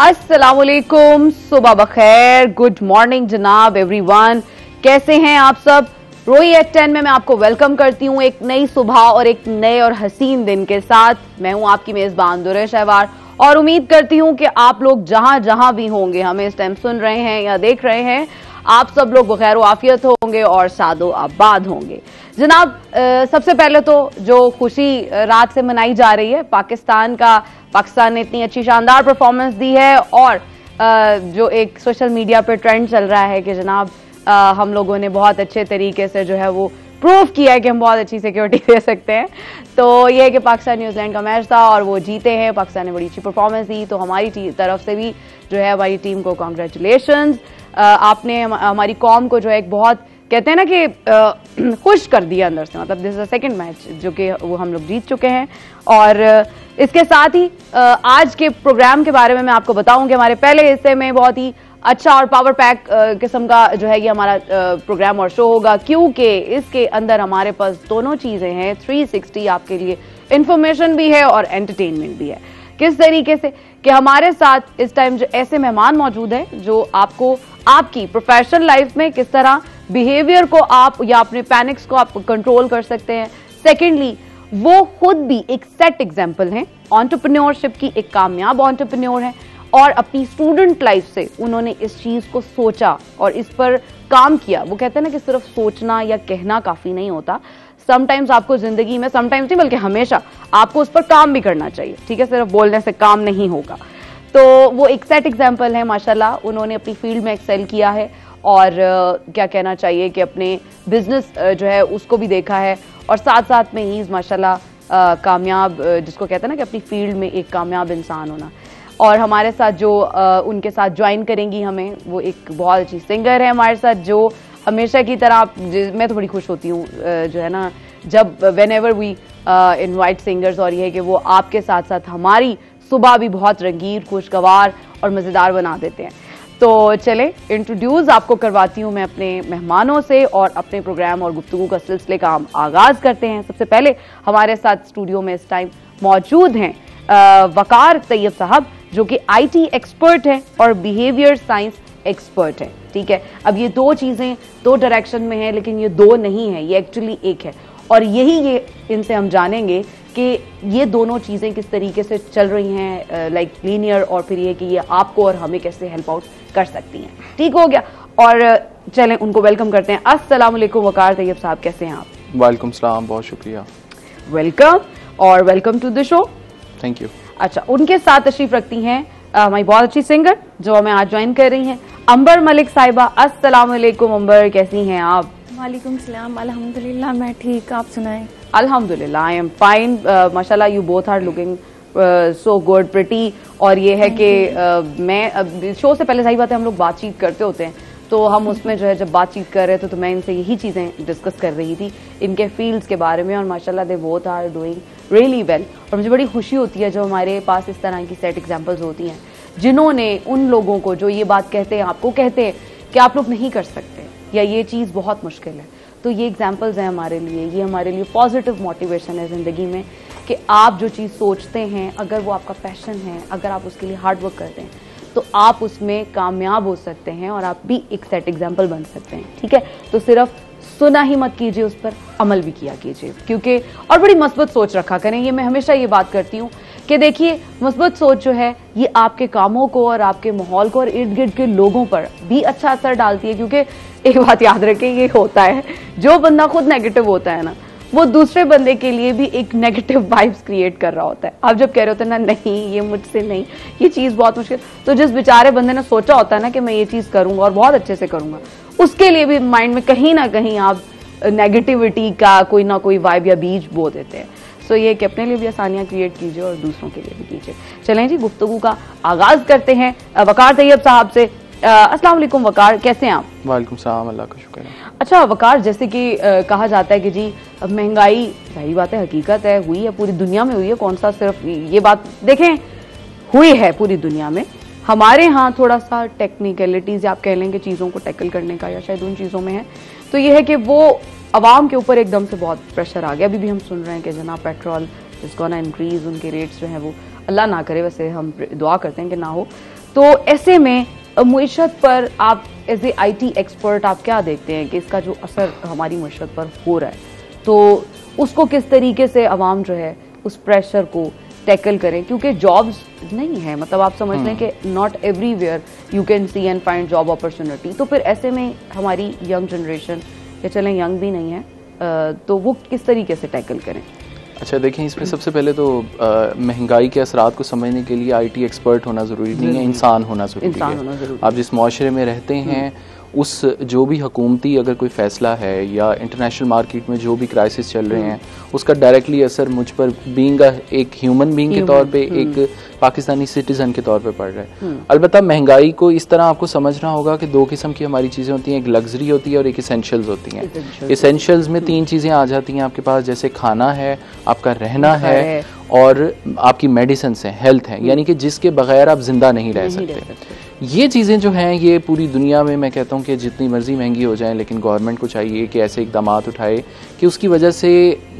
अस्सलामुअलैकुम, सुबह बखैर, गुड मॉर्निंग जनाब एवरीवन। कैसे हैं आप सब? रोही एट 10 में मैं आपको वेलकम करती हूँ एक नई सुबह और एक नए और हसीन दिन के साथ। मैं हूँ आपकी मेज़बान दुरे शहवार और उम्मीद करती हूँ कि आप लोग जहाँ जहाँ भी होंगे, हमें इस टाइम सुन रहे हैं या देख रहे हैं, आप सब लोग बखैर आफियत होंगे और सादो आबाद होंगे। जनाब सबसे पहले तो जो खुशी रात से मनाई जा रही है, पाकिस्तान ने इतनी अच्छी शानदार परफॉर्मेंस दी है और जो एक सोशल मीडिया पर ट्रेंड चल रहा है कि जनाब हम लोगों ने बहुत अच्छे तरीके से जो है वो प्रूव किया है कि हम बहुत अच्छी सिक्योरिटी दे सकते हैं। तो ये है कि पाकिस्तान न्यूजीलैंड का मैच था और वो जीते हैं, पाकिस्तान ने बड़ी अच्छी परफॉर्मेंस दी। तो हमारी तरफ से भी जो है हमारी टीम को कॉन्ग्रेचुलेशंस। आपने हमारी कौम को जो है एक बहुत, कहते हैं ना कि खुश कर दिया अंदर से, मतलब this is the second match जो कि वो हम लोग जीत चुके हैं। और इसके साथ ही आज के प्रोग्राम के बारे में मैं आपको बताऊंगी। हमारे पहले हिस्से में बहुत ही अच्छा और पावर पैक किस्म का जो है ये हमारा प्रोग्राम और शो होगा, क्योंकि इसके अंदर हमारे पास दोनों चीज़ें हैं। 360 आपके लिए इंफॉर्मेशन भी है और एंटरटेनमेंट भी है। किस तरीके से कि हमारे साथ इस टाइम जो ऐसे मेहमान मौजूद हैं जो आपको आपकी प्रोफेशनल लाइफ में किस तरह बिहेवियर को आप या अपने पैनिक्स को आप कंट्रोल कर सकते हैं। सेकेंडली, वो खुद भी एक सेट एग्जाम्पल हैं, एंटरप्रेन्योरशिप की एक कामयाब एंटरप्रेन्योर हैं और अपनी स्टूडेंट लाइफ से उन्होंने इस चीज़ को सोचा और इस पर काम किया। वो कहते हैं ना कि सिर्फ सोचना या कहना काफ़ी नहीं होता, समटाइम्स आपको ज़िंदगी में, समटाइम्स नहीं बल्कि हमेशा आपको उस पर काम भी करना चाहिए। ठीक है, सिर्फ बोलने से काम नहीं होगा। तो वो एक सेट एग्जाम्पल है माशाल्लाह, उन्होंने अपनी फील्ड में एक्सेल किया है और क्या कहना चाहिए कि अपने बिजनेस जो है उसको भी देखा है और साथ साथ में ही माशाल्लाह कामयाब, जिसको कहते हैं ना कि अपनी फील्ड में एक कामयाब इंसान होना। और हमारे साथ जो उनके साथ ज्वाइन करेंगी हमें, वो एक बहुत अच्छी सिंगर है हमारे साथ जो हमेशा की तरह, मैं तो बड़ी खुश होती हूँ जो है ना जब व्हेनेवर वी इनवाइट सिंगर्स, और ये है कि वो आपके साथ साथ हमारी सुबह भी बहुत रंगीन, खुशगवार और मज़ेदार बना देते हैं। तो चले इंट्रोड्यूस आपको करवाती हूँ मैं अपने मेहमानों से और अपने प्रोग्राम और गुफ्तगू का सिलसिले का हम आगाज़ करते हैं। सबसे पहले हमारे साथ स्टूडियो में इस टाइम मौजूद हैं वकार तैयब साहब जो कि आईटी एक्सपर्ट हैं और बिहेवियर साइंस एक्सपर्ट हैं। ठीक है, अब ये दो चीज़ें दो डायरेक्शन में हैं, लेकिन ये दो नहीं है, ये एक्चुअली एक है। और यही ये इनसे हम जानेंगे कि ये दोनों चीज़ें किस तरीके से चल रही हैं, लाइक लीनियर, और फिर ये कि ये आपको और हमें कैसे हेल्प आउट कर सकती हैं। ठीक हो गया, और चलें उनको वेलकम करते हैं। अस्सलाम वालेकुम वकार तैयब साहब, कैसे हैं आप? वालेकुम सलाम, बहुत शुक्रिया, वेलकम और welcome to the show. Thank you. अच्छा, उनके साथ तशरीफ रखती हैं हमारी बहुत अच्छी सिंगर जो हमें आज ज्वाइन कर रही हैं, अंबर मलिक साहिबा। अस्सलाम वालेकुम अंबर, कैसी हैं आप? वालेकुम सलाम, अल्हम्दुलिल्लाह मैं ठीक, आप सुनाएं? अल्हम्दुलिल्लाह आई एम फाइन माशाल्लाह, you both are looking so good pretty. और ये है कि मैं शो से पहले, सही बात है, हम लोग बातचीत करते होते हैं, तो हम उसमें जो है जब बातचीत कर रहे थे तो मैं इनसे यही चीज़ें डिस्कस कर रही थी इनके फील्ड्स के बारे में, और माशाल्लाह they both are doing really well. और मुझे बड़ी खुशी होती है जो हमारे पास इस तरह की सेट एग्जांपल्स होती हैं जिन्होंने उन लोगों को जो ये बात कहते हैं, आपको कहते हैं कि आप लोग नहीं कर सकते या ये चीज़ बहुत मुश्किल है। तो ये एग्जाम्पल्स हैं हमारे लिए, ये हमारे लिए पॉजिटिव मोटिवेशन है ज़िंदगी में कि आप जो चीज़ सोचते हैं, अगर वो आपका पैशन है, अगर आप उसके लिए हार्डवर्क करते हैं, तो आप उसमें कामयाब हो सकते हैं और आप भी एक सेट एग्जाम्पल बन सकते हैं। ठीक है, तो सिर्फ सुना ही मत कीजिए, उस पर अमल भी किया कीजिए, क्योंकि और बड़ी मस्बत सोच रखा करें। ये मैं हमेशा ये बात करती हूँ कि देखिए मस्बत सोच जो है ये आपके कामों को और आपके माहौल को और इर्द गिर्द के लोगों पर भी अच्छा असर डालती है, क्योंकि एक बात याद रखें, ये होता है जो बंदा खुद नेगेटिव होता है ना, वो दूसरे बंदे के लिए भी एक नेगेटिव वाइब्स क्रिएट कर रहा होता है। आप जब कह रहे होते हैं ना, नहीं ये मुझसे नहीं, ये चीज़ बहुत मुश्किल, तो जिस बेचारे बंदे ने सोचा होता है ना कि मैं ये चीज़ करूँगा और बहुत अच्छे से करूँगा, उसके लिए भी माइंड में कहीं ना कहीं आप नेगेटिविटी का कोई ना कोई वाइब या बीज बो देते हैं। सो ये कि अपने लिए भी आसानियाँ क्रिएट कीजिए और दूसरों के लिए भी कीजिए। चलें जी, गुफ्तगू का आगाज़ करते हैं वकार तैयब साहब से। अस्सलाम वालेकुम वकार, कैसे हैं आप? वालेकुम सलाम, अल्लाह का शुक्र है। अच्छा वकार, जैसे कि कहा जाता है कि जी महंगाई, सही बात है, हकीकत है, हुई है पूरी दुनिया में, हुई है, कौन सा सिर्फ ये बात देखें, हुई है पूरी दुनिया में। हमारे यहाँ थोड़ा सा टेक्निकलिटीज़, आप कह लें कि चीज़ों को टैकल करने का, या शायद उन चीज़ों में है, तो ये है कि वो आवाम के ऊपर एकदम से बहुत प्रेशर आ गया। अभी भी हम सुन रहे हैं कि जना पेट्रोल इज गोना इंक्रीज़, उनके रेट्स जो हैं वो, अल्लाह ना करे, वैसे हम दुआ करते हैं कि ना हो, तो ऐसे में मुईशत पर आप एज ए IT एक्सपर्ट आप क्या देखते हैं कि इसका जो असर हमारी मुईशत पर हो रहा है, तो उसको किस तरीके से आवाम जो है उस प्रेशर को टैकल करें, क्योंकि जॉब्स नहीं है, मतलब आप समझ लें कि not everywhere you can see and find job opportunity. तो फिर ऐसे में हमारी यंग जनरेशन, या चलें यंग भी नहीं है, तो वो किस तरीके से टैकल करें? अच्छा देखें, इसमें सबसे पहले तो महंगाई के असरात को समझने के लिए IT एक्सपर्ट होना ज़रूरी नहीं है, इंसान होना ज़रूरी है। आप जिस माशरे में रहते हैं उस जो भी हकूमती अगर कोई फ़ैसला है या इंटरनेशनल मार्केट में जो भी क्राइसिस चल रहे हैं उसका डायरेक्टली असर मुझ पर बीइंग एक ह्यूमन बीइंग के तौर पे, एक पाकिस्तानी सिटीज़न के तौर पे पड़ रहा है। अलबत्ता महंगाई को इस तरह आपको समझना होगा कि दो किस्म की हमारी चीज़ें होती हैं, एक लग्जरी होती है और एक एसेंशियल्स होती हैं। एसेंशियल्स में तीन चीज़ें आ जाती हैं आपके पास, जैसे खाना है, आपका रहना है और आपकी मेडिसिन है, हेल्थ है, यानी कि जिसके बगैर आप जिंदा नहीं रह सकते। ये चीज़ें जो हैं ये पूरी दुनिया में मैं कहता हूँ कि जितनी मर्जी महंगी हो जाएं, लेकिन गवर्नमेंट को चाहिए कि ऐसे इकदाम उठाए कि उसकी वजह से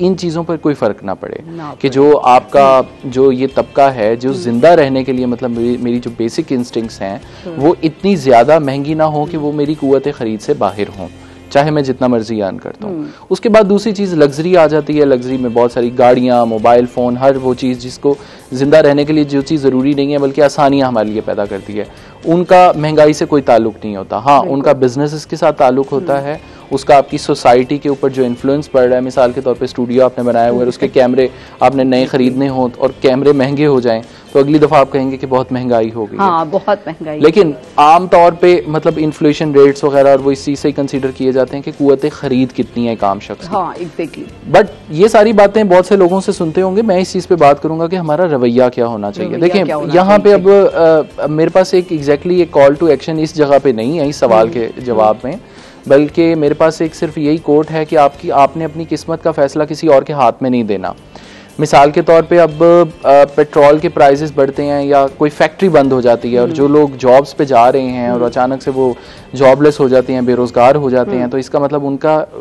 इन चीज़ों पर कोई फ़र्क ना पड़े, कि जो आपका जो ये तबका है जो ज़िंदा रहने के लिए, मतलब मेरी जो बेसिक इंस्टिंक्ट्स हैं वो इतनी ज़्यादा महंगी ना हो कि वो मेरी कुव्वत ख़रीद से बाहर हों, चाहे मैं जितना मर्जी अर्न करता हूँ। उसके बाद दूसरी चीज़ लग्जरी आ जाती है। लग्जरी में बहुत सारी गाड़ियाँ, मोबाइल फ़ोन, हर वो चीज़ जिसको ज़िंदा रहने के लिए जो चीज़ ज़रूरी नहीं है बल्कि आसानियाँ हमारे लिए पैदा करती है, उनका महंगाई से कोई ताल्लुक नहीं होता। हाँ, उनका बिजनेसेस के साथ ताल्लुक होता है, उसका आपकी सोसाइटी के ऊपर जो इन्फ्लुएंस पड़ रहा है। मिसाल के तौर पे स्टूडियो आपने बनाया हुआ है, उसके कैमरे आपने नए खरीदने हों और कैमरे महंगे हो जाएं तो अगली दफ़ा आप कहेंगे कि बहुत महंगाई हो गई। हाँ, बहुत महंगाई। लेकिन आमतौर पे मतलब इन्फ्लेशन रेट्स वगैरह और वो इस चीज़ से कंसिडर किए जाते हैं कि कुव्वत खरीद कितनी है एक आम शख्स। हाँ, एग्जैक्टली। बट ये सारी बातें बहुत से लोगों से सुनते होंगे, मैं इस चीज़ पे बात करूंगा कि हमारा रवैया क्या होना चाहिए। देखें यहाँ पे अब मेरे पास एक एग्जैक्टली एक कॉल टू एक्शन इस जगह पे नहीं है इस सवाल के जवाब में, बल्कि मेरे पास एक सिर्फ यही कोट है कि आपकी आपने अपनी किस्मत का फैसला किसी और के हाथ में नहीं देना। मिसाल के तौर पे अब पेट्रोल के प्राइसेस बढ़ते हैं या कोई फैक्ट्री बंद हो जाती है और जो लोग जॉब्स पे जा रहे हैं और अचानक से वो जॉबलेस हो जाते हैं, बेरोज़गार हो जाते हैं, तो इसका मतलब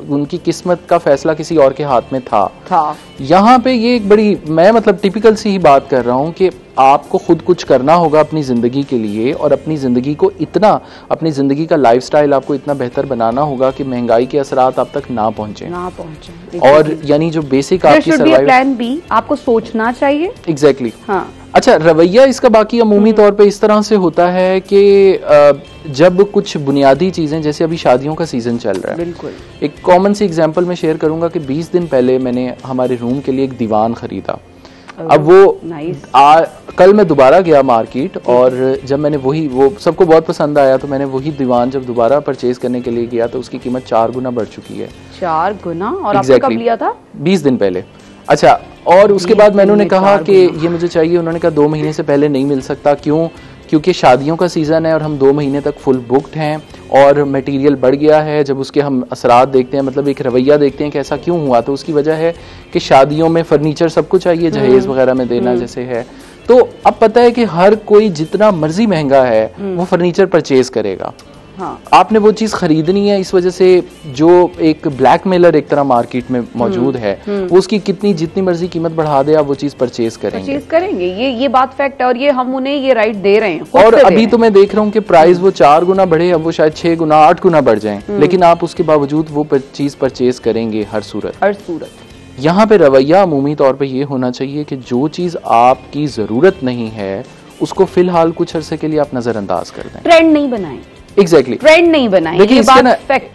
उनकी किस्मत का फैसला किसी और के हाथ में था। यहाँ पे ये एक बड़ी मैं मतलब टिपिकल सी ही बात कर रहा हूँ कि आपको खुद कुछ करना होगा अपनी ज़िंदगी के लिए और अपनी ज़िंदगी का लाइफस्टाइल आपको इतना बेहतर बनाना होगा कि महंगाई के असरात आप तक ना पहुँचें और यानी जो बेसिक आपकी प्लान बी आपको सोचना चाहिए। एग्जैक्टली। हाँ। अच्छा, रवैया इसका बाकी अमूमी तौर पे इस तरह से होता है कि जब कुछ बुनियादी चीज़ें, जैसे अभी शादियों का सीज़न चल रहा है, बिल्कुल एक कॉमन सी एग्जांपल मैं शेयर करूंगा कि 20 दिन पहले मैंने हमारे रूम के लिए एक दीवान ख़रीदा। अब वो कल मैं दोबारा गया मार्केट और जब मैंने वो सबको बहुत पसंद आया तो मैंने वही दीवान जब दोबारा परचेज करने के लिए गया तो उसकी कीमत 4 गुना बढ़ चुकी है। 4 गुना? और आपने कब लिया था? 20 दिन पहले। अच्छा, और उसके बाद मैंने उन्हें कहा कि ये मुझे चाहिए, उन्होंने कहा 2 महीने से पहले नहीं मिल सकता। क्यों? क्योंकि शादियों का सीज़न है और हम 2 महीने तक फुल बुक्ड हैं और मटेरियल बढ़ गया है। जब उसके हम असरात देखते हैं, मतलब एक रवैया देखते हैं कि ऐसा क्यों हुआ, तो उसकी वजह है कि शादियों में फर्नीचर सबको चाहिए, जहेज़ वगैरह में देना जैसे है। तो अब पता है कि हर कोई जितना मर्जी महंगा है वो फर्नीचर परचेज़ करेगा। हाँ। आपने वो चीज़ खरीदनी है, इस वजह से जो एक ब्लैक मेलर एक तरह मार्केट में मौजूद है वो उसकी जितनी मर्जी कीमत बढ़ा दे, आप वो चीज़ परचेज करेंगे। ये बात फैक्ट है और ये हम उन्हें ये राइट दे रहे हैं। और अभी तो मैं देख रहा हूँ कि प्राइस वो 4 गुना बढ़े, अब वो शायद 6 गुना 8 गुना बढ़ जाए, लेकिन आप उसके बावजूद वो चीज़ परचेज करेंगे हर सूरत। यहाँ पे रवैया अमूमी तौर पर यह होना चाहिए कि जो चीज़ आपकी ज़रूरत नहीं है उसको फिलहाल कुछ अरसे के लिए आप नज़रअंदाज कर दें, ट्रेंड नहीं बनाएं। एग्जैक्टली, ट्रेंड नहीं बनाएं। देखिए इसका ना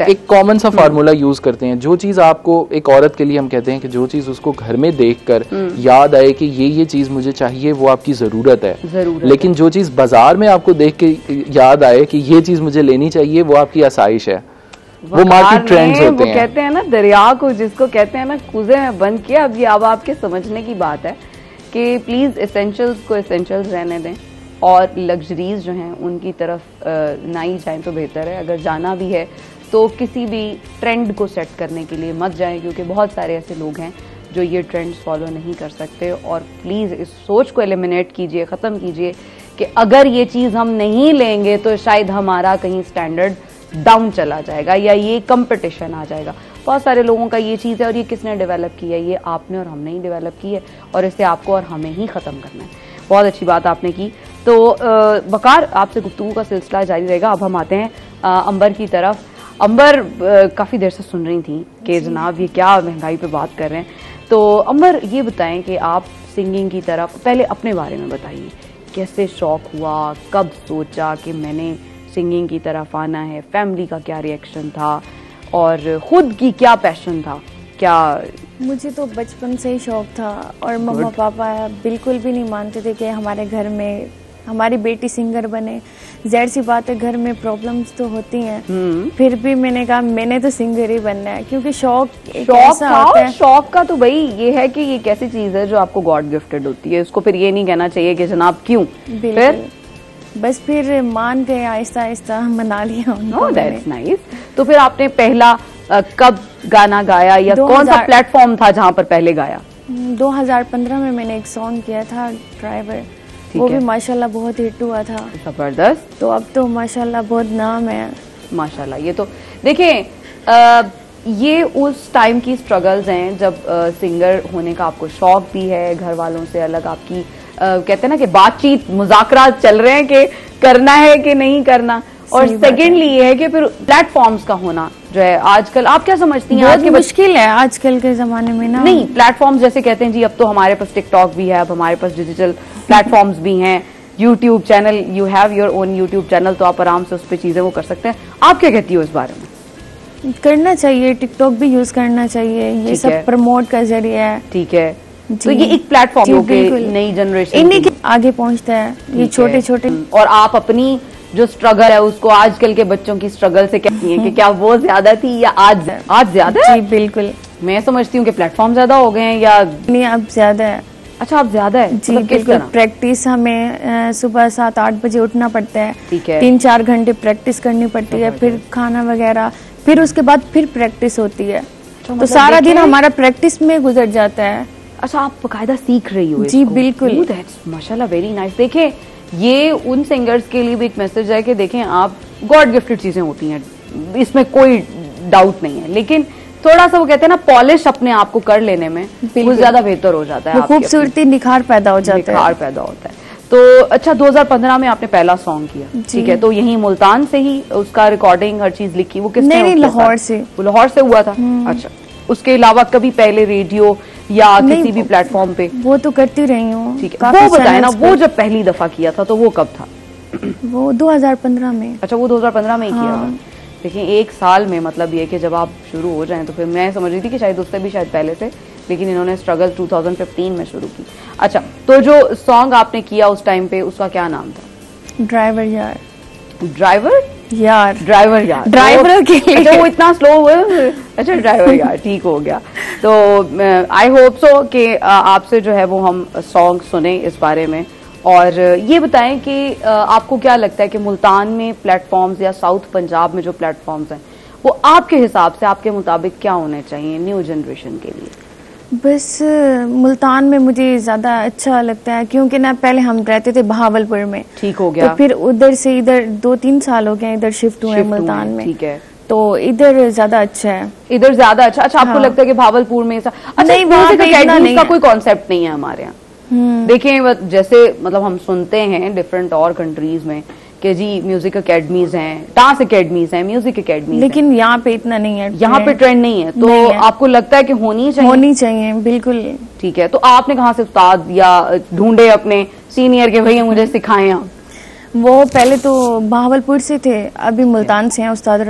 एक कॉमन सा फार्मूला यूज करते हैं, जो चीज़ आपको एक औरत के लिए हम कहते हैं कि जो चीज़ उसको घर में देखकर याद आए कि ये चीज़ मुझे चाहिए, वो आपकी ज़रूरत है। लेकिन जो चीज़ बाजार में आपको देख के याद आए कि ये चीज़ मुझे लेनी चाहिए, वो आपकी आसाइश है, वो मार्केट ट्रेंड्स होते हैं। कहते हैं ना दरिया को, जिसको कहते हैं ना कूजे में बंद किया। अब ये आपके समझने की बात है कि प्लीज़ एसेंशियल्स को एसेंशियल्स रहने दें और लग्जरीज जो हैं उनकी तरफ ना ही जाएं तो बेहतर है। अगर जाना भी है तो किसी भी ट्रेंड को सेट करने के लिए मत जाएं, क्योंकि बहुत सारे ऐसे लोग हैं जो ये ट्रेंड्स फॉलो नहीं कर सकते। और प्लीज़ इस सोच को एलिमिनेट कीजिए, ख़त्म कीजिए कि अगर ये चीज़ हम नहीं लेंगे तो शायद हमारा कहीं स्टैंडर्ड डाउन चला जाएगा या ये कंपटीशन आ जाएगा। बहुत सारे लोगों का ये चीज़ है और ये किसने डेवलप की है? ये आपने और हमने ही डेवलप की है और इसे आपको और हमें ही ख़त्म करना है। बहुत अच्छी बात आपने की। तो वकार, आपसे गुफ्तगू का सिलसिला जारी रहेगा। अब हम आते हैं अंबर की तरफ। अंबर काफ़ी देर से सुन रही थी कि जनाब ये क्या महंगाई पे बात कर रहे हैं, तो अंबर ये बताएं कि आप सिंगिंग की तरफ, पहले अपने बारे में बताइए, कैसे शौक हुआ, कब सोचा कि मैंने सिंगिंग की तरफ आना है, फैमिली का क्या रिएक्शन था और खुद की क्या पैशन था? क्या मुझे तो बचपन से ही शौक था और मम्मा पापा बिल्कुल भी नहीं मानते थे कि हमारे घर में हमारी बेटी सिंगर बने। ज़ाहिर सी बात है घर में प्रॉब्लम्स तो होती हैं, फिर भी मैंने कहा मैंने तो सिंगर ही बनना है क्योंकि शौक का तो भाई ये है कि ये कैसी चीज़ है जो आपको गॉड गिफ्टेड होती है, उसको फिर ये नहीं कहना चाहिए कि जनाब क्यों, फिर बस फिर मान गए, आहिस्ता आहिस्ता मना लिया। तो फिर आपने पहला कब गाना गाया या कौन सा प्लेटफॉर्म था जहाँ पर पहले गाया? 2015 में मैंने एक सॉन्ग किया था ड्राइवर, वो भी माशाल्लाह बहुत हिट हुआ था, जबरदस्त। तो अब तो माशाल्लाह बहुत नाम है माशाल्लाह। ये तो देखें, ये उस टाइम की स्ट्रगल्स हैं जब सिंगर होने का आपको शौक भी है, घर वालों से अलग आपकी कहते हैं ना कि बातचीत मुज़ाकरात चल रहे हैं कि करना है कि नहीं करना, और सेकेंडली ये है कि फिर प्लेटफॉर्म्स का होना जो है आजकल। आप क्या समझती हैं आज के मुश्किल है आजकल के जमाने में ना? नहीं, प्लेटफॉर्म्स जैसे कहते हैं जी, अब तो हमारे पास टिकटॉक भी है, अब हमारे पास डिजिटल प्लेटफॉर्म्स भी हैं, YouTube channel, you have your own YouTube channel, तो आप आराम से उस पर चीजें वो कर सकते हैं। आप क्या कहती हो इस बारे में? करना चाहिए, टिकटॉक भी यूज करना चाहिए, ये सब प्रमोट का जरिया है, ठीक है? तो ये एक प्लेटफॉर्म हो गई नई जनरेशन आगे पहुँचता है, ये छोटे छोटे। और आप अपनी जो स्ट्रगल है उसको आजकल के बच्चों की स्ट्रगल से कहती हैं कि क्या वो ज्यादा थी या आज ज्यादा? जी बिल्कुल, मैं समझती हूँ कि प्लेटफॉर्म ज्यादा हो गए हैं या नहीं, अब ज्यादा है। अच्छा, आप ज्यादा है जी, मतलब बिल्कुल। प्रैक्टिस हमें सुबह 7-8 बजे उठना पड़ता है, ठीक है? 3-4 घंटे प्रैक्टिस करनी पड़ती है, फिर खाना वगैरह, फिर उसके बाद फिर प्रैक्टिस होती है, तो सारा दिन हमारा प्रैक्टिस में गुजर जाता है। अच्छा, आप बाकायदा सीख रही हो? जी बिल्कुल, माशाल्लाह, वेरी नाइस। देखें, ये उन सिंगर्स के लिए भी एक मैसेज है कि देखें आप गॉड गिफ्टेड चीज़ें होती हैं, इसमें कोई डाउट नहीं है, लेकिन थोड़ा सा वो कहते हैं ना पॉलिश अपने आप को कर लेने में वो ज्यादा बेहतर हो जाता है, खूबसूरती निखार पैदा हो जाता है, निखार पैदा होता है। तो अच्छा, 2015 में आपने पहला सॉन्ग किया, ठीक है? तो यही मुल्तान से ही उसका रिकॉर्डिंग हर चीज लिखी? वो किसने? लाहौर से। वो लाहौर से हुआ था। अच्छा, उसके अलावा कभी पहले रेडियो या किसी भी प्लेटफॉर्म पे? वो तो करती रही हूँ, ठीक है? वो बताए ना, वो जब पहली दफा किया था तो वो कब था? वो 2015 में। अच्छा, वो 2015 में ही किया था। देखिए, 1 साल में, मतलब ये कि जब आप शुरू हो जाएं, तो फिर मैं समझ रही थी कि शायद उससे भी शायद पहले से, लेकिन इन्होंने स्ट्रगल 2015 में शुरू की। अच्छा, तो जो सॉन्ग आपने किया उस टाइम पे उसका क्या नाम था? ड्राइवर यार। ड्राइवर यार, ड्राइवर यार, ड्राइवर के लिए। अच्छा, वो इतना स्लो हुआ। अच्छा, ड्राइवर यार, ठीक हो गया। तो आई होप सो कि आपसे जो है वो हम सॉन्ग सुने इस बारे में, और ये बताएं कि आपको क्या लगता है कि मुल्तान में प्लेटफॉर्म्स या साउथ पंजाब में जो प्लेटफॉर्म्स हैं वो आपके हिसाब से, आपके मुताबिक क्या होने चाहिए न्यू जनरेशन के लिए? बस मुल्तान में मुझे ज़्यादा अच्छा लगता है क्योंकि ना पहले हम रहते थे बहावलपुर में, ठीक हो गया, तो फिर उधर से इधर 2-3 साल हो गए इधर शिफ्ट हुए मुल्तान में, ठीक है? तो इधर ज्यादा अच्छा है, इधर ज्यादा अच्छा। अच्छा, आपको लगता है कि भावलपुर में ऐसा कोई कॉन्सेप्ट नहीं है हमारे यहाँ? देखें, जैसे मतलब हम सुनते हैं डिफरेंट और कंट्रीज में कि जी म्यूजिक अकेडमीज हैं, डांस अकेडमीज हैं, म्यूजिक अकेडमीज, लेकिन यहाँ पे इतना नहीं है, यहाँ पे ट्रेंड नहीं है। तो नहीं है। आपको लगता है कि होनी चाहिए? होनी चाहिए, बिल्कुल, ठीक है। तो आपने कहाँ से उस्ताद या ढूंढे अपने सीनियर के, भैया मुझे सिखाएं आप? वो पहले तो बहावलपुर से थे, अभी मुल्तान से हैं उस्ताद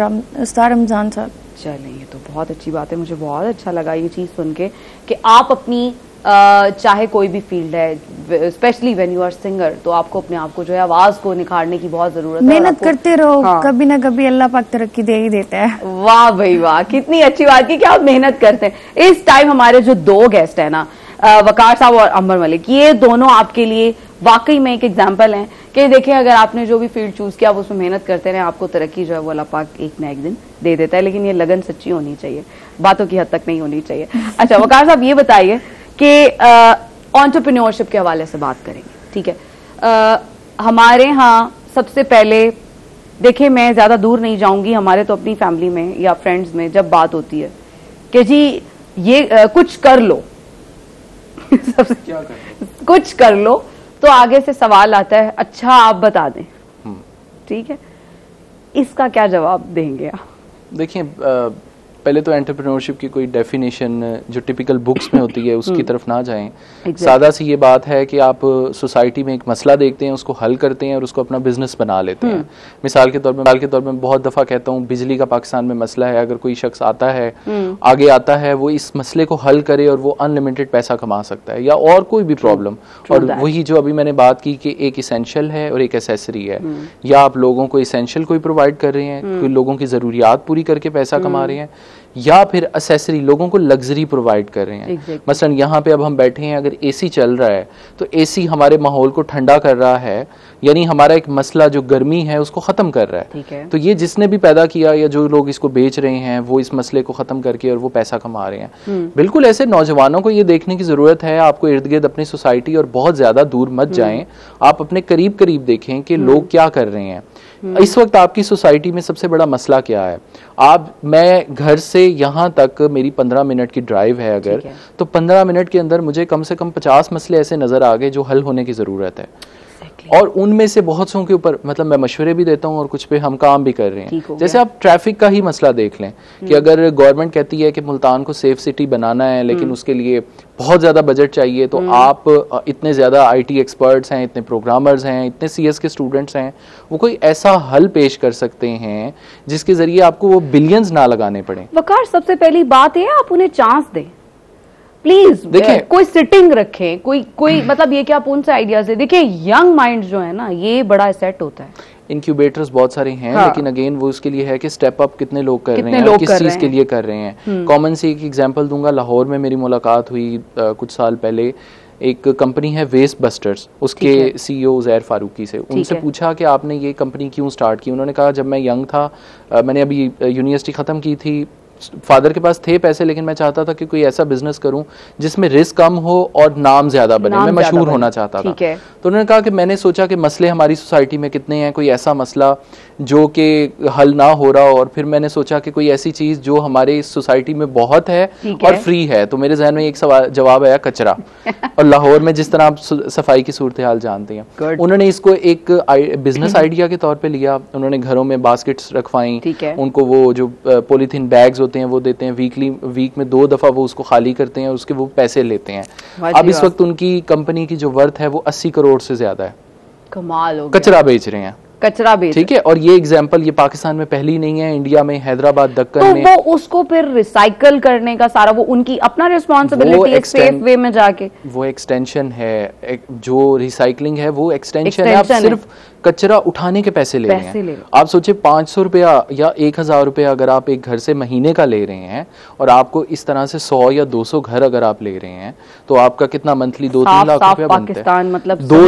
रमजान साहब। चलिए, ये तो बहुत अच्छी बात है, मुझे बहुत अच्छा लगा ये चीज सुन के कि आप अपनी चाहे कोई भी फील्ड है, specially when you are singer, तो आपको अपने आप को जो है आवाज को निखारने की बहुत जरूरत है, मेहनत करते रहो, कभी ना कभी अल्लाह पाक तरक्की दे ही देता है। वाह भाई वाह, कितनी अच्छी बात की कि आप मेहनत करते हैं। इस टाइम हमारे जो 2 गेस्ट है ना, वकार साहब और अंबर मलिक, ये दोनों आपके लिए वाकई में एक एग्जाम्पल है कि देखिए अगर आपने जो भी फील्ड चूज किया आप उसमें मेहनत करते रहे, आपको तरक्की जो है वो अल्लाह पाक एक ना एक दिन दे देता है, लेकिन ये लगन सच्ची होनी चाहिए, बातों की हद तक नहीं होनी चाहिए। अच्छा वकार साहब, ये बताइए कि एंटरप्रेन्योरशिप के हवाले से बात करेंगे, ठीक है? हमारे यहाँ सबसे पहले देखिए, मैं ज़्यादा दूर नहीं जाऊँगी, हमारे तो अपनी फैमिली में या फ्रेंड्स में जब बात होती है कि जी ये कुछ कर लो कुछ कर लो, तो आगे से सवाल आता है, अच्छा आप बता दें, ठीक है, इसका क्या जवाब देंगे आप? देखिए, पहले तो एंटरप्रेन्योरशिप की कोई डेफिनेशन जो टिपिकल बुक्स में होती है उसकी तरफ ना जाएं। Exactly. सादा सी ये बात है कि आप सोसाइटी में एक मसला देखते हैं, उसको हल करते हैं और उसको अपना बिजनेस बना लेते हैं। मिसाल के तौर पर बहुत दफ़ा कहता हूँ, बिजली का पाकिस्तान में मसला है, अगर कोई शख्स आता है, आगे आता है, वो इस मसले को हल करे और वो अनलिमिटेड पैसा कमा सकता है, या और कोई भी प्रॉब्लम। और वही जो अभी मैंने बात की कि एक इसेंशियल है और एक एसेसरी है, या आप लोगों को इसेंशियल कोई प्रोवाइड कर रहे हैं, कोई लोगों की ज़रूरियात पूरी करके पैसा कमा रहे हैं, या फिर एसेसरी लोगों को लग्जरी प्रोवाइड कर रहे हैं। Exactly. मसलन यहाँ पे अब हम बैठे हैं, अगर एसी चल रहा है तो एसी हमारे माहौल को ठंडा कर रहा है, यानी हमारा एक मसला जो गर्मी है उसको ख़त्म कर रहा है। ठीक है। तो ये जिसने भी पैदा किया या जो लोग इसको बेच रहे हैं वो इस मसले को ख़त्म करके और वो पैसा कमा रहे हैं। बिल्कुल ऐसे नौजवानों को ये देखने की ज़रूरत है, आपको इर्द गिर्द अपनी सोसाइटी और बहुत ज़्यादा दूर मत जाएं, आप अपने करीब करीब देखें कि लोग क्या कर रहे हैं। इस वक्त आपकी सोसाइटी में सबसे बड़ा मसला क्या है। मैं घर से यहाँ तक मेरी 15 मिनट की ड्राइव है, अगर तो 15 मिनट के अंदर मुझे कम से कम 50 मसले ऐसे नज़र आ गए जो हल होने की ज़रूरत है। Exactly. और उनमें से बहुत सौ के ऊपर मतलब मैं मशवरे भी देता हूँ और कुछ पे हम काम भी कर रहे हैं। जैसे आप ट्रैफिक का ही मसला देख लें कि अगर गवर्नमेंट कहती है कि मुल्तान को सेफ सिटी बनाना है, लेकिन उसके लिए बहुत ज़्यादा बजट चाहिए, तो आप इतने ज़्यादा IT एक्सपर्ट्स हैं, इतने प्रोग्रामर्स हैं, इतने CS के स्टूडेंट्स हैं, वो कोई ऐसा हल पेश कर सकते हैं जिसके ज़रिए आपको वो बिलियंस ना लगाने पड़े। वकार, सबसे पहली बात है आप उन्हें चांस दें, प्लीज। देखिए, कोई सिटिंग रखें, कोई मतलब ये क्या आप उनसे आइडियाज दे। देखिए, यंग माइंड जो है ना, ये बड़ा सेट होता है। इनक्यूबेटर्स बहुत सारे हैं। हाँ। लेकिन अगेन वो उसके लिए है कि स्टेप अप कितने लोग कर रहे हैं और किस चीज़ के लिए कर रहे हैं। कॉमन सी एक एग्जांपल दूंगा, लाहौर में मेरी मुलाकात हुई कुछ साल पहले, एक कंपनी है वेस्ट बस्टर्स, उसके CEO ज़ैर फारूकी से। उनसे पूछा कि आपने ये कंपनी क्यों स्टार्ट की। उन्होंने कहा जब मैं यंग था, मैंने अभी यूनिवर्सिटी ख़त्म की थी, फादर के पास थे पैसे, लेकिन मैं चाहता था कि कोई ऐसा बिजनेस करूं जिसमें रिस्क कम हो और नाम ज्यादा बने, मैं मशहूर होना चाहता था। तो उन्होंने कहा कि मैंने सोचा कि मसले हमारी सोसाइटी में कितने हैं, कोई ऐसा मसला जो कि हल ना हो रहा हो, और फिर मैंने सोचा कि कोई ऐसी चीज जो हमारे सोसाइटी में बहुत है और फ्री है। तो मेरे जहन में एक सवाल जवाब आया, कचरा। और लाहौर में जिस तरह आप सफाई की सूरत हाल जानते हैं, उन्होंने इसको एक बिजनेस आइडिया के तौर पर लिया। उन्होंने घरों में बास्केट्स रखवाई, उनको वो जो पॉलीथीन बैग्स हैं वो देते हैं, वीक में 2 दफा वो उसको खाली करते हैं और उसके वो पैसे लेते हैं। अब इस वक्त उनकी कंपनी की जो वर्थ है वो 80 करोड़ से ज्यादा है। कमाल हो गया। कचरा बेच रहे हैं, कचरा बेच, ठीक है। और ये एग्जांपल ये पाकिस्तान में पहली नहीं है, इंडिया में, हैदराबाद, दक्कन तो में। वो उसको फिर रिसाइकल करने का सारा वो उनकी अपना रिस्पांसिबिलिटी है, सेफ वे में जाके। वो एक्सटेंशन है, जो रिसाइकलिंग है वो एक्सटेंशन है। आप सिर्फ कचरा उठाने के पैसे ले रहे हैं। आप सोचिए 500 रुपया या 1000 रुपया अगर आप एक घर से महीने का ले रहे हैं और आपको इस तरह से 100 या 200 घर अगर आप ले रहे हैं तो आपका कितना मंथली 2-3 लाख रुपया बनता है। मतलब दो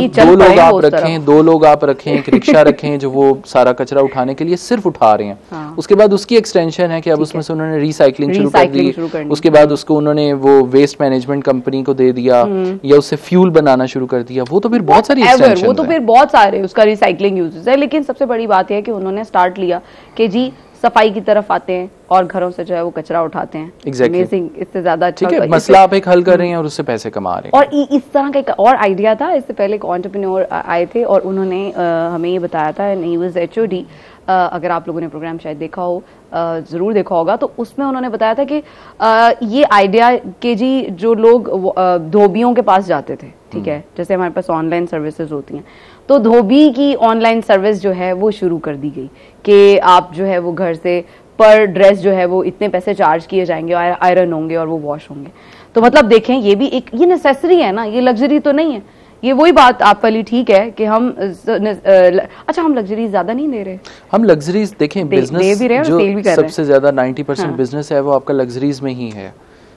लोग आप रखें, एक रिक्शा रखें जो वो सारा कचरा उठाने के लिए सिर्फ उठा रहे हैं। उसके बाद उसकी एक्सटेंशन है कि अब उसमें से उन्होंने रिसाइकलिंग शुरू कर दी। उसके बाद उसको उन्होंने वो वेस्ट मैनेजमेंट कंपनी को दे दिया या उससे फ्यूल बनाना शुरू कर दिया। वो तो फिर बहुत सारी एक्सटेंशन, वो तो फिर बहुत सारे उसका साइक्लिंग यूजेस है। लेकिन सबसे बड़ी बात यह है कि उन्होंने स्टार्ट लिया कि जी सफाई की तरफ आते हैं और घरों से जो है वो कचरा उठाते हैं। Exactly. Amazing, इससे ज़्यादा अच्छा है। मसला आप एक हल कर रहे हैं और उससे पैसे कमा रहे हैं। और इस तरह का एक और आइडिया था, इससे पहले एक एंटरप्रेन्योर आए थे और उन्होंने हमें ये बताया था, ही वाज HOD, अगर आप लोगों ने प्रोग्राम शायद देखा हो, जरूर देखा होगा, तो उसमें उन्होंने बताया था कि ये आइडिया के जी जो लोग धोबियों के पास जाते थे, ठीक है, जैसे हमारे पास ऑनलाइन सर्विसेज होती हैं, तो धोबी की ऑनलाइन सर्विस जो है वो शुरू कर दी गई कि आप जो है वो घर से पर ड्रेस जो है वो इतने पैसे चार्ज किए जाएंगे, आयरन होंगे और वो वॉश होंगे। तो मतलब देखें, ये भी एक ये नेसेसरी है ना, ये लग्जरी तो नहीं है। ये वही बात आप पहले, ठीक है कि हम अच्छा हम लग्जरीज ज्यादा नहीं दे रहे, हम लग्जरीज देखें बिजनेस जो सबसे ज्यादा 90% बिजनेस है वो आपका लग्जरीज में ही है।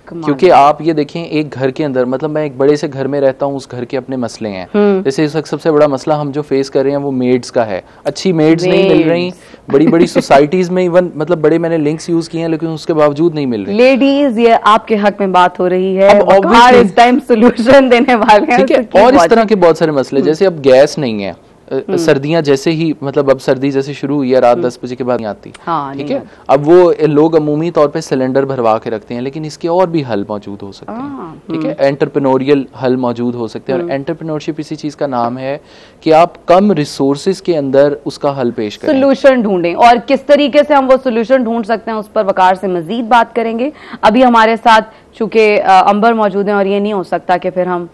क्योंकि आप ये देखें, एक घर के अंदर मतलब मैं एक बड़े से घर में रहता हूँ, उस घर के अपने मसले हैं। जैसे इस वक्त सबसे बड़ा मसला हम जो फेस कर रहे हैं वो मेड्स का है। अच्छी मेड्स नहीं मिल रही, बड़ी बड़ी सोसाइटीज में इवन मतलब बड़े मैंने लिंक्स यूज किए हैं लेकिन उसके बावजूद नहीं मिल रही। लेडीज, ये आपके हक में बात हो रही है, इस टाइम सोल्यूशन देने वाले हैं। और इस तरह के बहुत सारे मसले, जैसे अब गैस नहीं है, सर्दियां जैसे ही मतलब अब सर्दी जैसे शुरू हुई है रात 10 बजे के बाद नहीं आती, ठीक है। अब वो लोग अमूमी तौर पे सिलेंडर भरवा के रखते हैं, लेकिन इसके और भी हल मौजूद हो सकते हैं, ठीक है। एंटरप्रेन्योरियल हल मौजूद हो सकते हैं और एंटरप्रेन्योरशिप इसी चीज का नाम है कि आप कम रिसोर्सेज के अंदर उसका हल पेश करें, सोल्यूशन ढूंढें। और किस तरीके से हम वो सोल्यूशन ढूंढ सकते हैं उस पर वकार से मजीद बात करेंगे। अभी हमारे साथ चूंकि अंबर मौजूद है और ये नहीं हो सकता कि फिर हम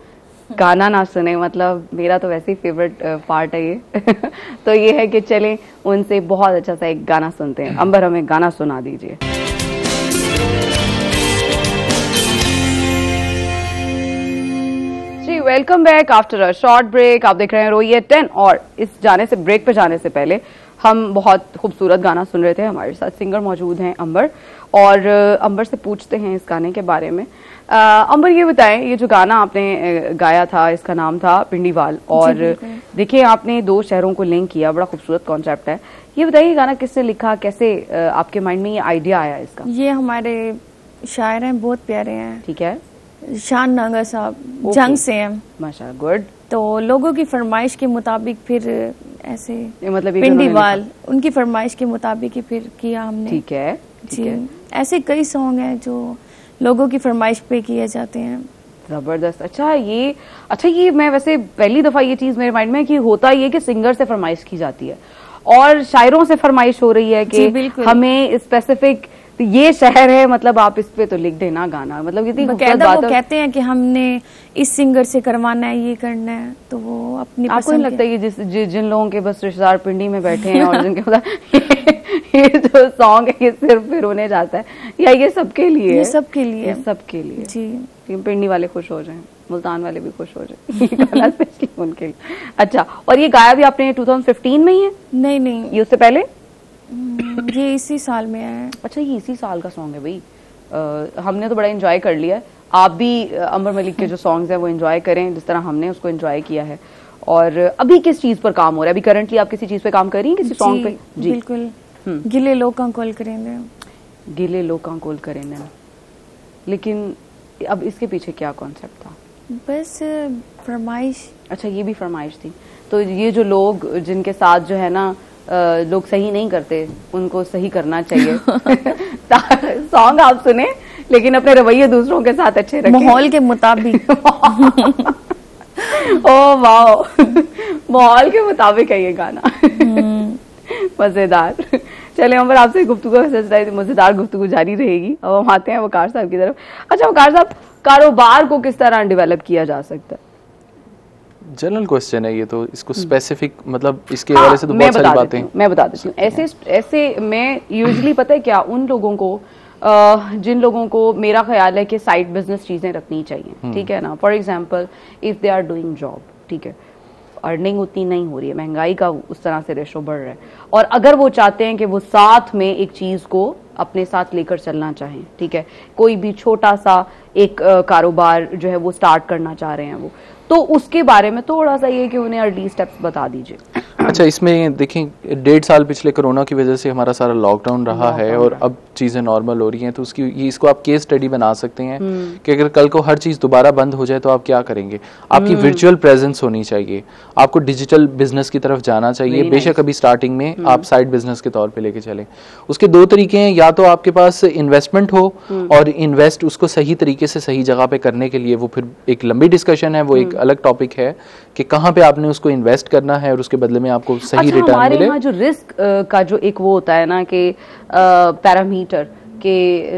गाना ना सुने, मतलब मेरा तो वैसे ही फेवरेट पार्ट है ये तो ये है कि चलें उनसे बहुत अच्छा सा एक गाना सुनते हैं। अंबर, हमें गाना सुना दीजिए। जी, welcome back after a short break. आप देख रहे हैं रोही 10 और इस जाने से, ब्रेक पे जाने से पहले हम बहुत खूबसूरत गाना सुन रहे थे। हमारे साथ सिंगर मौजूद हैं अंबर, और अंबर से पूछते हैं इस गाने के बारे में। अंबर, ये बताएं, ये जो गाना आपने गाया था इसका नाम था पिंडीवाल, और देखिए आपने दो शहरों को लिंक किया, बड़ा खूबसूरत कॉन्सेप्ट है। ये बताइए ये गाना किसने लिखा, कैसे आपके माइंड में ये आइडिया आया इसका? ये हमारे शायर हैं, बहुत प्यारे हैं, ठीक है, शान नागर साहब, जंग से हैं माशाल्लाह, गुड। तो लोगों की फरमाइश के मुताबिक फिर ऐसे मतलब पिंडीवाल उनकी फरमाइश के मुताबिक फिर किया हमने, ठीक है जी। ऐसे कई सॉन्ग हैं जो लोगों की फरमाइश पे किए जाते हैं। जबरदस्त। अच्छा ये मैं वैसे पहली दफा ये चीज मेरे माइंड में कि होता ये कि सिंगर से फरमाइश की जाती है और शायरों से फरमाइश हो रही है कि हमें स्पेसिफिक ये शहर है, मतलब आप इस पे तो लिख देना गाना, मतलब कितनी खूबसूरत बात है। कहते हैं कि हमने इस सिंगर से करवाना है, ये करना है, तो वो अपनी आपको नहीं लगता ये जिन लोगों के बस रिश्तेदार पिंडी में बैठे हैं और जिनके ये जो सॉन्ग है ये सिर्फ फिर होने जाता है, या ये सबके लिए? ये सबके लिए, सबके लिए जी। पिंडी वाले खुश हो जाए, मुल्तान वाले भी खुश हो जाए, ये गाना स्पेशली उनके लिए। अच्छा, और ये गाया भी आपने 2015 में ही है? नहीं, ये उससे पहले, ये इसी साल में है। अच्छा, ये इसी साल का सॉन्ग है भाई। हमने तो बड़ा एंजॉय कर लिया है, आप भी अंबर मलिक के जो सॉन्ग्स हैं वो एंजॉय करें जिस तरह हमने उसको एंजॉय किया है। और अभी किस चीज पर काम हो रहा है? अभी करंटली आप किसी चीज पे काम कर रही हैं, किसी सॉन्ग पे? जी बिल्कुल, गिले लोकां कोल करेंदे, गिले लोकां कोल करेंदे। लेकिन अब इसके पीछे क्या कॉन्सेप्ट था? बस फरमाइश। अच्छा, ये भी फरमाइश थी। तो ये जो लोग जिनके साथ जो है ना लोग सही नहीं करते, उनको सही करना चाहिए सॉन्ग आप सुने लेकिन अपने रवैये दूसरों के साथ अच्छे रखें, माहौल के मुताबिक ओ वाओ, माहौल के मुताबिक है ये गाना मजेदार। चले अंबर, आपसे गुफ्तगू मजेदार गुफ्तगू जारी रहेगी। अब हम आते हैं वकार साहब की तरफ। अच्छा वकार साहब, कारोबार को किस तरह डेवलप किया जा सकता है? जनरल क्वेश्चन है ये, तो इसको स्पेसिफिक मतलब इसके बारे से तो बहुत सारी बातें हैं। मैं बता देती हूँ ऐसे मैं यूजुअली पता है क्या उन लोगों को जिन लोगों को मेरा ख्याल है कि साइड बिजनेस चीजें रखनी चाहिए, ठीक है ना। For example if they are doing job, ठीक है, अर्निंग उतनी नहीं हो रही है, महंगाई का उस तरह से रेशो बढ़ रहा है, और अगर वो चाहते हैं कि वो साथ में एक चीज को अपने साथ लेकर चलना चाहें, ठीक है, कोई भी छोटा सा एक कारोबार जो है वो स्टार्ट करना चाह रहे हैं वो, तो उसके बारे में थोड़ा सा ये कि उन्हें अर्ली स्टेप्स बता दीजिए। अच्छा, इसमें देखें 1.5 साल पिछले कोरोना की वजह से हमारा सारा लॉकडाउन रहा है और अब चीज़ें नॉर्मल हो रही हैं, तो उसकी इसको आप केस स्टडी बना सकते हैं कि अगर कल को हर चीज़ दोबारा बंद हो जाए तो आप क्या करेंगे। आपकी वर्चुअल प्रेजेंस होनी चाहिए, आपको डिजिटल बिजनेस की तरफ जाना चाहिए, बेशक अभी स्टार्टिंग में आप साइड बिजनेस के तौर पर लेके चलें। उसके दो तरीके हैं, या तो आपके पास इन्वेस्टमेंट हो और इन्वेस्ट उसको सही तरीके से सही जगह पे करने के लिए, वो फिर एक लंबी डिस्कशन है, वो एक अलग टॉपिक है कि कहाँ पे आपने उसको इन्वेस्ट करना है और उसके बदले में आपको सही रिटर्न मिले। हमारे यहाँ जो रिस्क का जो एक वो होता है ना कि पैरामीटर कि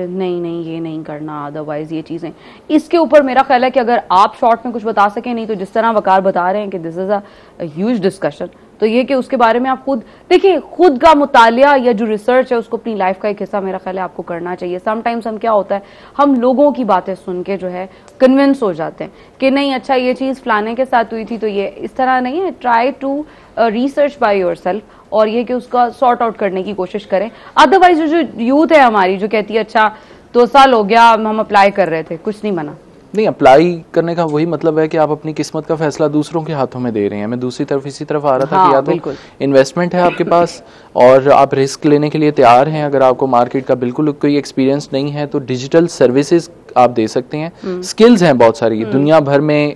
नहीं ये नहीं करना, अदरवाइज ये चीजें, इसके ऊपर मेरा ख्याल है कि अगर आप शॉर्ट में कुछ बता सकें, नहीं तो जिस तरह वकार बता रहे हैं कि this is a huge discussion, तो ये कि उसके बारे में आप खुद देखिए, खुद का मुतालिया या जो रिसर्च है उसको अपनी लाइफ का एक हिस्सा मेरा ख्याल है आपको करना चाहिए। समटाइम्स हम क्या होता है, हम लोगों की बातें सुन के जो है कन्विंस हो जाते हैं कि नहीं अच्छा ये चीज़ फलाने के साथ हुई थी तो ये इस तरह नहीं है। Try to research by yourself और ये कि उसका सॉर्ट आउट करने की कोशिश करें। अदरवाइज जो यूथ है हमारी जो कहती है अच्छा 2 साल हो गया हम अप्लाई कर रहे थे, कुछ नहीं बना। नहीं, अप्लाई करने का वही मतलब है कि आप अपनी किस्मत का फैसला दूसरों के हाथों में दे रहे हैं। मैं दूसरी तरफ इसी तरफ आ रहा था कि या तो इन्वेस्टमेंट है आपके पास और आप रिस्क लेने के लिए तैयार हैं, अगर आपको मार्केट का बिल्कुल कोई एक्सपीरियंस नहीं है तो डिजिटल सर्विसेज आप दे सकते हैं। स्किल्स हैं बहुत सारी दुनिया भर में।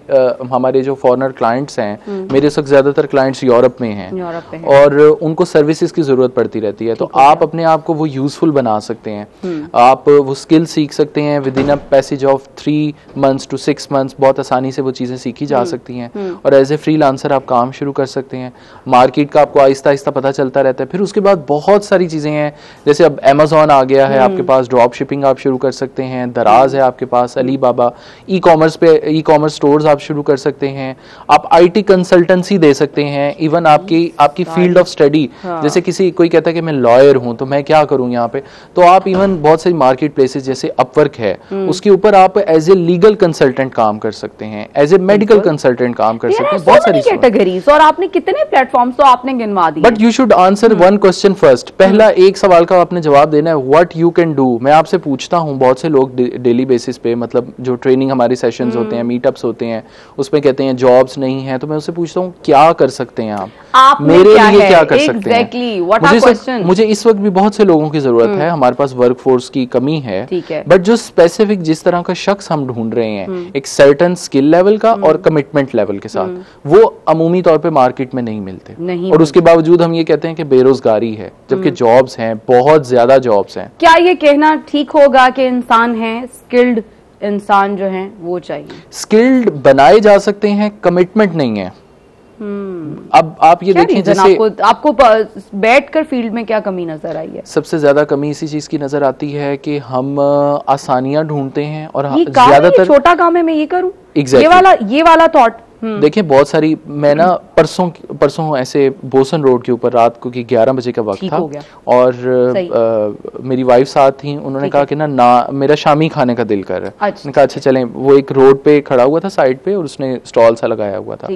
हमारे जो फॉरेनर क्लाइंट्स हैं, मेरे इस वक्त ज़्यादातर क्लाइंट्स यूरोप में हैं और उनको सर्विसेज की ज़रूरत पड़ती रहती है। तो आप अपने आप को वो यूज़फुल बना सकते हैं, आप वो स्किल सीख सकते हैं। Within a passage of 3 months to 6 months बहुत आसानी से वो चीज़ें सीखी जा सकती हैं और एज ए फ्रीलांसर आप काम शुरू कर सकते हैं। मार्केट का आपको आहिस्ता आहिस्ता पता चलता रहता है। फिर उसके बाद बहुत सारी चीज़ें हैं, जैसे अब अमेजोन आ गया है आपके पास, ड्रॉप शिपिंग आप शुरू कर सकते हैं, दराज है आपके पास, Alibaba, e commerce stores आप शुरू कर सकते हैं। आप आईटी कंसल्टेंसी दे सकते हैं। इवन आपकी फील्ड ऑफ स्टडी, जैसे कोई कहता है कि मैं लॉयर हूं तो मैं क्या करूं यहाँ पे, तो आप इवन बहुत सारी मार्केट प्लेसेस जैसे अपवर्क है उसके ऊपर आप एज ए लीगल कंसल्टेंट काम कर सकते हैं, एज ए मेडिकल कंसल्टेंट काम कर सकते हैं। बहुत सारी कैटेगरीज। और आपने कितने प्लेटफॉर्म्स तो आपने गिनवा दिए, but you should answer one question first. पहला एक सवाल का आपने जवाब देना है, व्हाट यू कैन डू। मैं आपसे पूछता हूं, बहुत से लोग डेली बेसिस पे, मतलब जो ट्रेनिंग हमारे सेशंस होते हैं, मीटअप्स होते हैं, उसमें कहते हैं जॉब्स नहीं है, तो मैं उससे पूछता हूं क्या कर सकते हैं आप मेरे लिए, क्या कर सकते हैं। मुझे इस वक्त भी बहुत से लोगों की जरूरत है, हमारे पास वर्कफोर्स की कमी है, बट जो स्पेसिफिक जिस तरह का शख्स हम ढूंढ रहे हैं, एक सर्टेन स्किल लेवल का और कमिटमेंट लेवल के साथ, वो अमूमी तौर पे मार्केट में नहीं मिलते। और उसके बावजूद हम ये कहते हैं कि बेरोजगारी है, जबकि जॉब्स हैं, बहुत ज्यादा जॉब्स हैं। क्या ये कहना ठीक होगा कि इंसान है, स्किल्ड इंसान जो है वो चाहिए? स्किल्ड बनाए जा सकते हैं, कमिटमेंट नहीं है। अब आप ये देखिए, जैसे आपको बैठकर फील्ड में क्या कमी नजर आई है? सबसे ज्यादा कमी इसी चीज की नजर आती है कि हम आसानियां ढूंढते हैं और ज्यादातर छोटा काम है, मैं ये करूं, ये वाला थॉट। देखिए बहुत सारी, मैं ना परसों ऐसे बोसन रोड के ऊपर रात को 11 बजे का वक्त था और मेरी वाइफ साथ थी। उन्होंने कहा कि ना मेरा शामी खाने का दिल कर रहा है। मैंने कहा अच्छा चलें। वो एक रोड पे खड़ा हुआ था साइड पे और उसने स्टॉल सा लगाया हुआ था।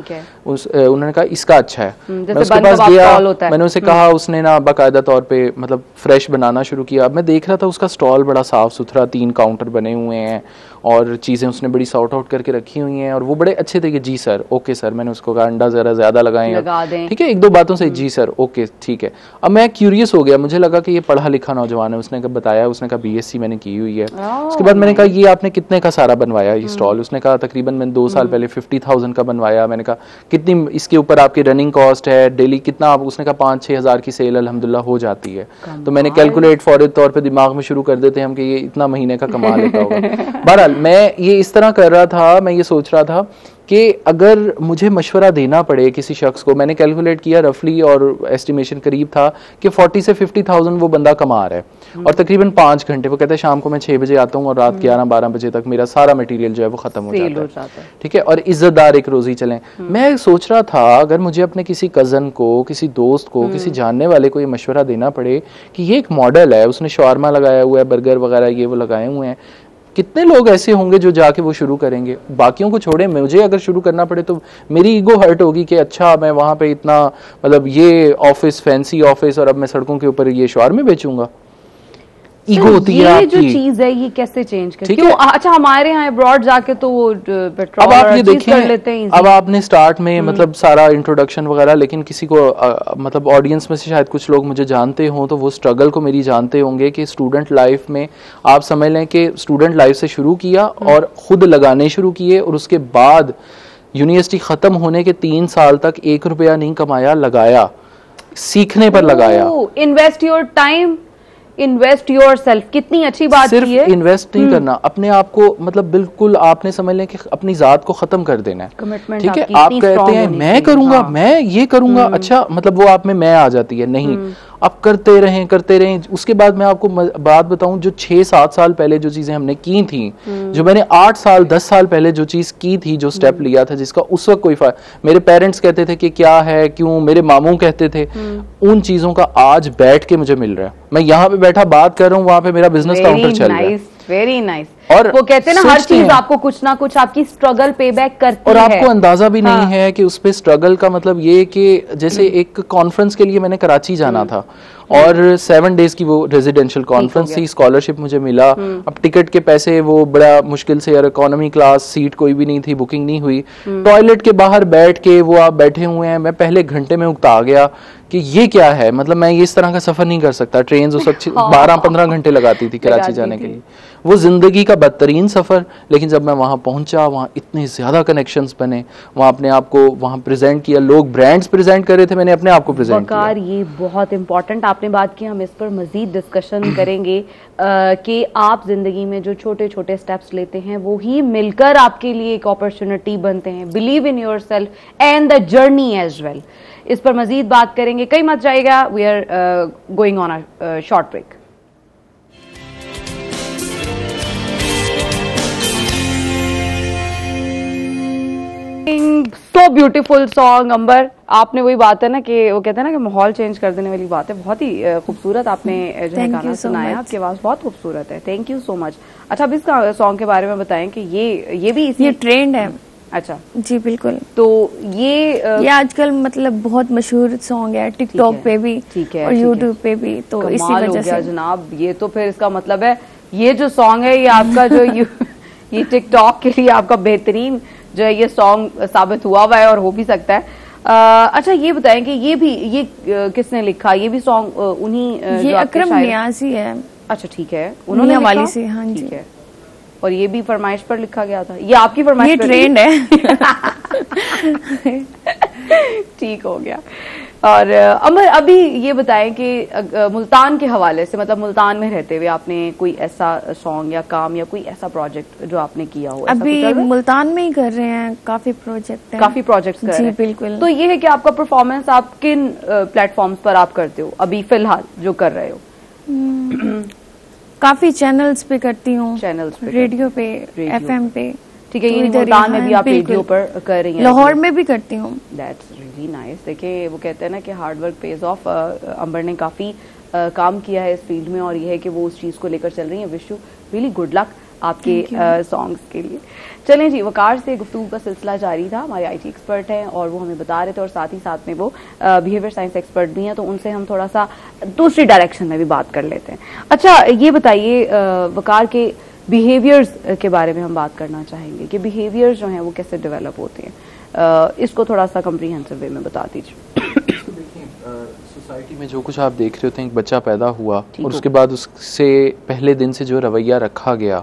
उन्होंने कहा इसका अच्छा है। मैं उसके पास गया, मैंने उसे कहा, उसने ना बाकायदा तौर पर मतलब फ्रेश बनाना शुरू किया। मैं देख रहा था उसका स्टॉल बड़ा साफ सुथरा, 3 काउंटर बने हुए हैं और चीज़ें उसने बड़ी सॉर्ट आउट करके रखी हुई हैं और वो बड़े अच्छे तरीके। जी सर, ओके सर। मैंने उसको कहा अंडा ज़रा ज़्यादा लगाएं, ठीक है, 1-2 बातों से। जी सर, ओके, ठीक है। अब मैं क्यूरियस हो गया, मुझे लगा कि ये पढ़ा लिखा नौजवान है। उसने बताया, उसने कहा बीएससी मैंने की हुई है। उसके बाद मैंने कहा ये आपने कितने का सारा बनवाया ये स्टॉल? उसने कहा तकरीबन मैंने 2 साल पहले 50,000 का बनवाया। मैंने कहा कितनी इसके ऊपर आपकी रनिंग कॉस्ट है डेली, कितना आप? उसने कहा 5-6 हज़ार की सेल अलहमदुल्ला हो जाती है। तो मैंने कैलकुलेट फौरी तौर पर दिमाग में शुरू कर देते हैं हम कि ये इतना महीने का कमा लेता होगा। बहरहाल मैं ये इस तरह कर रहा था, मैं ये सोच रहा था कि अगर मुझे मशवरा देना पड़े किसी शख्स को, मैंने कैलकुलेट किया रफली और एस्टिमेशन करीब था कि 40,000 से 50,000 वो बंदा कमा रहा है और तकरीबन 5 घंटे। वो कहता है शाम को मैं 6 बजे आता हूँ और रात 11-12 बजे तक मेरा सारा मटेरियल जो है वो खत्म हो जाता है, ठीक है, और इज्जतदार एक रोजी चलें। मैं सोच रहा था अगर मुझे अपने किसी कज़न को, किसी दोस्त को, किसी जानने वाले को ये मशवरा देना पड़े कि ये एक मॉडल है, उसने शौरमा लगाया हुआ है, बर्गर वगैरह ये वो लगाए हुए हैं, कितने लोग ऐसे होंगे जो जाके वो शुरू करेंगे? बाकियों को छोड़े, मुझे अगर शुरू करना पड़े तो मेरी ईगो हर्ट होगी कि अच्छा मैं वहाँ पे इतना, मतलब ये ऑफिस, फैंसी ऑफिस, और अब मैं सड़कों के ऊपर ये शौर में बेचूंगा। ईगो होती है आपकी। ये जो चीज है ये कैसे चेंज करें? क्यों? अच्छा हमारे यहाँ अब्रॉड जाके तो वो पेट्रोल अब आप ये देखें, अब आपने स्टार्ट में मतलब सारा इंट्रोडक्शन वगैरह, लेकिन किसी को मतलब ऑडियंस में से शायद कुछ लोग मुझे जानते हों तो वो स्ट्रगल को मेरी जानते होंगे कि स्टूडेंट लाइफ में, आप समझ लें कि स्टूडेंट लाइफ से शुरू किया और खुद लगाने शुरू किए और उसके बाद यूनिवर्सिटी खत्म होने के 3 साल तक 1 रुपया नहीं कमाया, लगाया, सीखने पर लगाया। Invest your time, invest yourself, कितनी अच्छी बात। सिर्फ है इन्वेस्ट नहीं करना अपने आप को, मतलब बिल्कुल आपने समझ लें कि अपनी जात को खत्म कर देना है। कमिटमेंट, ठीक है, आप कहते हैं मैं करूंगा, मैं ये करूंगा, अच्छा मतलब वो आप में मैं आ जाती है। नहीं, आप करते रहें। उसके बाद मैं आपको बात बताऊं, जो 6-7 साल पहले जो चीजें हमने की थी, जो मैंने 8-10 साल पहले जो चीज की थी, जो स्टेप लिया था, जिसका उस वक्त कोई मेरे पेरेंट्स कहते थे कि क्या है, क्यों, मेरे मामू कहते थे, उन चीजों का आज बैठ के मुझे मिल रहा है। मैं यहाँ पे बैठा बात कर रहा हूँ, वहाँ पे मेरा बिजनेस काउंटर चल रहा है। Very nice. और वो कहते हैं ना हर चीज आपको कुछ ना कुछ आपकी स्ट्रगल पे बैक करती है और आपको अंदाजा भी नहीं है कि उस पे स्ट्रगल का मतलब ये कि जैसे एक कॉन्फ्रेंस के लिए मैंने कराची जाना था और 7 डेज की वो रेजिडेंशियल कॉन्फ्रेंस थी, स्कॉलरशिप मुझे मिला। अब टिकट के पैसे वो बड़ा मुश्किल से, यार इकोनॉमी क्लास सीट कोई भी नहीं थी, बुकिंग नहीं हुई। टॉयलेट के बाहर बैठ के वो आप बैठे हुए हैं, मैं पहले घंटे में उकता गया कि ये क्या है, मतलब मैं इस तरह का सफर नहीं कर सकता। ट्रेन उस 12-15 घंटे लगाती थी कराची जाने के लिए। वो जिंदगी उसका बदतरीन सफ़र, लेकिन जब मैं वहाँ पहुँचा वहाँ इतने ज़्यादा कनेक्शंस बने, वहाँ अपने आप को वहाँ प्रेजेंट किया, लोग ब्रांड्स प्रेजेंट कर रहे थे, मैंने अपने आप को प्रेजेंट किया। ये बहुत इंपॉर्टेंट आपने बात की, हम इस पर मज़ीद डिस्कशन करेंगे कि आप ज़िंदगी में जो छोटे छोटे स्टेप्स लेते हैं वो ही मिलकर आपके लिए एक अपॉर्चुनिटी बनते हैं। Believe in yourself and the journey as well, इस पर मज़ीद बात करेंगे, कहीं मत जाएगा, we are going on a short break. So beautiful song Ambar, आपने वही बात है ना कि वो कहते हैं ना कि माहौल चेंज कर देने वाली बात है, बहुत ही खूबसूरत आपने जो है गाना सुनाया, आपकी आवाज बहुत खूबसूरत है, थैंक यू सो मच। अच्छा अब इस सॉन्ग के बारे में बताएं कि ये भी इसी ट्रेंड है। अच्छा जी बिल्कुल, तो ये आजकल मतलब बहुत मशहूर सॉन्ग है, टिकटॉक पे भी ठीक है और यूट्यूब पे भी, तो इसी वजह से जनाब ये तो फिर इसका मतलब है ये जो सॉन्ग है ये आपका जो ये टिकटॉक के लिए आपका बेहतरीन जो है ये सॉन्ग साबित हुआ है और हो भी सकता है। अच्छा ये बताएं कि ये भी किसने लिखा, ये भी सॉन्ग उन्हीं, ये अकरम नियाजी है। अच्छा ठीक है, उन्होंने वाली से, हाँ जी है। और ये भी फरमाइश पर लिखा गया था, ये आपकी फरमाइश, ये ट्रेंड है। ठीक हो गया। और अमर अभी ये बताएं कि मुल्तान के हवाले से, मतलब मुल्तान में रहते हुए आपने कोई ऐसा सॉन्ग या काम या कोई ऐसा प्रोजेक्ट जो आपने किया हो? अभी मुल्तान में ही कर रहे हैं, काफी प्रोजेक्ट हैं, काफी प्रोजेक्ट्स कर रहे हैं। जी बिल्कुल। तो ये है कि आपका परफॉर्मेंस आप किन प्लेटफॉर्म्स पर आप करते हो अभी फिलहाल जो कर रहे हो? काफी चैनल्स पे करती हूँ, चैनल्स पे, रेडियो पे, एफएम पे। ठीक है, ये मुल्तान में भी आप रेडियो पर कर रही हैं, लाहौर में भी करती हूँ। That's really nice. देखिए वो कहते हैं ना कि hard work pays off, Ambar ने काफ़ी काम किया है इस फील्ड में और ये है कि वो उस चीज़ को लेकर चल रही हैं। Wish you really good luck आपके सॉन्ग्स के लिए। चलें जी, वकार से गुफ्तगू का सिलसिला जारी था, हमारे आईटी एक्सपर्ट हैं और वो हमें बता रहे थे और साथ ही साथ में वो बिहेवियर साइंस एक्सपर्ट भी हैं, तो उनसे हम थोड़ा सा दूसरी डायरेक्शन में भी बात कर लेते हैं। अच्छा ये बताइए वकार के बिहेवियर्स के बारे में हम बात करना चाहेंगे कि बिहेवियर्स जो हैं वो कैसे डेवलप होते हैं, इसको थोड़ा सा कम्प्रीहेंसिव वे में बता दीजिए। सोसाइटी में जो कुछ आप देख रहे होते हैं, एक बच्चा पैदा हुआ और उसके बाद उससे पहले दिन से जो रवैया रखा गया,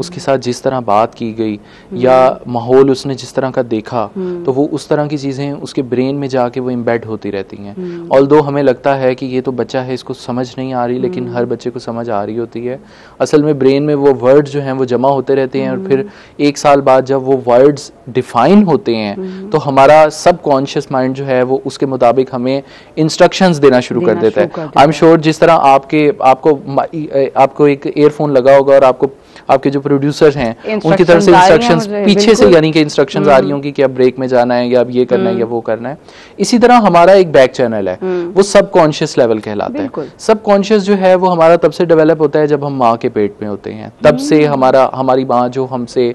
उसके साथ जिस तरह बात की गई या माहौल उसने जिस तरह का देखा, तो वो उस तरह की चीज़ें उसके ब्रेन में जाके वो इम्बेड होती रहती हैं। ऑल्दो हमें लगता है कि ये तो बच्चा है, इसको समझ नहीं आ रही, लेकिन हर बच्चे को समझ आ रही होती है। असल में ब्रेन में वो वर्ड जो हैं वो जमा होते रहते हैं और फिर एक साल बाद जब वो वर्ड्स डिफाइन होते हैं तो हमारा सबकॉन्शियस माइंड जो है वो उसके मुताबिक हमें इंस्ट्रक्शंस देना शुरू कर देता है। आई एम श्योर जिस तरह आपको एक एयरफोन लगा होगा और आपको आपके जो प्रोड्यूसर्स हैं उनकी तरफ से इंस्ट्रक्शंस पीछे से, यानी कि इंस्ट्रक्शंस आ रही होंगी कि अब ब्रेक में जाना है या अब ये करना है या वो करना है। इसी तरह हमारा एक बैक चैनल है, वो सबकॉन्शियस लेवल कहलाता है। सबकॉन्शियस जो है वो हमारा तब से डेवलप होता है जब हम माँ के पेट में होते हैं, तब से हमारी माँ जो हमसे,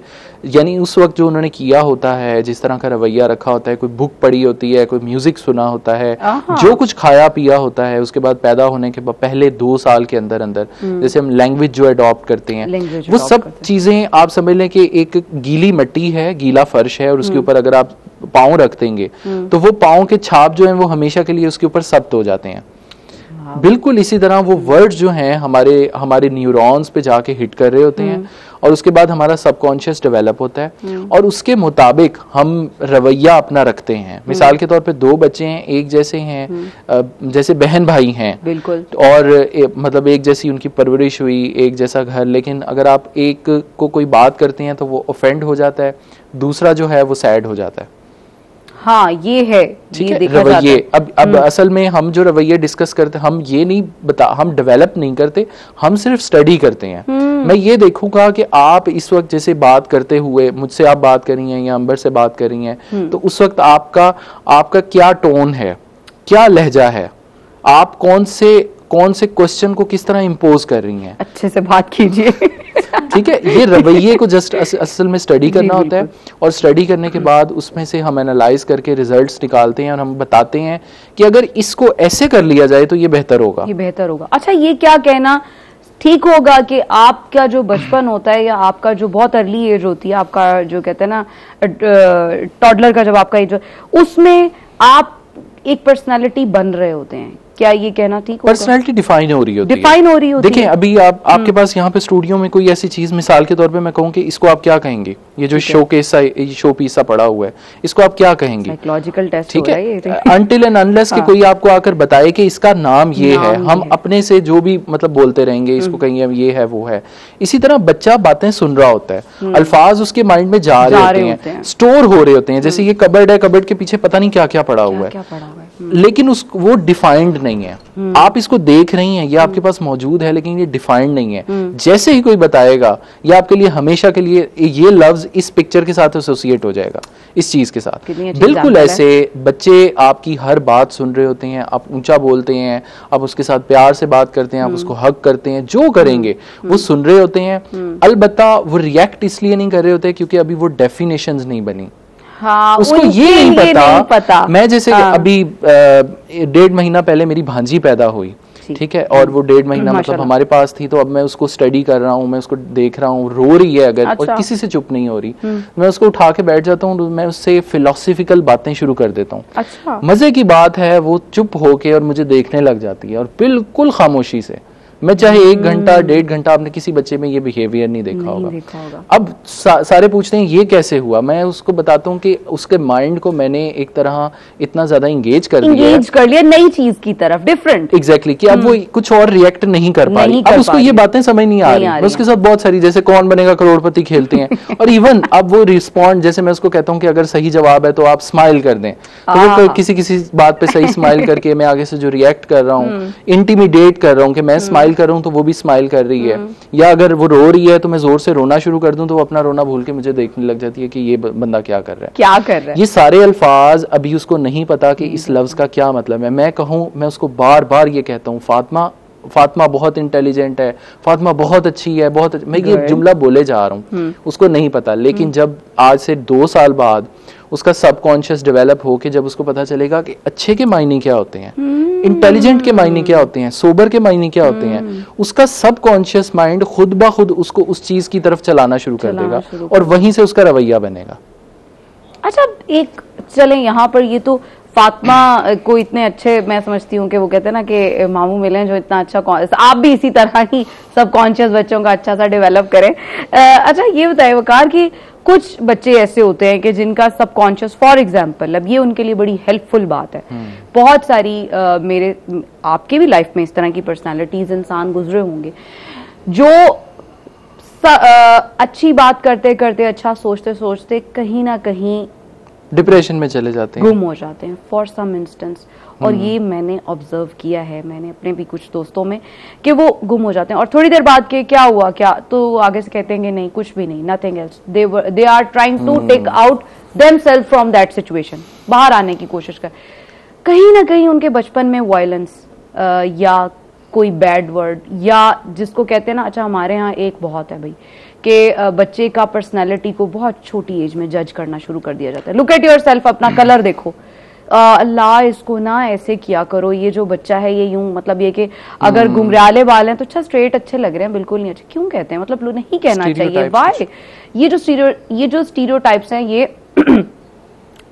यानी उस वक्त जो उन्होंने किया होता है, जिस तरह का रवैया रखा होता है, कोई बुक पढ़ी होती है, कोई म्यूजिक सुना होता है, जो कुछ खाया पिया होता है, उसके बाद पैदा होने के बाद पहले 2 साल के अंदर अंदर जैसे हम लैंग्वेज जो अडॉप्ट करते हैं, वो सब चीजें आप समझ लें कि एक गीली मट्टी है, गीला फर्श है और उसके ऊपर अगर आप पाँव रख देंगे तो वो पाँव के छाप जो है वो हमेशा के लिए उसके ऊपर सब्त हो जाते हैं। बिल्कुल इसी तरह वो वर्ड्स जो हैं हमारे न्यूरॉन्स पे जाके हिट कर रहे होते हैं और उसके बाद हमारा सबकॉन्शियस डेवलप होता है और उसके मुताबिक हम रवैया अपना रखते हैं। मिसाल के तौर पे 2 बच्चे हैं, एक जैसे हैं, जैसे बहन भाई हैं बिल्कुल, और मतलब एक जैसी उनकी परवरिश हुई, एक जैसा घर, लेकिन अगर आप एक को कोई बात करते हैं तो वो ऑफेंड हो जाता है, दूसरा जो है वो सैड हो जाता है। हाँ ये है, ये देखा जाता है। अब असल में हम जो रवैये डिस्कस करते हैं, हम ये नहीं बता, हम डेवलप नहीं करते, हम सिर्फ स्टडी करते हैं। मैं ये देखूंगा कि आप इस वक्त जैसे बात करते हुए मुझसे आप बात कर रही हैं या अंबर से बात कर रही हैं, तो उस वक्त आपका क्या टोन है, क्या लहजा है, आप कौन से क्वेश्चन को किस तरह इम्पोज कर रही हैं। अच्छे से बात कीजिए। ठीक है, ये रवैये को जस्ट असल में स्टडी करना होता है और स्टडी करने के बाद उसमें से हम एनालाइज करके रिजल्ट्स निकालते हैं और हम बताते हैं कि अगर इसको ऐसे कर लिया जाए तो ये बेहतर होगा, ये बेहतर होगा। अच्छा ये क्या कहना ठीक होगा कि आपका जो बचपन होता है या आपका जो बहुत अर्ली एज होती है, आपका जो कहते हैं ना टॉडलर का जब आपका एज, उसमें आप एक पर्सनैलिटी बन रहे होते हैं, क्या ये कहना ठीक होगा? पर्सनैलिटी डिफाइन हो रही होती है, डिफाइन हो रही होती है। देखें अभी आप आपके पास यहाँ पे स्टूडियो में कोई ऐसी चीज, मिसाल के तौर पे मैं कहूँ कि इसको आप क्या कहेंगे, ये जो शो पीसा पड़ा हुआ है इसको आप क्या कहेंगे, साइकोलॉजिकल टेस्ट, ठीक है, अनटिल एंड अनलेस कि कोई आपको आकर बताए कि इसका नाम ये है, हम अपने से जो भी मतलब बोलते रहेंगे, इसको कहेंगे ये है वो है। इसी तरह बच्चा बातें सुन रहा होता है, अल्फाज उसके माइंड में जा रहे होते हैं, स्टोर हो रहे होते हैं, जैसे ये कबर्ड है, कबर्ड के पीछे पता नहीं क्या क्या पड़ा हुआ है, लेकिन उस वो डिफाइंड नहीं है, आप इसको देख रही हैं, ये आपके पास मौजूद है लेकिन ये डिफाइंड नहीं है। जैसे ही कोई बताएगा या आपके लिए हमेशा के लिए ये लफ्ज इस पिक्चर के साथ एसोसिएट हो जाएगा, इस चीज के साथ। बिल्कुल ऐसे बच्चे आपकी हर बात सुन रहे होते हैं, आप ऊंचा बोलते हैं, आप उसके साथ प्यार से बात करते हैं, आप उसको हक करते हैं, जो करेंगे वो सुन रहे होते हैं, अलबत्ता वो रिएक्ट इसलिए नहीं कर रहे होते क्योंकि अभी वो डेफिनेशंस नहीं बनी। हाँ, उसको ये नहीं पता। मैं जैसे अभी 1.5 महीना पहले मेरी भांजी पैदा हुई, ठीक है, और वो 1.5 महीना मतलब हमारे पास थी, तो अब मैं उसको स्टडी कर रहा हूँ, मैं उसको देख रहा हूँ, रो रही है अगर, और किसी से चुप नहीं हो रही, मैं उसको उठा के बैठ जाता हूँ, मैं उससे फिलोसफिकल बातें शुरू कर देता हूँ। अच्छा। मजे की बात है वो चुप होके और मुझे देखने लग जाती है, और बिल्कुल खामोशी से, मैं चाहे 1 घंटा 1.5 घंटा, आपने किसी बच्चे में ये बिहेवियर नहीं देखा होगा। अब सारे पूछते हैं ये कैसे हुआ, मैं उसको बताता हूँ कि उसके माइंड को मैंने एक तरह इतना ज्यादा इंगेज कर लिया नई चीज की तरफ, डिफरेंट, एग्जैक्टली, कि अब वो कुछ और रिएक्ट नहीं कर पा रही, अब उसको ये बातें समझ नहीं आ रही। उसके साथ बहुत सारी जैसे कौन बनेगा करोड़पति खेलते हैं, और इवन अब वो रिस्पॉन्ड, जैसे मैं उसको कहता हूँ कि अगर सही जवाब है तो आप स्माइल कर दें, तो वो किसी किसी बात पे सही स्माइल करके, मैं आगे से जो रिएक्ट कर रहा हूँ इंटिमिडेट कर रहा हूँ कि मैं स्माइल कर रहा हूं तो वो भी स्माइल कर रही है, या अगर वो रो रही है तो मैं जोर से रोना शुरू कर दूं तो वो अपना रोना भूल के मुझे देखने लग जाती है कि ये बंदा क्या कर रहा है। ये सारे अल्फाज अभी उसको नहीं पता कि इस लफ्ज का क्या मतलब है। मैं कहूं, मैं उसको बार बार ये कहता हूं, फातिमा बहुत इंटेलिजेंट है, फातिमा बहुत अच्छी है, बहुत अच्छी। मैं ये जुमला बोले जा रहा हूँ, उसको नहीं पता, लेकिन जब आज से 2 साल बाद उसका सबकॉन्शियस डेवलप होके जब उसको पता चलेगा कि अच्छे के मायने क्या होते हैं, इंटेलिजेंट के मायने क्या होते हैं, सोबर के मायने क्या होते हैं, उसका सबकॉन्शियस माइंड खुद ब खुद उसको उस चीज की तरफ चलाना शुरू कर देगा और वहीं से उसका रवैया बनेगा। अच्छा, एक चले यहाँ पर, ये तो फातिमा को इतने अच्छे, मैं समझती हूँ कि वो कहते हैं ना कि मामू मिले जो इतना अच्छा, आप भी इसी तरह ही सबकॉन्शियस बच्चों का अच्छा सा डेवलप करें। अच्छा ये बताए वकार कि कुछ बच्चे ऐसे होते हैं कि जिनका सबकॉन्शियस, फॉर एग्जांपल, अब ये उनके लिए बड़ी हेल्पफुल बात है, बहुत सारी मेरे आपके भी लाइफ में इस तरह की पर्सनालिटीज इंसान गुजरे होंगे जो अच्छी बात करते करते, अच्छा सोचते सोचते कहीं ना कहीं डिप्रेशन में चले जाते हैं, गुम हो जाते हैं फॉर सम इंस्टेंस। और ये मैंने ऑब्जर्व किया है, मैंने अपने भी कुछ दोस्तों में, कि वो गुम हो जाते हैं और थोड़ी देर बाद के क्या हुआ क्या, तो आगे से कहते हैं कि नहीं कुछ भी नहीं, nothing else, they are trying to take out themselves from that situation, बाहर आने की कोशिश कर। कहीं ना कहीं उनके बचपन में वायलेंस या कोई बैड वर्ड, या जिसको कहते हैं ना, अच्छा हमारे यहाँ एक बहुत है भाई कि बच्चे का पर्सनैलिटी को बहुत छोटी एज में जज करना शुरू कर दिया जाता है, लुक एट योर सेल्फ, अपना कलर देखो, अल्लाह इसको ना ऐसे किया करो, ये जो बच्चा है ये यूं, मतलब ये कि अगर घुंघराले बाल हैं तो अच्छा स्ट्रेट अच्छे लग रहे हैं, बिल्कुल नहीं अच्छे, क्यों कहते हैं, मतलब नहीं कहना चाहिए, वाई ये जो स्टीरियोटाइप्स हैं ये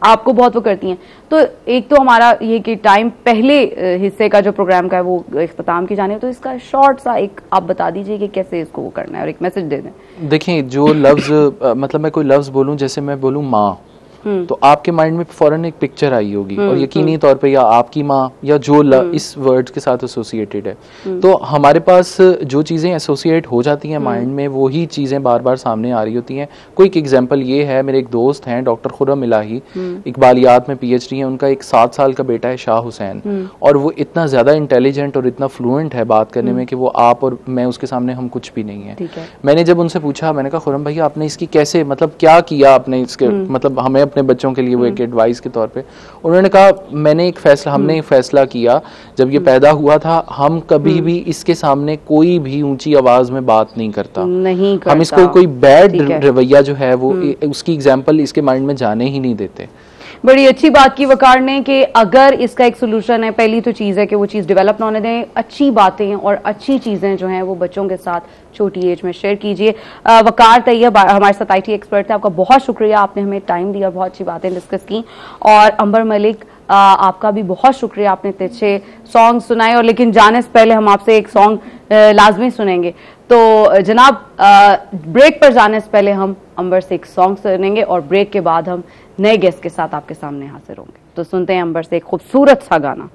आपको बहुत वो करती हैं। तो एक तो हमारा ये कि टाइम पहले हिस्से का जो प्रोग्राम का है वो इख्तिताम की जाने, तो इसका शॉर्ट सा एक आप बता दीजिए कि कैसे इसको वो करना है और एक मैसेज दे दें। देखिए जो लफ्ज मतलब मैं कोई लफ्ज बोलूं, जैसे मैं बोलूं माँ, तो आपके माइंड में फौरन एक पिक्चर आई होगी और यकीनी तौर पे या आपकी माँ या जो इस वर्ड के साथ एसोसिएटेड है, तो हमारे पास जो चीजें एसोसिएट हो जाती हैं माइंड में वो ही चीजें बार बार सामने आ रही होती हैं। क्विक एग्जांपल ये है, मेरे एक दोस्त हैं डॉक्टर खुर्रम इलाही, इकबालियात में PhD है, उनका एक 7 साल का बेटा है शाह हुसैन, और वो इतना ज्यादा इंटेलिजेंट और इतना फ्लुएंट है बात करने में कि वो आप और मैं उसके सामने हम कुछ भी नहीं है। मैंने जब उनसे पूछा, मैंने कहा खुर्रम भाई आपने इसकी कैसे, मतलब क्या किया आपने इसके, मतलब हमें अपने बच्चों के लिए वो एक एडवाइस के तौर पे। उन्होंने कहा मैंने एक फैसला, हमने एक फैसला किया जब ये पैदा हुआ था, हम कभी भी इसके सामने कोई भी ऊंची आवाज में बात नहीं करता। हम इसको कोई बैड रवैया जो है वो उसकी एग्जांपल इसके माइंड में जाने ही नहीं देते। बड़ी अच्छी बात की वकार ने कि अगर इसका एक सोल्यूशन है, पहली तो चीज़ है कि वो चीज़ डेवलप ना होने दें, अच्छी बातें और अच्छी चीज़ें जो हैं वो बच्चों के साथ छोटी एज में शेयर कीजिए। वकार तैयब हमारे साथ IT एक्सपर्ट थे, आपका बहुत शुक्रिया, आपने हमें टाइम दिया, बहुत अच्छी बातें डिस्कस की। और अंबर मलिक आपका भी बहुत शुक्रिया, आपने इतने अच्छे सॉन्ग सुनाए। और लेकिन जाने से पहले हम आपसे एक सॉन्ग लाजमी सुनेंगे, तो जनाब ब्रेक पर जाने से पहले हम अंबर से एक सॉन्ग सुनेंगे और ब्रेक के बाद हम नए गेस्ट के साथ आपके सामने हाजिर होंगे। तो सुनते हैं अंबर से एक खूबसूरत सा गाना।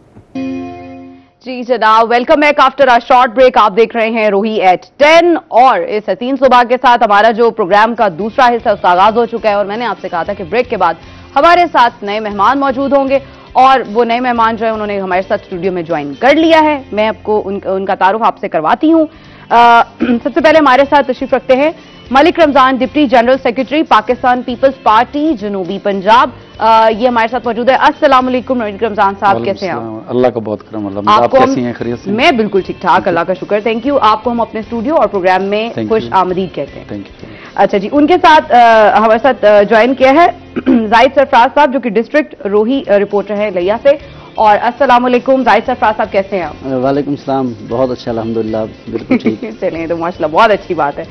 जी जनाब, welcome back after a short break. आप देख रहे हैं रोही एट 10 और इस हसीन सुबह के साथ हमारा जो प्रोग्राम का दूसरा हिस्सा उसका आगाज हो चुका है। और मैंने आपसे कहा था कि ब्रेक के बाद हमारे साथ नए मेहमान मौजूद होंगे और वो नए मेहमान जो है उन्होंने हमारे साथ स्टूडियो में ज्वाइन कर लिया है। मैं आपको उनका तारुफ आपसे करवाती हूँ। सबसे पहले हमारे साथ तशरीफ रखते हैं Malik Ramzan, deputy general secretary Pakistan peoples party जनूबी पंजाब। ये हमारे साथ मौजूद है। अस्सलाम वालेकुम मलिक रमजान साहब, कैसे हैं आप? अल्लाह का बहुत करम। आप कैसी हैं? खैरियत से? मैं बिल्कुल ठीक ठाक, अल्लाह का शुक्र। Thank you. आपको हम अपने स्टूडियो और प्रोग्राम में खुश आमदीद कहते हैं। Thank you. अच्छा जी, उनके साथ हमारे साथ ज्वाइन किया है जाहिद सरफराज साहब जो कि डिस्ट्रिक्ट रोही रिपोर्टर है लैया से। और अस्सलाम वालेकुम जाहिद सरफराज साहब, कैसे हैं आप? वालेकुम सलाम, बहुत अच्छा अल्हम्दुलिल्लाह, बिल्कुल ठीक। चलिए तो माशाल्लाह बहुत अच्छी बात है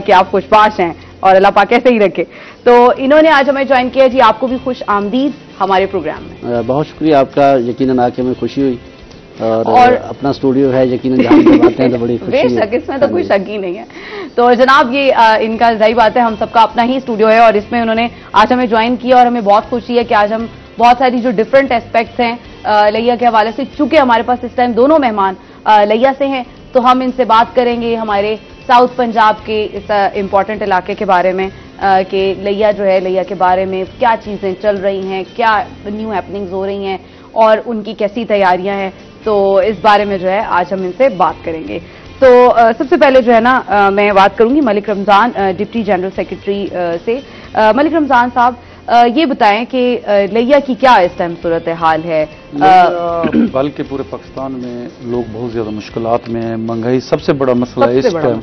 कि आप खुशबाश हैं और अल्लाह पाक ऐसे ही रखे। तो इन्होंने आज हमें ज्वाइन किया जी, आपको भी खुश आमदीद हमारे प्रोग्राम में। बहुत शुक्रिया आपका, यकीनन आके हमें खुशी हुई और अपना स्टूडियो है, यकीनन हैं तो बड़ी खुशी है। इसमें तो कोई शक ही नहीं है। तो जनाब ये इनका जाहिर बात है हम सबका अपना ही स्टूडियो है और इसमें उन्होंने आज हमें ज्वाइन किया और हमें बहुत खुशी है कि आज हम बहुत सारी जो डिफरेंट एस्पेक्ट्स हैं लैया के हवाले से, चूंकि हमारे पास इस टाइम दोनों मेहमान लैया से हैं तो हम इनसे बात करेंगे हमारे साउथ पंजाब के इस इम्पॉर्टेंट इलाके के बारे में कि लैया जो है लैया के बारे में क्या चीज़ें चल रही हैं, क्या न्यू हैपनिंग्स हो रही हैं और उनकी कैसी तैयारियां हैं। तो इस बारे में जो है आज हम इनसे बात करेंगे। तो सबसे पहले जो है ना मैं बात करूंगी Malik Ramzan deputy general secretary से। मलिक रमजान साहब ये बताएं कि लैया की क्या इस टाइम सूरत हाल है? बल्कि पूरे पाकिस्तान में लोग बहुत ज्यादा मुश्किलात में हैं, महंगाई सबसे बड़ा मसला है इस टाइम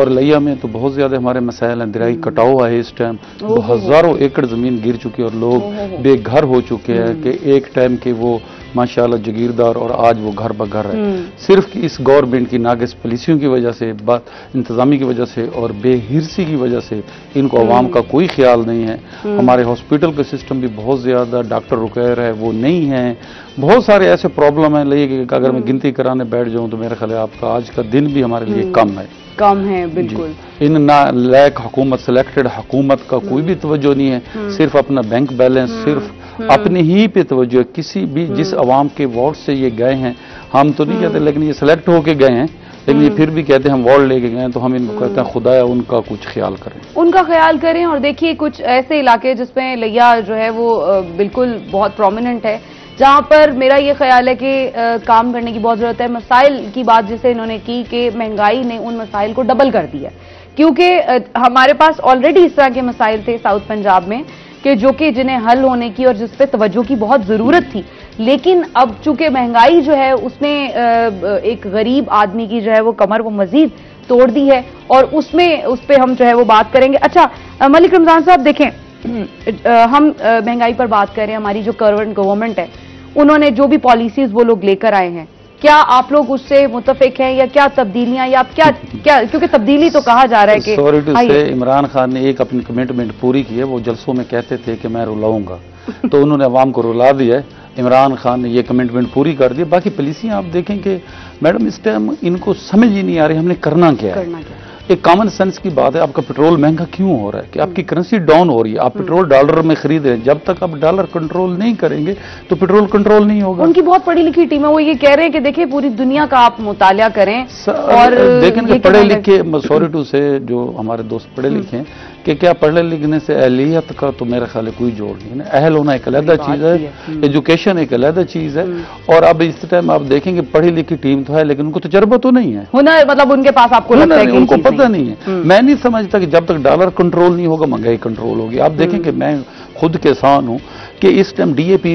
और लैया में तो बहुत ज्यादा हमारे मसाइल हैं। दरियाई कटाव है इस टाइम, तो हजारों एकड़ जमीन गिर चुकी है और लोग बेघर हो चुके हैं कि एक टाइम के वो माशाल्लाह जगीरदार और आज वो घर बघर है। सिर्फ इस गवर्नमेंट की नागस पॉलिसियों की वजह से, बात इंतजामी की वजह से और बेहिरसी की वजह से इनको आवाम का कोई ख्याल नहीं है। हमारे हॉस्पिटल का सिस्टम भी बहुत ज़्यादा डॉक्टर रुकैर है वो नहीं है। बहुत सारे ऐसे प्रॉब्लम हैं लेकिन अगर मैं गिनती कराने बैठ जाऊँ तो मेरा ख्याल है आपका आज का दिन भी हमारे लिए कम है, कम है बिल्कुल। इन ना लायक हुकूमत, सिलेक्टेड हुकूमत का कोई भी तवज्जो नहीं है, सिर्फ अपना बैंक बैलेंस, सिर्फ अपने ही पे तवज्जो। किसी भी जिस अवाम के वोट से ये गए हैं, हम तो नहीं कहते लेकिन ये सिलेक्ट होके गए हैं, लेकिन ये फिर भी कहते हैं हम वॉर्ड लेके गए, तो हम इनको कहते हैं खुदाया उनका कुछ ख्याल करें, उनका ख्याल करें। और देखिए कुछ ऐसे इलाके जिसमें लैया जो है वो बिल्कुल बहुत प्रोमिनेंट है, जहाँ पर मेरा ये ख्याल है कि काम करने की बहुत ज़रूरत है। मसाइल की बात जैसे इन्होंने की कि महंगाई ने उन मसाइल को डबल कर दिया, क्योंकि हमारे पास ऑलरेडी इस तरह के मसाइल थे साउथ पंजाब में कि जो कि जिन्हें हल होने की और जिस पे तवज्जो की बहुत ज़रूरत थी, लेकिन अब चूंकि महंगाई जो है उसने एक गरीब आदमी की जो है वो कमर वो मज़ीद तोड़ दी है और उसमें उस पर हम जो है वो बात करेंगे। अच्छा मलिक रमज़ान साहब देखें, हम महंगाई पर बात करें, हमारी जो करंट गवर्नमेंट है उन्होंने जो भी पॉलिसीज वो लोग लेकर आए हैं, क्या आप लोग उससे मुतफिक हैं या क्या तब्दीलियां या आप क्या क्या, क्योंकि तब्दीली तो कहा जा रहा है कि सॉरी टू से इमरान खान ने एक अपनी कमिटमेंट पूरी की है। वो जलसों में कहते थे कि मैं रुलाऊंगा तो उन्होंने अवाम को रुला दिया है। इमरान खान ने ये कमिटमेंट पूरी कर दी। बाकी पॉलिसियाँ आप देखें कि मैडम इस टाइम इनको समझ ही नहीं आ रही हमने करना क्या है। एक कॉमन सेंस की बात है, आपका पेट्रोल महंगा क्यों हो रहा है कि आपकी करेंसी डाउन हो रही है, आप पेट्रोल डॉलर में खरीद रहे हैं। जब तक आप डॉलर कंट्रोल नहीं करेंगे तो पेट्रोल कंट्रोल नहीं होगा। उनकी बहुत पढ़ी लिखी टीम है, वो ये कह रहे हैं कि देखिए पूरी दुनिया का आप मुताला करें और देखें पढ़े लिखे, सॉरी टू से जो हमारे दोस्त पढ़े लिखे हैं कि क्या पढ़ने लिखने से अहलियत का तो मेरा ख्याल है कोई जोड़ नहीं है। अहल होना एक अलग चीज़ है, एजुकेशन एक अलग चीज़ है। और अब इस टाइम आप देखेंगे पढ़ी लिखी टीम तो है लेकिन उनको तजर्बा तो नहीं है, हुनर मतलब उनके पास आपको लगता है उनको पता नहीं है। मैं नहीं समझता कि जब तक डॉलर कंट्रोल नहीं होगा महंगाई कंट्रोल होगी। आप देखें कि मैं खुद किसान हूँ कि इस टाइम DAP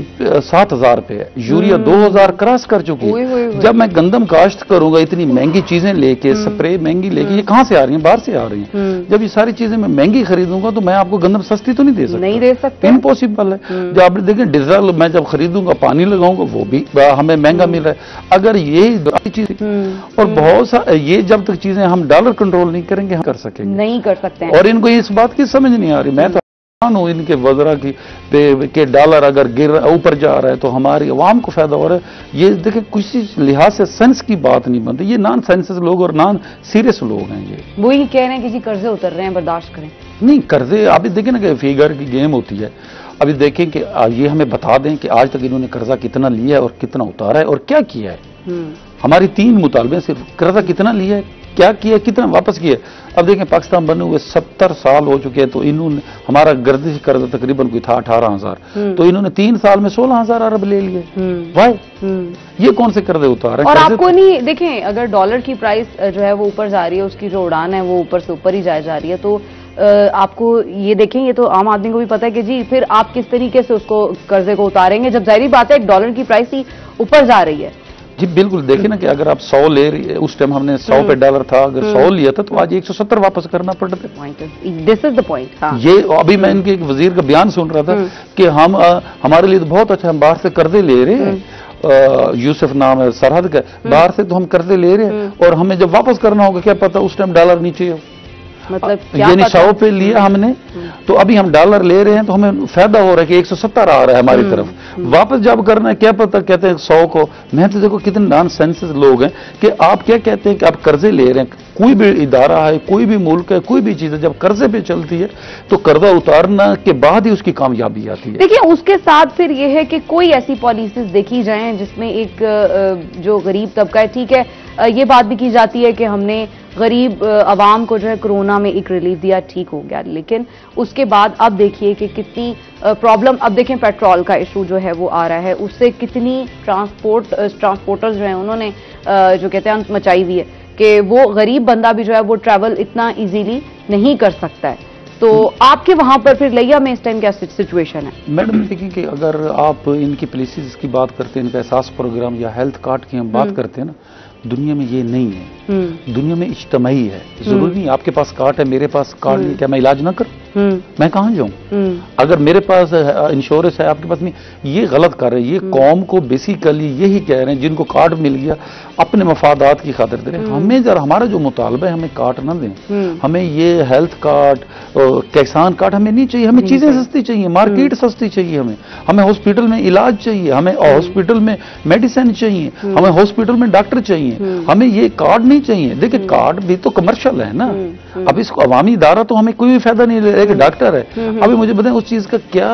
7,000 पे है, यूरिया 2,000 क्रॉस कर चुकी है। जब मैं गंदम काश्त करूंगा इतनी महंगी चीजें लेके, स्प्रे महंगी लेके, ये कहाँ से आ रही हैं? बाहर से आ रही हैं। जब ये सारी चीजें मैं महंगी खरीदूंगा तो मैं आपको गंदम सस्ती तो नहीं दे सकता, नहीं दे सकता, इम्पॉसिबल है। जब आप देखें डीजल मैं जब खरीदूंगा पानी लगाऊंगा वो भी हमें महंगा मिल रहा है। अगर ये चीज और बहुत सारी ये जब तक चीजें हम डॉलर कंट्रोल नहीं करेंगे हम कर सकेंगे नहीं कर सकते। और इनको इस बात की समझ नहीं आ रही। मैं इनके वज़रा की के डॉलर अगर गिर ऊपर जा रहा है तो हमारी आवाम को फ़ायदा हो रहा है। ये देखिए किसी लिहाज से सेंस की बात नहीं बनती, ये नॉन सेंसेस लोग और नॉन सीरियस लोग हैं। ये वही कह रहे हैं कि कर्जे उतर रहे हैं, बर्दाश्त करें नहीं कर्जे। अभी देखें ना कि फिगर की गेम होती है। अभी देखें कि ये हमें बता दें कि आज तक इन्होंने कर्जा कितना लिया है और कितना उतारा है और क्या किया है। हमारी तीन मुतालबे सिर्फ कर्जा कितना लिया है, क्या किया, कितना वापस किया। अब देखें पाकिस्तान बने हुए 70 साल हो चुके हैं तो इन्होंने हमारा गर्दिश कर्जा तकरीबन कोई था 18,000, तो इन्होंने 3 साल में 16,000 अरब ले लिए। भाई ये कौन से कर्जे उतार रहे हैं? और आपको नहीं देखें अगर डॉलर की प्राइस जो है वो ऊपर जा रही है, उसकी जो उड़ान है वो ऊपर से ऊपर ही जा रही है, तो आपको ये देखें ये तो आम आदमी को भी पता है कि जी फिर आप किस तरीके से उसको कर्जे को उतारेंगे जब जाहिर बात है डॉलर की प्राइस ही ऊपर जा रही है। जी बिल्कुल, देखें ना कि अगर आप 100 ले रही, उस टाइम हमने 100 पे डॉलर था, अगर 100 लिया था तो आज 170 वापस करना पड़ता है। This is the point. ये अभी मैं इनके वजीर का बयान सुन रहा था कि हम हमारे लिए तो बहुत अच्छा, हम बाहर से कर्जे ले रहे हैं, यूसुफ नाम है सरहद का, बाहर से तो हम कर्जे ले रहे हैं और हमें जब वापस करना होगा क्या पता उस टाइम डॉलर नीचे हो, मतलब यानी 100 पे लिया हमने तो अभी हम डॉलर ले रहे हैं तो हमें फायदा हो रहा है कि 170 आ रहा है हमारी तरफ, वापस जब करना है क्या पता कहते हैं 100 को। मैं तो देखो कितने नॉन सेंसेस लोग हैं कि आप क्या कहते हैं कि आप कर्जे ले रहे हैं। कोई भी इदारा है, कोई भी मुल्क है, कोई भी चीज़ है जब कर्जे पे चलती है तो कर्जा उतारना के बाद ही उसकी कामयाबी आती है। देखिए उसके साथ फिर यह है कि कोई ऐसी पॉलिसीज देखी जाएं जिसमें एक जो गरीब तबका है, ठीक है ये बात भी की जाती है कि हमने गरीब आवाम को जो है कोरोना में एक रिलीफ दिया, ठीक हो गया, लेकिन उसके बाद अब देखिए कि कितनी प्रॉब्लम। अब देखें पेट्रोल का इशू जो है वो आ रहा है, उससे कितनी ट्रांसपोर्टर्स जो हैं उन्होंने जो कहते हैं मचाई हुई है कि वो गरीब बंदा भी जो है वो ट्रैवल इतना इजीली नहीं कर सकता है। तो आपके वहां पर फिर लैया में इस टाइम क्या सिचुएशन है? मैडम देखिए कि अगर आप इनकी पॉलिसीज की बात करते हैं, इनका एहसास प्रोग्राम या हेल्थ कार्ड की हम बात करते हैं ना, दुनिया में ये नहीं है, दुनिया में इज्तमाही है। जरूरी नहीं आपके पास कार्ड है मेरे पास कार्ड नहीं, क्या मैं इलाज ना करूं, मैं कहां जाऊं? अगर मेरे पास इंश्योरेंस है आपके पास नहीं, ये गलत कर रहे हैं। ये कौम को बेसिकली यही कह रहे हैं जिनको कार्ड मिल गया अपने मफादात की खातिर दे रहे हैं। हमें जरा हमारा जो मुतालबा है हमें कार्ड ना दें, हमें ये हेल्थ कार्ड किसान कार्ड हमें नहीं चाहिए, हमें चीज़ें सस्ती चाहिए, मार्केट सस्ती चाहिए, हमें हॉस्पिटल में इलाज चाहिए, हमें हॉस्पिटल में मेडिसिन चाहिए, हमें हॉस्पिटल में डॉक्टर चाहिए, हमें ये कार्ड नहीं चाहिए। देखिए कार्ड भी तो कमर्शियल है ना, अब इसको अवामी इदारा तो हमें कोई भी फायदा नहीं ले रहा है कि डॉक्टर है। अभी मुझे बताएं उस चीज का क्या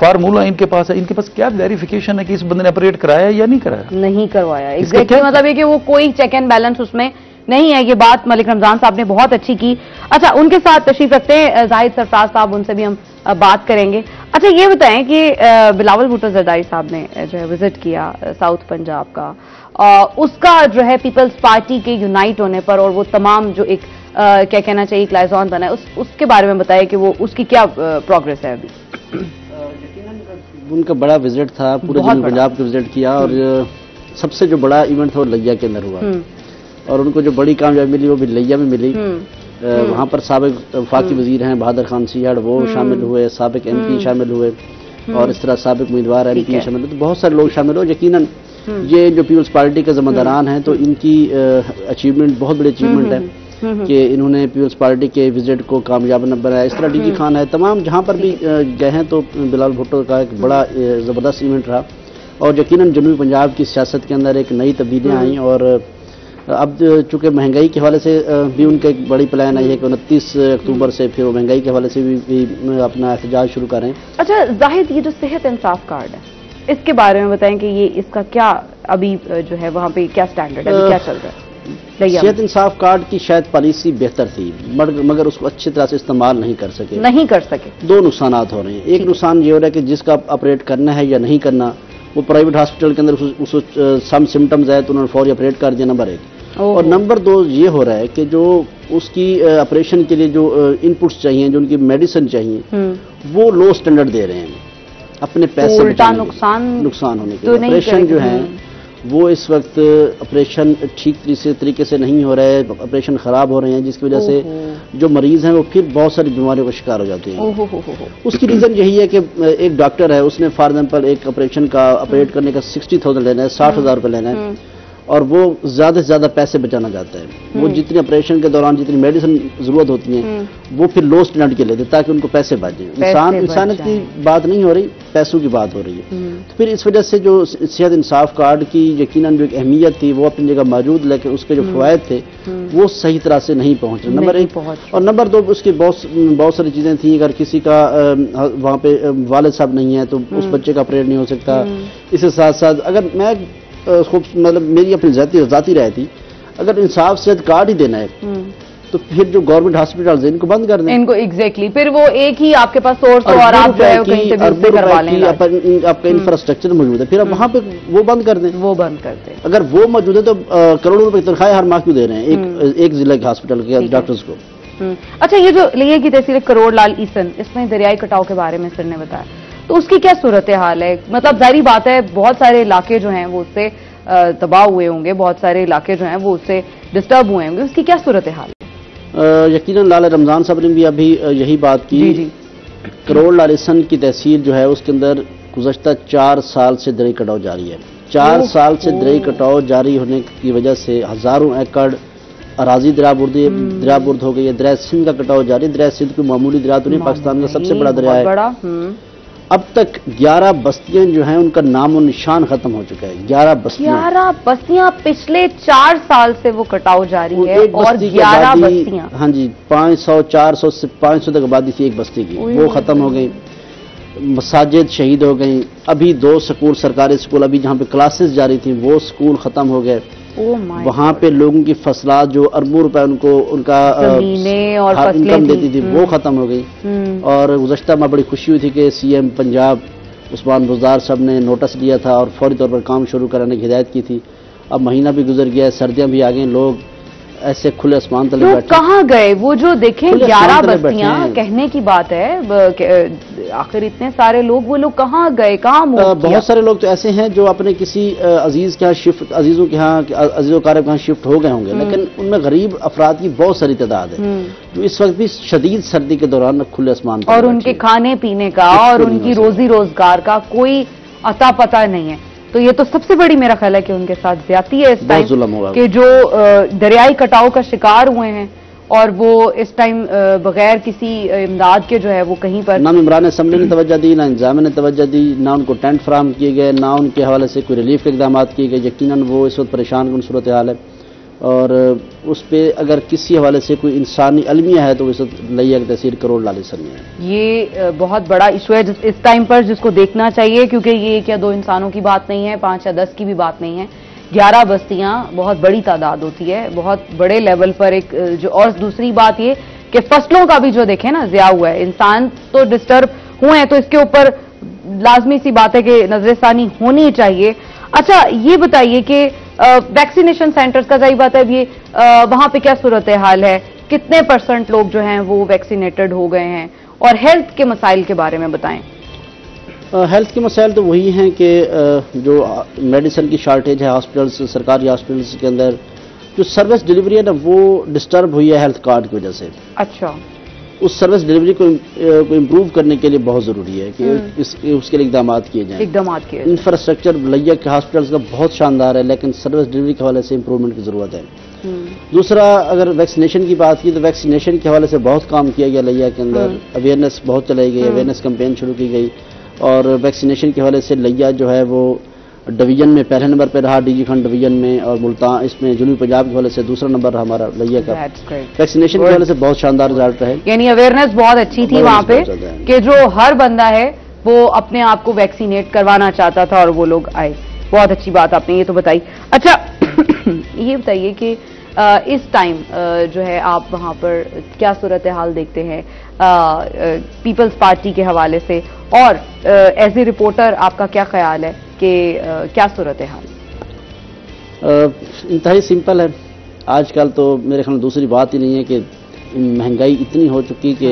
फार्मूला इनके पास है, इनके पास क्या वेरिफिकेशन है कि इस बंदे ने ऑपरेट कराया या नहीं कराया, नहीं करवाया। इसका मतलब है कि वो कोई चेक एंड बैलेंस उसमें नहीं है। ये बात मलिक रमजान साहब ने बहुत अच्छी की। अच्छा उनके साथ तशरीफ रखते हैं जाहिद सरफराज साहब, उनसे भी हम बात करेंगे। अच्छा ये बताएं कि बिलावल भुट्टो जरदारी साहब ने जो है विजिट किया साउथ पंजाब का, उसका जो है पीपल्स पार्टी के यूनाइट होने पर और वो तमाम जो एक क्या कहना चाहिए एक लाइजॉन बना है उसके बारे में बताया कि वो उसकी क्या प्रोग्रेस है अभी। उनका बड़ा विजिट था, पूरे पंजाब का विजिट किया और सबसे जो बड़ा इवेंट था वो लैया के अंदर हुआ और उनको जो बड़ी कामयाबी मिली वो भी लैया में मिली। वहाँ पर साबिक वफाकी वजीर हैं बहादुर खान सियाड़, वो शामिल हुए, साबिक MP शामिल हुए और इस तरह साबिक उम्मीदवार MP शामिल हुए, तो बहुत सारे लोग शामिल हुए। यकीनन ये जो पीपल्स पार्टी के जिम्मेदारान हैं तो इनकी अचीवमेंट बहुत बड़ी अचीवमेंट है कि इन्होंने पीपल्स पार्टी के विजिट को कामयाब बनाया। इस तरह DG खान है, तमाम जहाँ पर भी गए हैं तो बिलावल भुट्टो का एक बड़ा ज़बरदस्त इवेंट रहा और यकीनन जनूबी पंजाब की सियासत के अंदर एक नई तब्दीलियाँ आई और अब चूंकि महंगाई के हवाले से भी उनका एक बड़ी प्लान आई है कि 29 अक्टूबर से फिर वो महंगाई के हवाले से भी अपना एहतजाज शुरू करें। अच्छा जाहिद ये जो सेहत इंसाफ कार्ड है इसके बारे में बताएं कि ये इसका क्या अभी जो है वहाँ पे क्या स्टैंडर्ड है, क्या चल रहा है? सेहत इंसाफ कार्ड की शायद पॉलिसी बेहतर थी मगर उसको अच्छी तरह से इस्तेमाल नहीं कर सके। दो नुकसान हो रहे हैं, एक नुकसान ये हो रहा है कि जिसका ऑपरेट करना है या नहीं करना वो प्राइवेट हॉस्पिटल के अंदर उसको सम सिम्टम्स आए तो उन्होंने फौरी ऑपरेट कर दिया, नंबर 1। और नंबर 2 ये हो रहा है कि जो उसकी ऑपरेशन के लिए जो इनपुट्स चाहिए, जो उनकी मेडिसिन चाहिए, वो लो स्टैंडर्ड दे रहे हैं अपने पैसे में। नुकसान होने के ऑपरेशन जो है वो इस वक्त ऑपरेशन ठीक तरीके से नहीं हो रहा है, ऑपरेशन ख़राब हो रहे हैं जिसकी वजह से जो मरीज़ हैं वो फिर बहुत सारी बीमारियों का शिकार हो जाते हैं। उसकी रीज़न यही है कि एक डॉक्टर है उसने फॉर एग्जाम्पल एक ऑपरेशन का ऑपरेट करने का 60,000 लेना है, 60,000 रुपये लेना है और वो ज़्यादा से ज़्यादा पैसे बचाना चाहता है। वो जितनी ऑपरेशन के दौरान जितनी मेडिसिन ज़रूरत होती हैं वो फिर लो स्टैंडर्ड के लेते हैं ताकि उनको पैसे बचें। इंसानियत की बात नहीं हो रही, पैसों की बात हो रही है। तो फिर इस वजह से जो सेहत इंसाफ कार्ड की यकीनन जो एक अहमियत थी वो अपनी जगह मौजूद, लेकिन उसके जो फ़वाद थे वो सही तरह से नहीं पहुँच रहे, नंबर एक। और नंबर दो, उसकी बहुत सारी चीज़ें थी, अगर किसी का वहाँ पे वालिद साहब नहीं है तो उस बच्चे का ऑपरेट नहीं हो सकता। इसके साथ साथ अगर मैं खूब मतलब मेरी अपनी ज़ाती राय थी, अगर इंसाफ सेहत कार्ड ही देना है तो फिर जो गवर्नमेंट हॉस्पिटल इनको बंद कर दें, इनको एग्जैक्टली फिर वो एक ही आपके पास सोर्स हो और आप आपका इंफ्रास्ट्रक्चर मौजूद है, फिर आप वहाँ पे वो बंद कर दें, वो बंद कर दें। अगर वो मौजूद है तो करोड़ों रुपए की तनख्वाह हर माह क्यों दे रहे हैं एक जिले के हॉस्पिटल के डॉक्टर्स को। अच्छा, ये जो लिए की तहसील करोड़ लाल ईसन, इसमें दरियाई कटाव के बारे में सर ने बताया, तो उसकी क्या सूरत हाल है? मतलब जारी बात है बहुत सारे इलाके जो हैं वो उससे दबाव हुए होंगे, बहुत सारे इलाके जो हैं वो उससे डिस्टर्ब हुए होंगे, उसकी क्या सूरत हाल है? यकीनन लाल रमजान साहब ने भी अभी यही बात की। करोड़ लाल ईसन की तहसील जो है उसके अंदर गुज़श्ता 4 साल से दरिया कटाव जारी है। 4 साल से दरिया कटाव जारी होने की वजह से हज़ारों एकड़ अराजी दरियाबुर्द हो गई है। दरिया सिंध का कटाव जारी, दरिया सिंध कोई मामूली दरिया तो नहीं, पाकिस्तान का सबसे बड़ा दरिया है। अब तक 11 बस्तियां जो हैं उनका नामो निशान खत्म हो चुका है। 11 बस्तियां पिछले 4 साल से वो कटाव जारी है और 11 बस्तियां, हाँ जी, 400 से 500 तक आबादी थी एक बस्ती की, वो खत्म हो गई। मसाजिद शहीद हो गई। अभी 2 स्कूल सरकारी स्कूल अभी जहाँ पे क्लासेस जारी थी वो स्कूल खत्म हो गए। वहाँ पे लोगों की फसलात जो अरबों रुपए उनको उनका और इनकम देती थी वो खत्म हो गई। और गुज़श्ता में बड़ी खुशी हुई थी कि सीएम पंजाब उस्मान बुज़दार साहब ने नोटिस लिया था और फौरी तौर पर काम शुरू कराने की हिदायत की थी। अब महीना भी गुजर गया है, सर्दियाँ भी आ गई, लोग ऐसे खुले आसमान तले बैठे कहाँ गए? वो जो देखें 11 बस्तियाँ, कहने की बात है आखिर इतने सारे लोग, वो लोग कहाँ गए, कहाँ? बहुत सारे लोग तो ऐसे हैं जो अपने किसी अजीज के यहाँ शिफ्ट, अजीजों के यहाँ, अजीजों कारब के यहाँ शिफ्ट हो गए होंगे, लेकिन उनमें गरीब अफराद की बहुत सारी तादाद है जो इस वक्त भी शदीद सर्दी के दौरान खुले आसमान और उनके खाने पीने का और उनकी रोजी रोजगार का कोई अता पता नहीं है। तो ये तो सबसे बड़ी मेरा ख्याल है कि उनके साथ ज्यादती है इस टाइम कि जो दरियाई कटाव का शिकार हुए हैं और वो इस टाइम बगैर किसी इमदाद के जो है वो कहीं पर ना इमरान असम्बली ने तवज्जो दी, ना इंजाम ने तवज्जो दी, ना उनको टेंट फराहम किए गए, ना उनके हवाले से कोई रिलीफ के इकदाम किए गए। यकीनन वो इस वक्त परेशान सूरत हाल है और उस पर अगर किसी हवाले से कोई इंसानी अलमिया है तो इस वक्त लैया की तहसील करोड़ लाल ईसन में है। ये बहुत बड़ा इशू है इस टाइम पर जिसको देखना चाहिए, क्योंकि ये 1 या 2 इंसानों की बात नहीं है, 5 या 10 की भी बात नहीं है। 11 बस्तियां बहुत बड़ी तादाद होती है, बहुत बड़े लेवल पर एक जो। और दूसरी बात ये कि फसलों का भी जो देखें ना ज़िया हुआ है, इंसान तो डिस्टर्ब हुए हैं, तो इसके ऊपर लाजमी सी बात है कि नजरसानी होनी चाहिए। अच्छा, ये बताइए कि वैक्सीनेशन सेंटर्स का जाहिर बात है अब ये वहाँ पे क्या सूरत हाल है, कितने % लोग जो हैं वो वैक्सीनेटेड हो गए हैं? और हेल्थ के मसाइल के बारे में बताएं। हेल्थ के मसाइल तो वही हैं कि जो मेडिसिन की शॉर्टेज है हॉस्पिटल्स, सरकारी हॉस्पिटल्स के अंदर जो सर्विस डिलीवरी है ना वो डिस्टर्ब हुई है हेल्थ कार्ड की वजह से। अच्छा, उस सर्विस डिलीवरी को इम्प्रूव करने के लिए बहुत ज़रूरी है कि उसके लिए इकदामात किए जाएं। इंफ्रास्ट्रक्चर लैया के हॉस्पिटल्स का बहुत शानदार है, लेकिन सर्विस डिलीवरी के हवाले से इम्प्रूवमेंट की ज़रूरत है। दूसरा, अगर वैक्सीनेशन की बात की तो वैक्सीनेशन के हवाले से बहुत काम किया गया लैया के अंदर, अवेयरनेस बहुत चलाई गई, अवेयरनेस कैंपेन शुरू की गई और वैक्सीनेशन के हवाले से लैया जो है वो डिवीज़न में पहले नंबर पर रहा, डीजी खंड डिवीज़न में, और मुल्तान इसमें जनूबी पंजाब के हवाले से दूसरा नंबर रहा हमारा लैया का। वैक्सीनेशन के हवाले से बहुत शानदार रिजल्ट है, यानी अवेयरनेस बहुत अच्छी थी वहाँ पे कि जो हर बंदा है वो अपने आप को वैक्सीनेट करवाना चाहता था और वो लोग आए। बहुत अच्छी बात आपने ये तो बताई। अच्छा, ये बताइए कि इस टाइम जो है आप वहाँ पर क्या सूरत हाल देखते हैं पीपल्स पार्टी के हवाले से, और एज ए रिपोर्टर आपका क्या ख्याल है कि क्या सूरत हाल? इंतहाई सिंपल है आजकल तो, मेरे ख्याल में दूसरी बात ही नहीं है कि महंगाई इतनी हो चुकी कि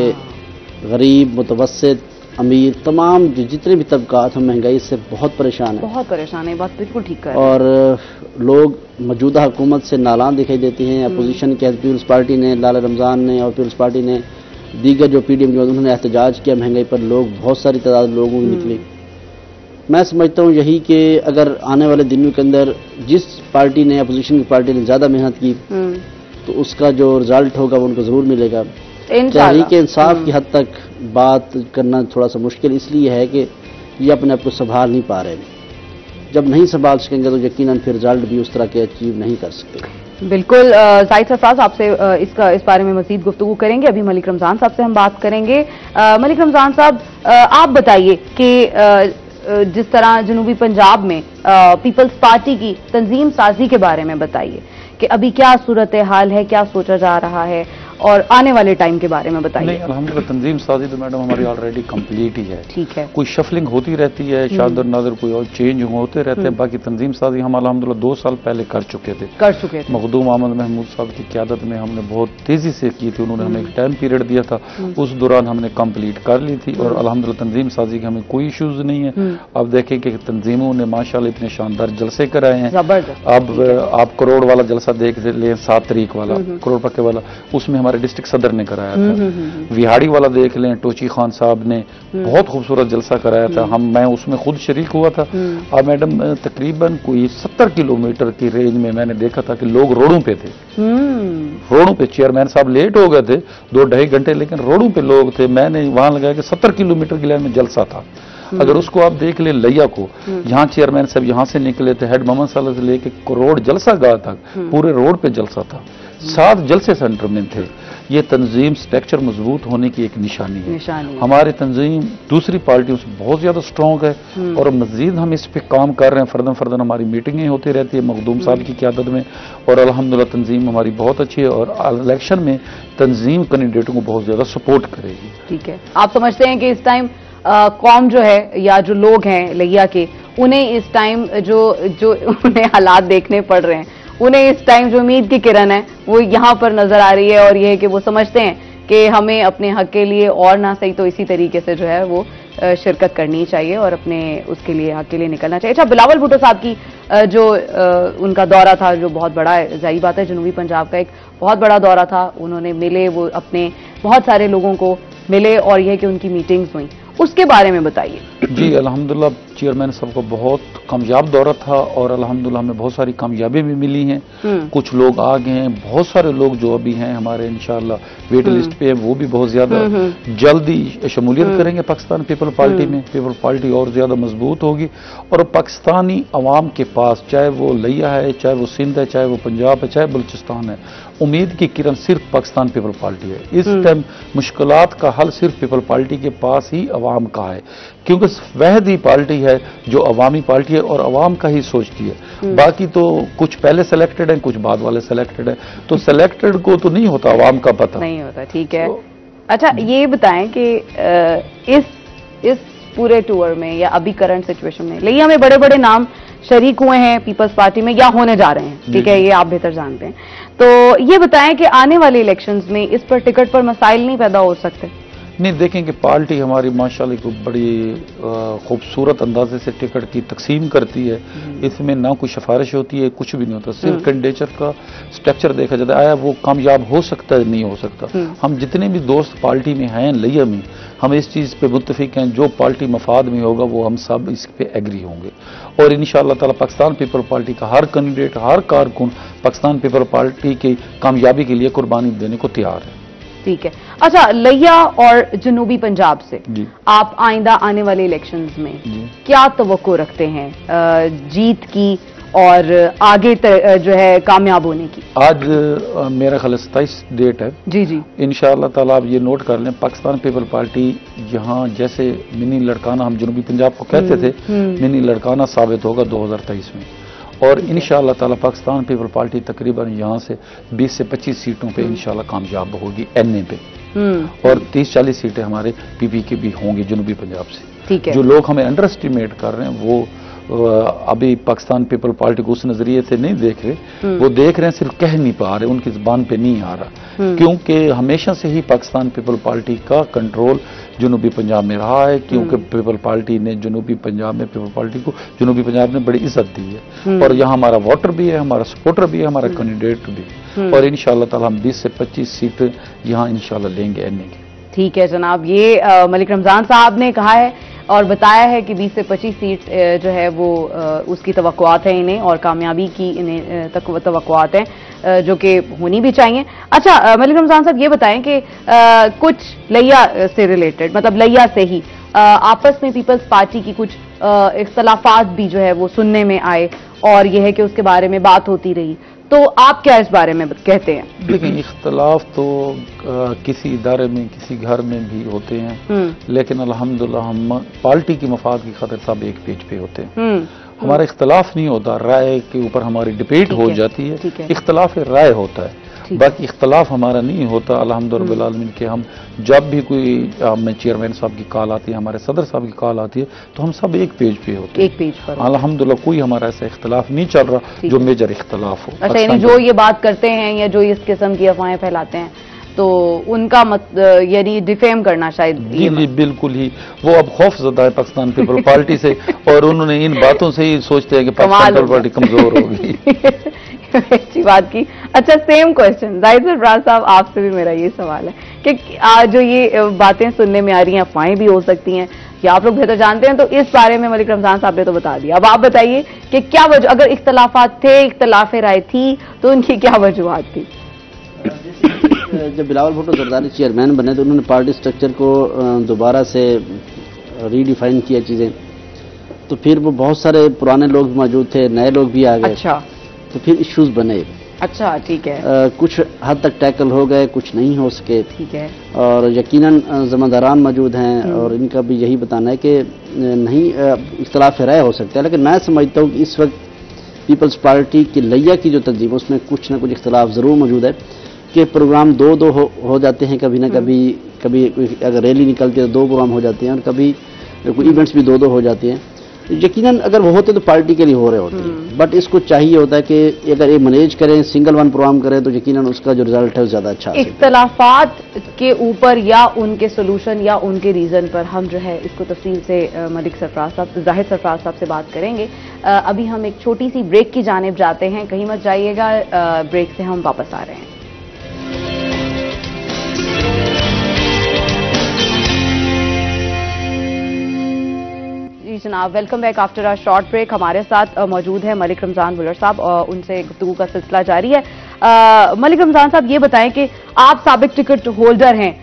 गरीब, मुतवस्सित, अमीर, तमाम जो जितने भी तबकात हैं महंगाई से बहुत परेशान है, बहुत परेशान है। बात बिल्कुल ठीक है। और लोग मौजूदा हुकूमत से नालान दिखाई देते हैं। अपोजिशन के पीपल्स पार्टी ने, लाल रमज़ान ने और पीपल्स पार्टी ने दीगर जो PDM जो उन्होंने एहतजाज किया महंगाई पर, लोग बहुत सारी तादाद लोगों में निकली। मैं समझता हूँ यही कि अगर आने वाले दिनों के अंदर जिस पार्टी ने, अपोजिशन की पार्टी ने ज़्यादा मेहनत की तो उसका जो रिजल्ट होगा वो उनको ज़रूर मिलेगा। तहरीक इंसाफ की हद तक बात करना थोड़ा सा मुश्किल इसलिए है कि ये अपने आप को संभाल नहीं पा रहे हैं। जब नहीं संभाल सकेंगे तो यकीनन फिर रिजल्ट भी उस तरह के अचीव नहीं कर सकते। बिल्कुल, जाहिद सरफराज आपसे इसका इस बारे में मज़ीद गुफ्तगू करेंगे। अभी मलिक रमज़ान साहब से हम बात करेंगे। मलिक रमज़ान साहब, आप बताइए कि जिस तरह जनूबी पंजाब में पीपल्स पार्टी की तंजीम साजी के बारे में बताइए कि अभी क्या सूरत हाल है, क्या सोचा जा रहा है और आने वाले टाइम के बारे में बताइए। अल्हम्दुलिल्लाह, तंजीम साजी तो मैडम हमारी ऑलरेडी कंप्लीट ही है। ठीक है, कोई शफलिंग होती रहती है, शादर नादर कोई और चेंज होते रहते हैं, बाकी तंजीम साजी हम अल्हम्दुलिल्लाह 2 साल पहले कर चुके थे। मखदूम अहमद महमूद साहब की क्यादत में हमने बहुत तेजी से की थी, उन्होंने हमें एक टाइम पीरियड दिया था, उस दौरान हमने कंप्लीट कर ली थी और अल्हम्दुलिल्लाह तंजीम साजी के हमें कोई इशूज नहीं है। अब देखें कि तंजीमों ने माशाल्लाह इतने शानदार जलसे कराए हैं। अब आप करोड़ वाला जलसा देख लें, 7 तारीख वाला करोड़ पक्के वाला, उसमें हमारे डिस्ट्रिक्ट सदर ने कराया था। विहाड़ी वाला देख लें, टोची खान साहब ने बहुत खूबसूरत जलसा कराया था, मैं उसमें खुद शरीक हुआ था। अब मैडम तकरीबन कोई 70 किलोमीटर की रेंज में मैंने देखा था कि लोग रोडों पे थे, रोडों पे। चेयरमैन साहब लेट हो गए थे 2-2.5 घंटे, लेकिन रोडों पे लोग थे। मैंने वहां लगाया कि 70 किलोमीटर की लाइन में जलसा था। अगर उसको आप देख ले, लैया को यहाँ चेयरमैन साहब यहाँ से निकले थे, हेड मोहम्मद साल से लेके करोड़ जलसा गाह तक पूरे रोड पे जलसा था, 7 जलसे सेंटर में थे। ये तंजीम स्ट्रक्चर मजबूत होने की एक निशानी है। हमारी तंजीम दूसरी पार्टियों से बहुत ज्यादा स्ट्रॉन्ग है और मजीद हम इस पर काम कर रहे हैं। फर्दन फर्दन हमारी मीटिंगें होती रहती है मखदूम साहब की क्यादत में और अल्हम्दुलिल्लाह तंजीम हमारी बहुत अच्छी है और इलेक्शन में तंजीम कैंडिडेटों को बहुत ज्यादा सपोर्ट करेगी। ठीक है, आप समझते हैं कि इस टाइम कौम जो है या जो लोग हैं लैया के, उन्हें इस टाइम जो उन्हें हालात देखने पड़ रहे हैं, उन्हें इस टाइम जो उम्मीद की किरण है वो यहाँ पर नजर आ रही है और ये है कि वो समझते हैं कि हमें अपने हक के लिए और ना सही तो इसी तरीके से जो है वो शिरकत करनी चाहिए और अपने उसके लिए हक के लिए निकलना चाहिए। अच्छा, बिलावल भुट्टो साहब की जो उनका दौरा था जो बहुत बड़ा है, जाहिर बात है जनूबी पंजाब का एक बहुत बड़ा दौरा था, उन्होंने मिले, वो अपने बहुत सारे लोगों को मिले और यह कि उनकी मीटिंग्स हुई, उसके बारे में बताइए। जी अल्हम्दुलिल्लाह चेयरमैन साहब को बहुत कामयाब दौरा था और अल्हम्दुलिल्लाह हमें बहुत सारी कामयाबी भी मिली हैं। कुछ लोग आ गए हैं, बहुत सारे लोग जो अभी हैं हमारे इंशाल्लाह वेट लिस्ट पे हैं वो भी बहुत ज्यादा जल्दी शमूलियत करेंगे पाकिस्तान पीपल पार्टी में। पीपल पार्टी और ज्यादा मजबूत होगी और पाकिस्तानी अवाम के पास, चाहे वो लैया है, चाहे वो सिंध है, चाहे वो पंजाब है, चाहे बलूचिस्तान है, उम्मीद की किरण सिर्फ पाकिस्तान पीपल पार्टी है। इस टाइम मुश्किलात का हल सिर्फ पीपल पार्टी के पास ही अवाम का है, क्योंकि वह ही पार्टी है जो अवामी पार्टी है और अवाम का ही सोचती है। बाकी तो कुछ पहले सेलेक्टेड हैं, कुछ बाद वाले सेलेक्टेड हैं, तो सेलेक्टेड को तो नहीं होता, अवाम का पता नहीं होता। ठीक है, तो अच्छा ये बताएं कि इस पूरे टूर में या अभी करंट सिचुएशन में लैया में बड़े बड़े नाम शरीक हुए हैं पीपल्स पार्टी में या होने जा रहे हैं, ठीक है, ये आप बेहतर जानते हैं, तो ये बताएं कि आने वाले इलेक्शंस में इस पर टिकट पर मसाइल नहीं पैदा हो सकते? नहीं, देखें कि पार्टी हमारी माशाल्लाह को बड़ी खूबसूरत अंदाजे से टिकट की तकसीम करती है, इसमें ना कोई सिफारिश होती है, कुछ भी नहीं होता, सिर्फ कैंडिडेचर का स्ट्रक्चर देखा जाता है, आया वो कामयाब हो सकता है नहीं हो सकता। हम जितने भी दोस्त पार्टी में हैं लैया में, हम इस चीज़ पे मुत्तफिक हैं जो पार्टी मफाद में होगा वो हम सब इस पे एग्री होंगे और इंशाअल्लाह ताला पाकिस्तान पीपल पार्टी का हर कैंडिडेट, हर कारकुन पाकिस्तान पीपल पार्टी की कामयाबी के लिए कुर्बानी देने को तैयार है। ठीक है, अच्छा लैया और जनूबी पंजाब से आप आइंदा आने वाले इलेक्शंस में क्या तवक्को रखते हैं जीत की और आगे जो है कामयाब होने की? आज मेरा ख्याल 27 डेट है। जी जी, इंशाअल्लाह ताला आप ये नोट कर लें, पाकिस्तान पीपल पार्टी यहाँ जैसे मिनी लड़काना हम जनूबी पंजाब को कहते थे, मिनी लड़काना साबित होगा 2023 में और इंशाअल्लाह ताला पाकिस्तान पीपल पार्टी तकरीबन यहाँ से 20 से 25 सीटों पे इंशाअल्लाह कामयाब होगी एनए पे और 30-40 सीटें हमारे पीपी के भी होंगी जनूबी पंजाब से। ठीक है, जो लोग हमें अंडर एस्टिमेट कर रहे हैं वो अभी पाकिस्तान पीपल पार्टी को उस नजरिए से नहीं देख रहे, वो देख रहे हैं सिर्फ कह नहीं पा रहे, उनकी जुबान पे नहीं आ रहा, क्योंकि हमेशा से ही पाकिस्तान पीपल पार्टी का कंट्रोल जनूबी पंजाब में रहा है, क्योंकि पीपल पार्टी ने जनूबी पंजाब में पीपल पार्टी को जनूबी पंजाब ने बड़ी इज्जत दी है और यहाँ हमारा वोटर भी है, हमारा सपोर्टर भी है, हमारा कैंडिडेट भी है और इंशाल्लाह ताला हम 20 से 25 सीट यहाँ इंशाल्लाह लेंगे। ठीक है जनाब, ये मलिक रमजान साहब ने कहा है और बताया है कि 20 से 25 सीट जो है वो उसकी तवक्कुआत है इन्हें और कामयाबी की इन्हें तवक्कुआत हैं जो कि होनी भी चाहिए। अच्छा मलिक रमजान साहब ये बताएं कि कुछ लैया से रिलेटेड मतलब लैया से ही आपस में पीपल्स पार्टी की कुछ इख्तलाफात भी जो है वो सुनने में आए और यह है कि उसके बारे में बात होती रही, तो आप क्या इस बारे में कहते हैं? देखिए इख्तलाफ तो किसी इदारे में किसी घर में भी होते हैं, लेकिन अल्हम्दुलिल्लाह हम पार्टी की मफाद की खातिर सब एक पेज पे होते हैं। हमारा इख्तलाफ नहीं होता, राय के ऊपर हमारी डिबेट हो जाती है, इख्तलाफ राय होता है, बाकी इख्तलाफ हमारा नहीं होता अल्हम्दुलिल्लाह रब्बिल आलमीन के। हम जब भी कोई हमें चेयरमैन साहब की कॉल आती है, हमारे सदर साहब की कॉल आती है, तो हम सब एक पेज पे होते हैं, एक पेज पर अल्हम्दुलिल्लाह। कोई हमारा ऐसा इख्तलाफ नहीं चल रहा जो मेजर इख्तलाफ हो। अच्छा यानी जो ये बात करते हैं या जो इस किस्म की अफवाहें फैलाते हैं तो उनका यानी डिफेम करना शायद जी बिल्कुल ही वो अब खौफजदा है पाकिस्तान पीपल पार्टी से और उन्होंने इन बातों से ही सोचते हैं कि पाकिस्तान पीपल पार्टी कमजोर होगी। अच्छी बात की। अच्छा सेम क्वेश्चन जाहिद सरफराज साहब आपसे भी मेरा ये सवाल है कि आज जो ये बातें सुनने में आ रही हैं अफवाहें भी हो सकती हैं या आप लोग बेहतर जानते हैं, तो इस बारे में मलिक रमजान साहब ने तो बता दिया, अब आप बताइए कि क्या वजह अगर इख्तलाफात थे इख्तलाफ राय थी तो उनकी क्या वजूहत थी? जब बिलावल भुट्टो जरदारी चेयरमैन बने तो उन्होंने पार्टी स्ट्रक्चर को दोबारा से रीडिफाइन किया चीज़ें, तो फिर वो बहुत सारे पुराने लोग मौजूद थे, नए लोग भी आ गए। अच्छा तो फिर इश्यूज बने। अच्छा ठीक है। कुछ हद तक टैकल हो गए, कुछ नहीं हो सके। ठीक है। और यकीनन जमादारान मौजूद हैं और इनका भी यही बताना है कि नहीं इख्तलाफ राय हो सकता है, लेकिन मैं समझता हूँ कि इस वक्त पीपल्स पार्टी की लैया की जो तंजीम है उसमें कुछ ना कुछ इख्तलाफ ज़रूर मौजूद है कि प्रोग्राम दो हो जाते हैं, कभी ना कभी कभी अगर रैली निकलती है तो दो प्रोग्राम हो जाते हैं और कभी कोई इवेंट्स भी दो हो जाते हैं। यकीनन अगर वो होते तो पार्टी के लिए हो रहे होते हैं, बट इसको चाहिए होता है कि अगर ये मैनेज करें, सिंगल वन प्रोग्राम करें तो यकीनन उसका जो रिजल्ट है ज्यादा अच्छा। इख्तलाफात के ऊपर या उनके सोल्यूशन या उनके रीजन पर हम जो है इसको तफसील से मलिक सरफराज साहब जाहिद सरफराज साहब से बात करेंगे। अभी हम एक छोटी सी ब्रेक की जानिब जाते हैं, कहीं मत जाइएगा, ब्रेक से हम वापस आ रहे हैं। जनाब welcome back after our short break. हमारे साथ मौजूद है मलिक रमजान भुल्लर साहब और उनसे गुफ्तगू का सिलसिला जारी है। मलिक रमजान साहब ये बताएं कि आप साबिक टिकट होल्डर हैं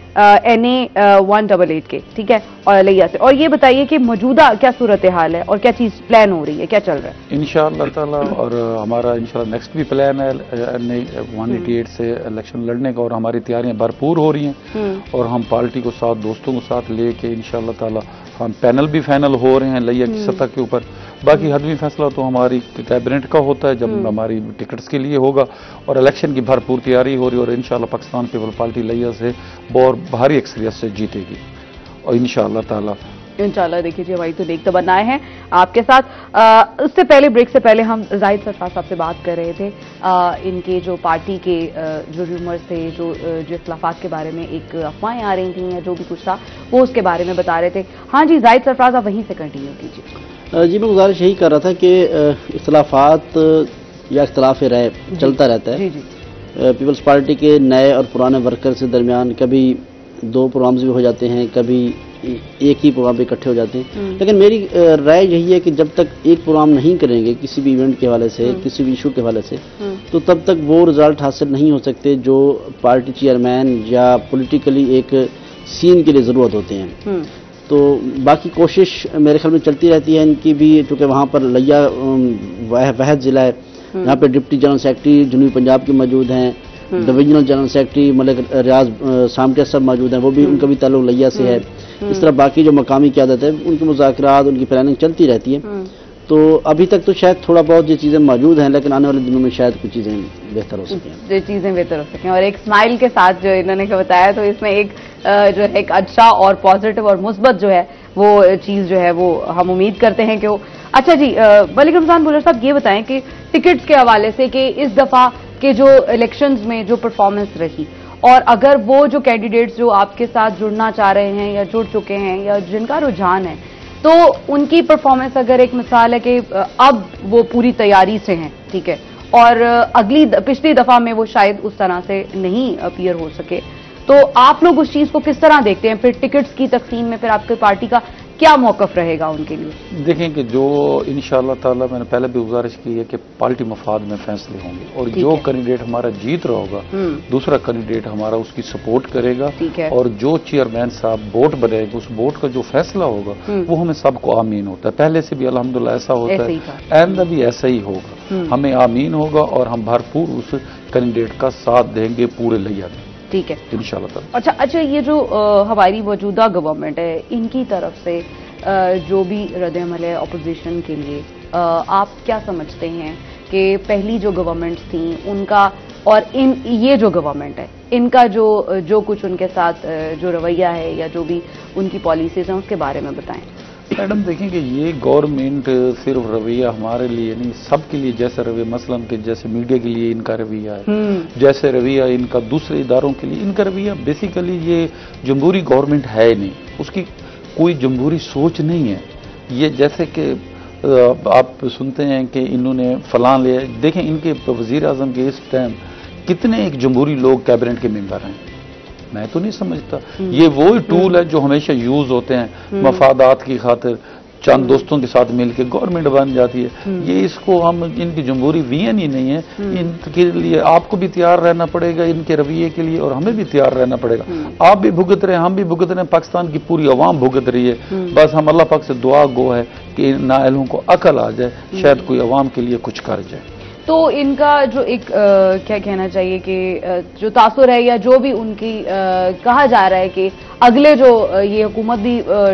NA 188 के, ठीक है, और लैया से, और ये बताइए कि मौजूदा क्या सूरत हाल है और क्या चीज प्लान हो रही है, क्या चल रहा है? इंशाअल्लाह ताला और हमारा इंशाअल्लाह नेक्स्ट भी प्लान है NA 188 से इलेक्शन लड़ने का और हमारी तैयारियां भरपूर हो रही हैं और हम पार्टी को साथ दोस्तों को साथ लेके इंशाअल्लाह ताला हम पैनल भी फाइनल हो रहे हैं लैया की सतह के ऊपर। बाकी हतमी फैसला तो हमारी कैबिनेट का होता है जब हमारी टिकट्स के लिए होगा और इलेक्शन की भरपूर तैयारी हो रही है और इंशाल्लाह पाकिस्तान पीपल पार्टी लैया से बहुत भारी अक्सरियत से जीतेगी और इंशाल्लाह ताला। इंशाल्लाह देखिए जी हमारी तो नेक तमन्नाएं हैं आपके साथ। उससे पहले ब्रेक से पहले हम जाहिद सरफराज साहब से बात कर रहे थे, इनके जो पार्टी के जो रूमर्स थे, जो इख्तलाफात के बारे में एक अफवाहें आ रही थी या जो भी कुछ था वो उसके बारे में बता रहे थे। हाँ जी जाहिद सरफराज आप वहीं से कंटिन्यू कीजिए। जी मैं गुजारिश यही कर रहा था कि इख्तलाफात या इख्तलाफ राय चलता रहता है। पीपल्स पार्टी के नए और पुराने वर्कर्स के दरमियान कभी दो प्रोग्राम्स भी हो जाते हैं, कभी एक ही प्रोग्राम पे इकट्ठे हो जाते हैं, लेकिन मेरी राय यही है कि जब तक एक प्रोग्राम नहीं करेंगे किसी भी इवेंट के हवाले से, किसी भी इशू के हवाले से, तो तब तक वो रिजल्ट हासिल नहीं हो सकते जो पार्टी चेयरमैन या पॉलिटिकली एक सीन के लिए ज़रूरत होते हैं। तो बाकी कोशिश मेरे ख्याल में चलती रहती है इनकी भी, क्योंकि वहाँ पर लैया वहद ज़िला है, यहाँ पर डिप्टी जनरल सेक्रेटरी जनूबी पंजाब के मौजूद हैं, divisional general secretary Malik Riaz Samtia सब मौजूद हैं, वो भी उनका भी ताल्लुक लैया से है। इस तरह बाकी जो मकामी क़यादत है उनके मुज़ाकरात उनकी प्लानिंग चलती रहती है। तो अभी तक तो शायद थोड़ा बहुत ये चीज़ें मौजूद हैं, लेकिन आने वाले दिनों में शायद कुछ चीज़ें बेहतर हो सकें, ये चीज़ें बेहतर हो सकें। और एक स्माइल के साथ जो इन्होंने बताया तो इसमें एक जो एक अच्छा और पॉजिटिव और मुस्बत जो है वो चीज़ जो है वो हम उम्मीद करते हैं कि वो। अच्छा जी मलिक रमजान भुल्लर साहब ये बताएं कि टिकट्स के हवाले से कि इस दफ़ा के जो इलेक्शंस में जो परफॉर्मेंस रही और अगर वो जो कैंडिडेट्स जो आपके साथ जुड़ना चाह रहे हैं या जुड़ चुके हैं या जिनका रुझान है तो उनकी परफॉर्मेंस अगर एक मिसाल है कि अब वो पूरी तैयारी से हैं, ठीक है, और पिछली दफ़ा में वो शायद उस तरह से नहीं अपीयर हो सके, तो आप लोग उस चीज़ को किस तरह देखते हैं? फिर टिकट्स की तकसीम में फिर आपकी पार्टी का क्या मौकफ रहेगा उनके लिए? देखें कि जो इंशाअल्लाह ताला मैंने पहले भी गुजारिश की है कि पार्टी मफाद में फैसले होंगे और जो कैंडिडेट हमारा जीत रहा होगा दूसरा कैंडिडेट हमारा उसकी सपोर्ट करेगा और जो चेयरमैन साहब बोर्ड बनेगा उस बोर्ड का जो फैसला होगा वो हमें सबको आमीन होता है। पहले से भी अल्हम्दुलिल्लाह ऐसा होता है, आइंदा भी ऐसा ही होगा, हमें आमीन होगा और हम भरपूर उस कैंडिडेट का साथ देंगे पूरे लिया। ठीक है इंशाल्लाह। अच्छा ये जो हमारी मौजूदा गवर्नमेंट है इनकी तरफ से जो भी रद्द-ए-अमल है अपोजिशन के लिए आप क्या समझते हैं कि पहली जो गवर्नमेंट्स थी उनका और ये जो गवर्नमेंट है इनका जो कुछ उनके साथ जो रवैया है या जो भी उनकी पॉलिसीज हैं उसके बारे में बताएं। मैडम देखें कि ये गवर्नमेंट सिर्फ रवैया हमारे लिए नहीं सबके लिए, जैसे रवैया मसलन के जैसे मीडिया के लिए इनका रवैया है, जैसे रवैया इनका दूसरे इदारों के लिए इनका रवैया, बेसिकली ये जमहूरी गवर्नमेंट है नहीं, उसकी कोई जमहूरी सोच नहीं है। ये जैसे कि आप सुनते हैं कि इन्होंने फलां लिया, देखें इनके वज़ीर आज़म के इस टाइम कितने एक जमहूरी लोग कैबिनेट के मेंबर हैं, मैं तो नहीं समझता। ये वो टूल है जो हमेशा यूज होते हैं मफादात की खातिर, चंद दोस्तों के साथ मिलकर गवर्नमेंट बन जाती है। ये इसको हम इनकी जमहूरी विजन ही नहीं है, इनके लिए आपको भी तैयार रहना पड़ेगा इनके रवैये के लिए और हमें भी तैयार रहना पड़ेगा। आप भी भुगत रहे हैं, हम भी भुगत रहे हैं, पाकिस्तान की पूरी आवाम भुगत रही है। बस हम अल्लाह पाक से दुआ गो है कि इन नाअहलों को अकल आ जाए, शायद कोई आवाम के लिए कुछ कर जाए। तो इनका जो एक क्या कहना चाहिए कि जो तासुर है या जो भी उनकी कहा जा रहा है कि अगले जो ये हुकूमत भी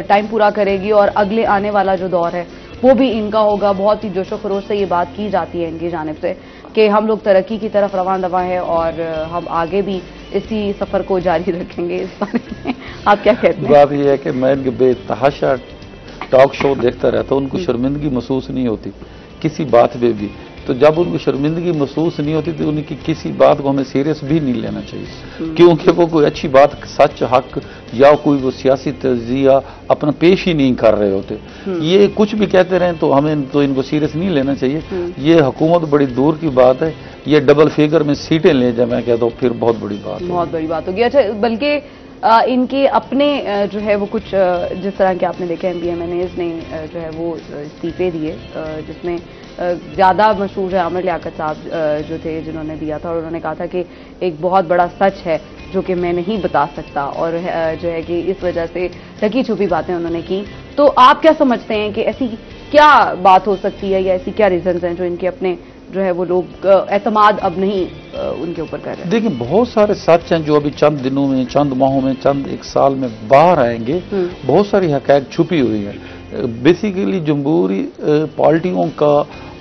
टाइम पूरा करेगी और अगले आने वाला जो दौर है वो भी इनका होगा, बहुत ही जोशो खरोश से ये बात की जाती है इनकी जानिब से कि हम लोग तरक्की की तरफ रवान रवा हैं और हम आगे भी इसी सफर को जारी रखेंगे। इस बारे में आप क्या कहते हैं? बात यह है कि मैं बेतहाशा टॉक शो देखता रहता हूँ, उनको शर्मिंदगी महसूस नहीं होती किसी बात पर भी, तो जब उनको शर्मिंदगी महसूस नहीं होती तो उनकी किसी बात को हमें सीरियस भी नहीं लेना चाहिए, क्योंकि वो कोई अच्छी बात सच हक या कोई वो सियासी तजिया अपना पेश ही नहीं कर रहे होते। ये कुछ भी कहते रहें तो हमें तो इनको सीरियस नहीं लेना चाहिए। ये हुकूमत बड़ी दूर की बात है, ये डबल फिगर में सीटें ले जाए मैं कहता हूँ फिर बहुत बड़ी बात होगी। अच्छा बल्कि इनके अपने जो है वो कुछ जिस तरह के आपने देखा MBMNs ने जो है वो इस्तीफे दिए, जिसमें ज़्यादा मशहूर है आमिर लियाकत साहब जो थे जिन्होंने दिया था और उन्होंने कहा था कि एक बहुत बड़ा सच है जो कि मैं नहीं बता सकता और जो है कि इस वजह से ढकी छुपी बातें उन्होंने की। तो आप क्या समझते हैं कि ऐसी क्या बात हो सकती है या ऐसी क्या रीजंस हैं जो इनके अपने जो है वो लोग एतमाद अब नहीं उनके ऊपर कर रहे हैं? देखिए बहुत सारे सच हैं जो अभी चंद दिनों में, चंद माहों में, चंद एक साल में बाहर आएंगे, बहुत सारी हकायक छुपी हुई है। बेसिकली जमहूरी पार्टियों का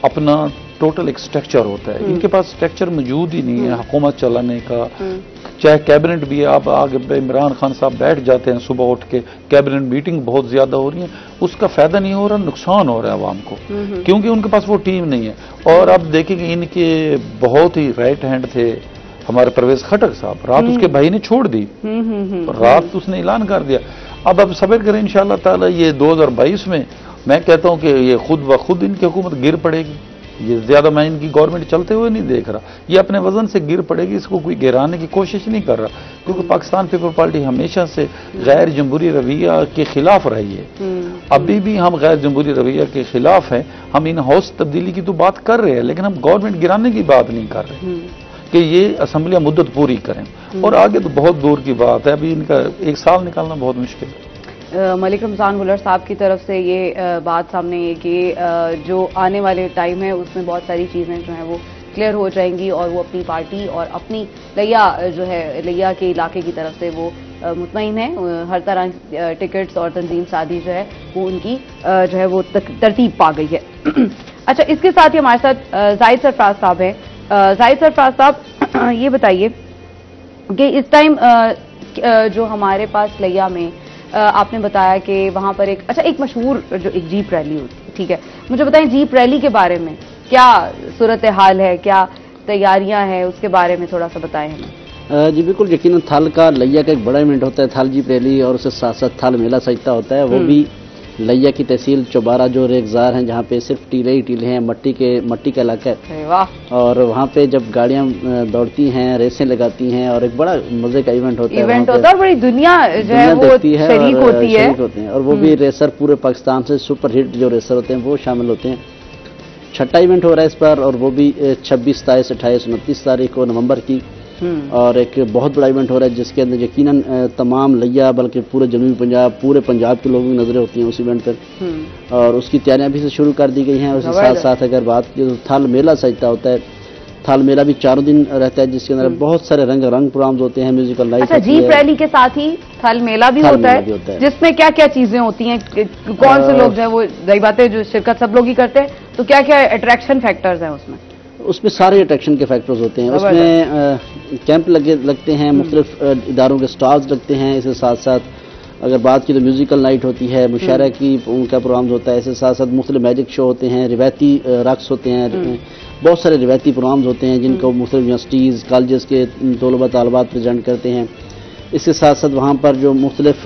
अपना टोटल एक स्ट्रक्चर होता है, इनके पास स्ट्रक्चर मौजूद ही नहीं है हुकूमत चलाने का। चाहे कैबिनेट भी है, आप आगे इमरान खान साहब बैठ जाते हैं सुबह उठ के, कैबिनेट मीटिंग बहुत ज़्यादा हो रही है, उसका फ़ायदा नहीं हो रहा, नुकसान हो रहा है आवाम को, क्योंकि उनके पास वो टीम नहीं है। और अब देखेंगे इनके बहुत ही राइट हैंड थे हमारे परवेज़ खटक साहब, रात उसके भाई ने छोड़ दी, रात उसने ऐलान कर दिया। अब सब्र करें इंशाअल्लाह ताला, ये 2022 में मैं कहता हूँ कि ये खुद ब खुद इनकी हुकूमत गिर पड़ेगी। ये ज़्यादा मैं इनकी गवर्नमेंट चलते हुए नहीं देख रहा, ये अपने वजन से गिर पड़ेगी, इसको कोई गिराने की कोशिश नहीं कर रहा, क्योंकि पाकिस्तान पीपल पार्टी हमेशा से गैर जमहूरी रवैया के खिलाफ रही है। अभी भी हम गैर जमहूरी रवैया के खिलाफ हैं, हम इन हाउस तब्दीली की तो बात कर रहे हैं लेकिन हम गवर्नमेंट गिराने की बात नहीं कर रहे कि ये असम्बलियाँ मुद्दत पूरी करें, और आगे तो बहुत दूर की बात है, अभी इनका एक साल निकालना बहुत मुश्किल है। मलिक रमज़ान भुल्लर साहब की तरफ से ये बात सामने है कि जो आने वाले टाइम है उसमें बहुत सारी चीज़ें जो हैं वो क्लियर हो जाएंगी और वो अपनी पार्टी और अपनी लैया जो है लैया के इलाके की तरफ से वो मुतमईन है, हर तरह टिकट्स और तंजीम सादी जो है वो उनकी जो है वो तरतीब पा गई है। अच्छा इसके साथ ही हमारे साथ जाहिद सरफराज साहब हैं। जाहिद सरफराज साहब ये बताइए कि इस टाइम जो हमारे पास लैया में आपने बताया कि वहाँ पर एक मशहूर जो एक जीप रैली हुई, ठीक है, मुझे बताएं जीप रैली के बारे में क्या सूरत हाल है, क्या तैयारियां हैं, उसके बारे में थोड़ा सा बताएं हमें। जी बिल्कुल, यकीनन थाल का लैया का एक बड़ा इवेंट होता है, थाल जीप रैली, और उसके साथ साथ थाल मेला सजता होता है, वो भी लैया की तहसील चौबारा जो रेगजार हैं जहाँ पे सिर्फ टीले ही टीले हैं, मट्टी का इलाका है। और वहाँ पे जब गाड़ियाँ दौड़ती हैं, रेसें लगाती हैं और एक बड़ा मजे का इवेंट होता है, बड़ी दुनिया जो है वो शरीक होती है। और वो भी रेसर पूरे पाकिस्तान से सुपर हिट जो रेसर होते हैं वो शामिल होते हैं। छठा इवेंट हो रहा है इस बार और वो भी 26, 27, 28, 29 तारीख को नवंबर की। और एक बहुत बड़ा इवेंट हो रहा है जिसके अंदर यकीनन तमाम लैया बल्कि पूरे जनूबी पंजाब, पूरे पंजाब के लोगों की नजरें होती हैं उस इवेंट पर। और उसकी तैयारियां भी से शुरू कर दी गई हैं। उसके साथ साथ अगर बात की तो थाल मेला सजता होता है, थाल मेला भी चारों दिन रहता है जिसके अंदर बहुत सारे रंग प्रोग्राम होते हैं, म्यूजिकल नाइट, जीप रैली के साथ ही थाल मेला भी होता है जिसमें क्या क्या चीजें होती हैं, कौन से लोग जो है वो रही बातें जो शिरकत सब लोग ही करते हैं, तो क्या क्या अट्रैक्शन फैक्टर्स हैं उसमें? उसमें सारे अट्रैक्शन के फैक्टर्स होते हैं। उसमें कैंप लगते हैं, मुख्तलिफ इदारों के स्टाल्स लगते हैं। इसके साथ साथ अगर बात की तो म्यूजिकल नाइट होती है, मुशायरा की उनका प्रोग्राम होता है। इसके साथ साथ मुख्तलिफ मैजिक शो होते हैं, रिवायती रक्स होते हैं, बहुत सारे रिवायती प्रोग्राम्स होते हैं जिनको मुख्तलिफ यूनिवर्सिटीज़, कॉलेज के तलबा तालबात प्रजेंट करते हैं। इसके साथ साथ वहाँ पर जो मुख्तलिफ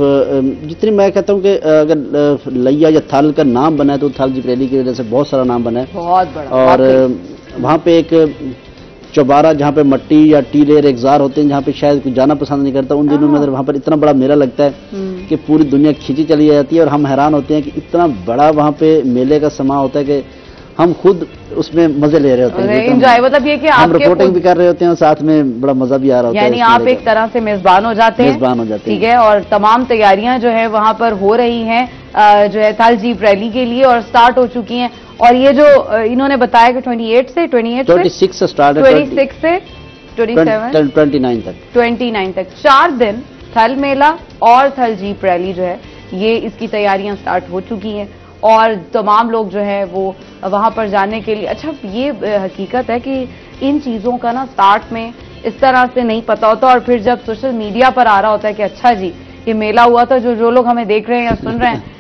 जितनी मैं कहता हूँ कि अगर लैया या थाल का नाम बना है तो थाल जिप रैली की वजह से बहुत सारा नाम बना है। और वहाँ पे एक चौबारा जहाँ पे मट्टी या टीले रेगजार होते हैं जहाँ पे शायद कोई जाना पसंद नहीं करता, उन दिनों में अगर वहाँ पर इतना बड़ा मेला लगता है कि पूरी दुनिया खींची चली जाती है। और हम हैरान होते हैं कि इतना बड़ा वहाँ पे मेले का समा होता है कि हम खुद उसमें मजे ले रहे होते हैं, मतलब ये कि हम रिपोर्टिंग भी कर रहे होते हैं और साथ में बड़ा मजा भी आ रहा होता है। यानी आप एक तरह से मेजबान हो जाते हैं, ठीक है। और तमाम तैयारियां जो है वहाँ पर हो रही हैं जो है थाल जीप रैली के लिए और स्टार्ट हो चुकी हैं। और ये जो इन्होंने बताया कि 28 से 29 तक 4 दिन थल मेला और थल जीप रैली जो है ये इसकी तैयारियां स्टार्ट हो चुकी हैं और तमाम लोग जो है वो वहाँ पर जाने के लिए। अच्छा, ये हकीकत है कि इन चीज़ों का ना स्टार्ट में इस तरह से नहीं पता होता और फिर जब सोशल मीडिया पर आ रहा होता है कि अच्छा जी ये मेला हुआ था, जो जो लोग हमें देख रहे हैं या सुन रहे हैं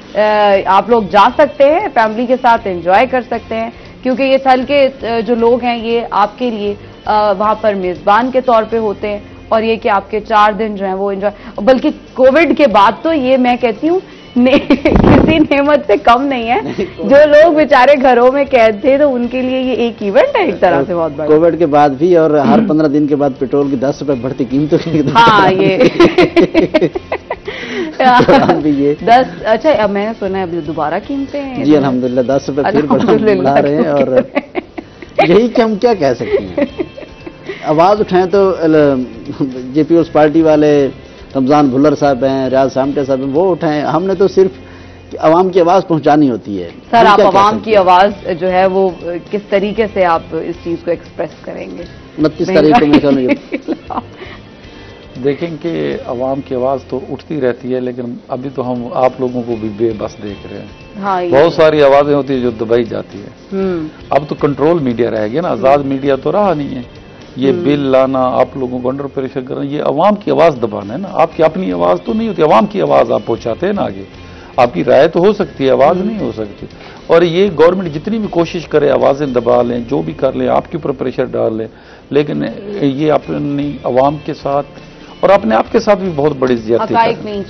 आप लोग जा सकते हैं, फैमिली के साथ एंजॉय कर सकते हैं क्योंकि ये थल के जो लोग हैं ये आपके लिए वहाँ पर मेज़बान के तौर पर होते हैं। और ये कि आपके 4 दिन जो है वो एंजॉय, बल्कि कोविड के बाद तो ये मैं कहती हूँ किसी नेमत से कम नहीं है। जो लोग बेचारे घरों में कैद थे तो उनके लिए ये एक इवेंट है एक तरह से बहुत बड़ा। कोविड के बाद भी और हर 15 दिन के बाद पेट्रोल की 10 रुपए बढ़ती कीमतों की, हाँ ये 10। अच्छा, मैंने सुना है अभी दोबारा कीमतें जी अल्हम्दुलिल्लाह 10 रुपए फिर बढ़ा रहे हैं और यही कि हम क्या कह सकते हैं। आवाज उठाएं तो जे पीपल्स पार्टी वाले, रमजान भुल्लर साहब हैं, रियाज सामटे साहब हैं, वो उठाएं। हमने तो सिर्फ आवाम की आवाज़ पहुंचानी होती है। सर, आप आवाम की आवाज़ जो है वो किस तरीके से आप इस चीज़ को एक्सप्रेस करेंगे? 29 तारीख को मिलकर देखें कि आवाम की आवाज़ तो उठती रहती है, लेकिन अभी तो हम आप लोगों को भी बेबस देख रहे हैं। हाँ, बहुत सारी आवाज़ें होती है जो दबाई जाती है। अब तो कंट्रोल मीडिया रह गया ना, आज़ाद मीडिया तो रहा नहीं है। ये बिल लाना, आप लोगों को अंडर प्रेशर करना, ये आवाम की आवाज़ दबाना है ना। आपकी अपनी आवाज़ तो नहीं होती, आवाम की आवाज़ आप पहुंचाते हैं ना आगे। आपकी राय तो हो सकती है, आवाज़ नहीं हो सकती। और ये गवर्नमेंट जितनी भी कोशिश करे, आवाज़ें दबा लें, जो भी कर लें, आपके ऊपर प्रेशर डाल लें, लेकिन ये अपनी आवाम के साथ और अपने आप के साथ भी बहुत बड़ी ज्यादती नहीं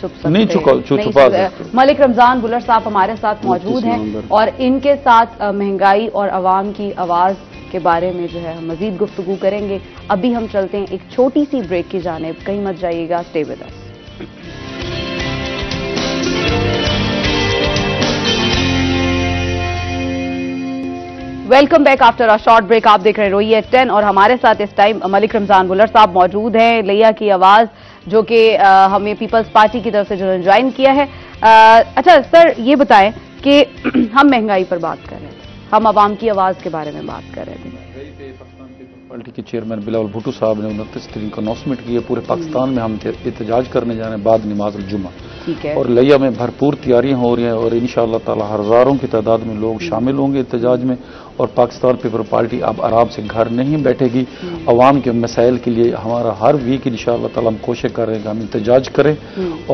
छुपा सकते। मलिक रमजान भुल्लर साहब हमारे साथ मौजूद हैं और इनके साथ महंगाई और आवाम की आवाज़ के बारे में जो है हम मजीद गुफ्तगू करेंगे। अभी हम चलते हैं एक छोटी सी ब्रेक की जानिब, कहीं मत जाइएगा, stay with us. Welcome back after a short break. आप देख रहे हैं रोही एट 10 और हमारे साथ इस टाइम मलिक रमजान भुल्लर साहब मौजूद हैं, लैया की आवाज़ जो कि हमें पीपल्स पार्टी की तरफ से जो ज्वाइन किया है। अच्छा सर, ये बताएं कि हम महंगाई पर बात कर रहे थे, हम आवाम की आवाज़ के बारे में बात कर रहे थे। पाकिस्तान पीपल्स पार्टी के चेयरमैन बिलावल भुट्टो साहब ने 29 तारीख को अनाउंसमेंट किया, पूरे पाकिस्तान में हम एहतजाज करने जाने बाद नमाज जुमा, ठीक है। और लैया में भरपूर तैयारियां हो रही हैं और इंशाअल्लाह ताला हजारों की तादाद में लोग शामिल होंगे एहतजाज में। और पाकिस्तान पीपल्स पार्टी अब आराम से घर नहीं बैठेगी, आवाम के मसाइल के लिए हमारा हर वीक इंशाअल्लाह ताला हम कोशिश कर रहे हैं कि हम एहतजाज करें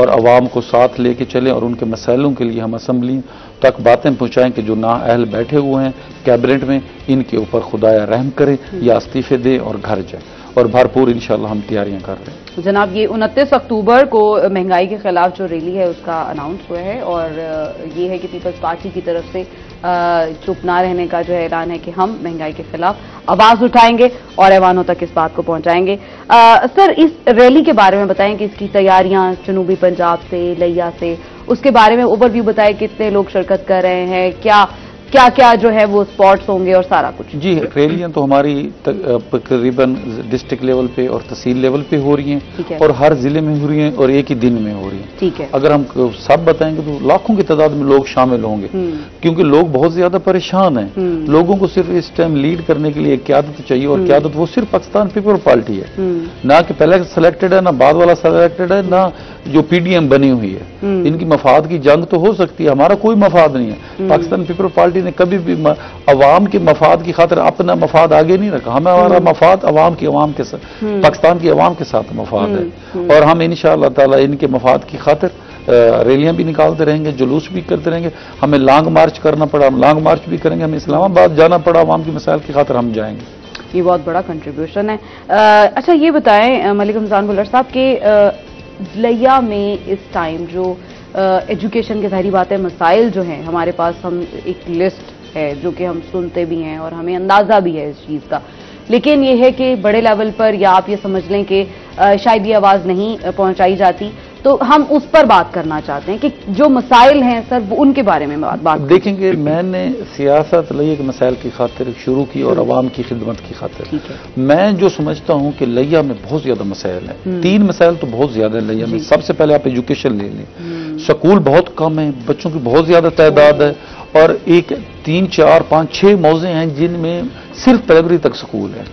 और आवाम को साथ लेके चलें और उनके मसाइलों के लिए हम असम्बली तक बातें पहुँचाएँ कि जो नाअहल बैठे हुए हैं कैबिनेट में, इनके ऊपर खुदाया रहम करें या इस्तीफे दें और घर जाएँ। और भरपूर इंशाल्लाह हम तैयारियां कर रहे हैं। जनाब ये 29 अक्टूबर को महंगाई के खिलाफ जो रैली है उसका अनाउंस हुआ है और ये है कि पीपल्स पार्टी की तरफ से चुप ना रहने का जो ऐलान है कि हम महंगाई के खिलाफ आवाज उठाएंगे और ऐवानों तक इस बात को पहुंचाएंगे। सर इस रैली के बारे में बताएं कि इसकी तैयारियां जनूबी पंजाब से लैया से उसके बारे में ओवरव्यू बताएं, कितने लोग शिरकत कर रहे हैं, क्या क्या क्या जो है वो स्पॉट्स होंगे और सारा कुछ। जी रैलियां तो हमारी तकरीबन डिस्ट्रिक्ट लेवल पे और तहसील लेवल पे हो रही हैं और हर जिले में हो रही हैं और एक ही दिन में हो रही हैं। ठीक है, अगर हम सब बताएंगे तो लाखों की तादाद में लोग शामिल होंगे क्योंकि लोग बहुत ज्यादा परेशान हैं। लोगों को सिर्फ इस टाइम लीड करने के लिए क़यादत चाहिए और क़यादत वो सिर्फ पाकिस्तान पीपल्स पार्टी है, ना कि पहले सेलेक्टेड है ना बाद वाला सेलेक्टेड है ना जो PDM बनी हुई है। इनकी मफाद की जंग तो हो सकती है, हमारा कोई मफाद नहीं है। पाकिस्तान पीपल्स पार्टी ने कभी भी अवाम के मफाद की खातिर अपना मफाद आगे नहीं रखा। हमारा मफाद अवाम के साथ, पाकिस्तान की अवाम के साथ मफाद है और हम इंशाअल्लाह ताला इनके मफाद की खातिर रैलियां भी निकालते रहेंगे, जुलूस भी करते रहेंगे। हमें लॉन्ग मार्च करना पड़ा, हम लॉन्ग मार्च भी करेंगे। हमें इस्लामाबाद जाना पड़ा, अवाम के मसाइल की खातिर हम जाएंगे। ये बहुत बड़ा कंट्रीब्यूशन है। अच्छा ये बताएं मलिक रमजान बुल्लर साहब के लैया में इस टाइम जो एजुकेशन के सारी बातें मसाइल जो हैं हमारे पास, हम एक लिस्ट है जो कि हम सुनते भी हैं और हमें अंदाज़ा भी है इस चीज़ का, लेकिन ये है कि बड़े लेवल पर या आप ये समझ लें कि शायद ये आवाज़ नहीं पहुंचाई जाती। तो हम उस पर बात करना चाहते हैं कि जो मसाइल हैं सर वो उनके बारे में बात देखेंगे। मैंने सियासत लैया के मसाइल की खातिर शुरू की और आवाम की खिदमत की खातिर। मैं जो समझता हूँ कि लैया में बहुत ज्यादा मसाइल हैं, 3 मसाइल तो बहुत ज्यादा है लैया में। सबसे पहले आप एजुकेशन ले लें, स्कूल बहुत कम है, बच्चों की बहुत ज्यादा तादाद है और एक 3, 4, 5, 6 मौजे हैं जिनमें सिर्फ प्राइमरी तक स्कूल है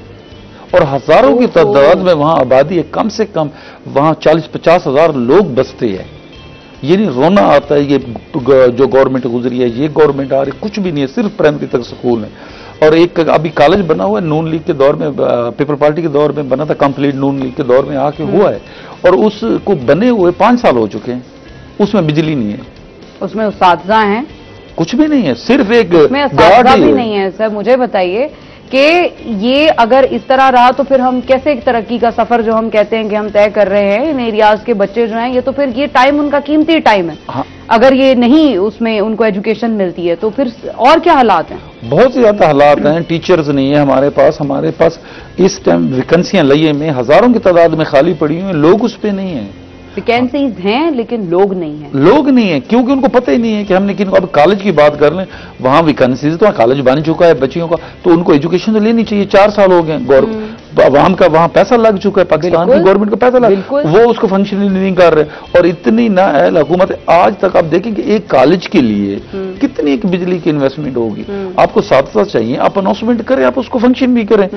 और हजारों की तादाद में वहाँ आबादी है। कम से कम वहाँ 40-50 हज़ार लोग बसते हैं। ये नहीं रोना आता है ये जो गवर्नमेंट गुजरी है, ये गवर्नमेंट आ रही, कुछ भी नहीं है, सिर्फ प्राइमरी तक स्कूल है। और एक अभी कॉलेज बना हुआ है, नून लीग के दौर में, पीपल्स पार्टी के दौर में बना था, कंप्लीट नून लीग के दौर में आके हुआ है और उसको बने हुए 5 साल हो चुके हैं। उसमें बिजली नहीं है, उसमें उस्तादजा हैं, कुछ भी नहीं है, सिर्फ एक गार्ड भी नहीं है। सर मुझे बताइए कि ये अगर इस तरह रहा तो फिर हम कैसे एक तरक्की का सफर जो हम कहते हैं कि हम तय कर रहे हैं इन एरियाज के बच्चे जो हैं, ये तो फिर ये टाइम उनका कीमती टाइम है। हाँ। अगर ये नहीं उसमें उनको एजुकेशन मिलती है तो फिर और क्या हालात हैं, बहुत ज्यादा हालात हैं। टीचर्स नहीं है हमारे पास, इस टाइम वैकेंसियां लैया में हजारों की तादाद में खाली पड़ी हुई, लोग उस पर नहीं है। वैकेंसीज हैं लेकिन लोग नहीं है, क्योंकि उनको पता ही नहीं है कि हमने किनको। अब कॉलेज की बात कर लें, वहाँ वैकेंसीज तो कॉलेज बन चुका है बच्चियों का, तो उनको एजुकेशन तो लेनी चाहिए। 4 साल हो गए, अवाम का वहाँ पैसा लग चुका है, पाकिस्तान की गवर्नमेंट का पैसा लग, वो उसको फंक्शनली नहीं कर रहे। और इतनी ना अहल हुकूमत है, आज तक आप देखें कि एक कॉलेज के लिए कितनी एक बिजली की इन्वेस्टमेंट होगी। आपको साथ चाहिए, आप अनाउंसमेंट करें, आप उसको फंक्शन भी करें।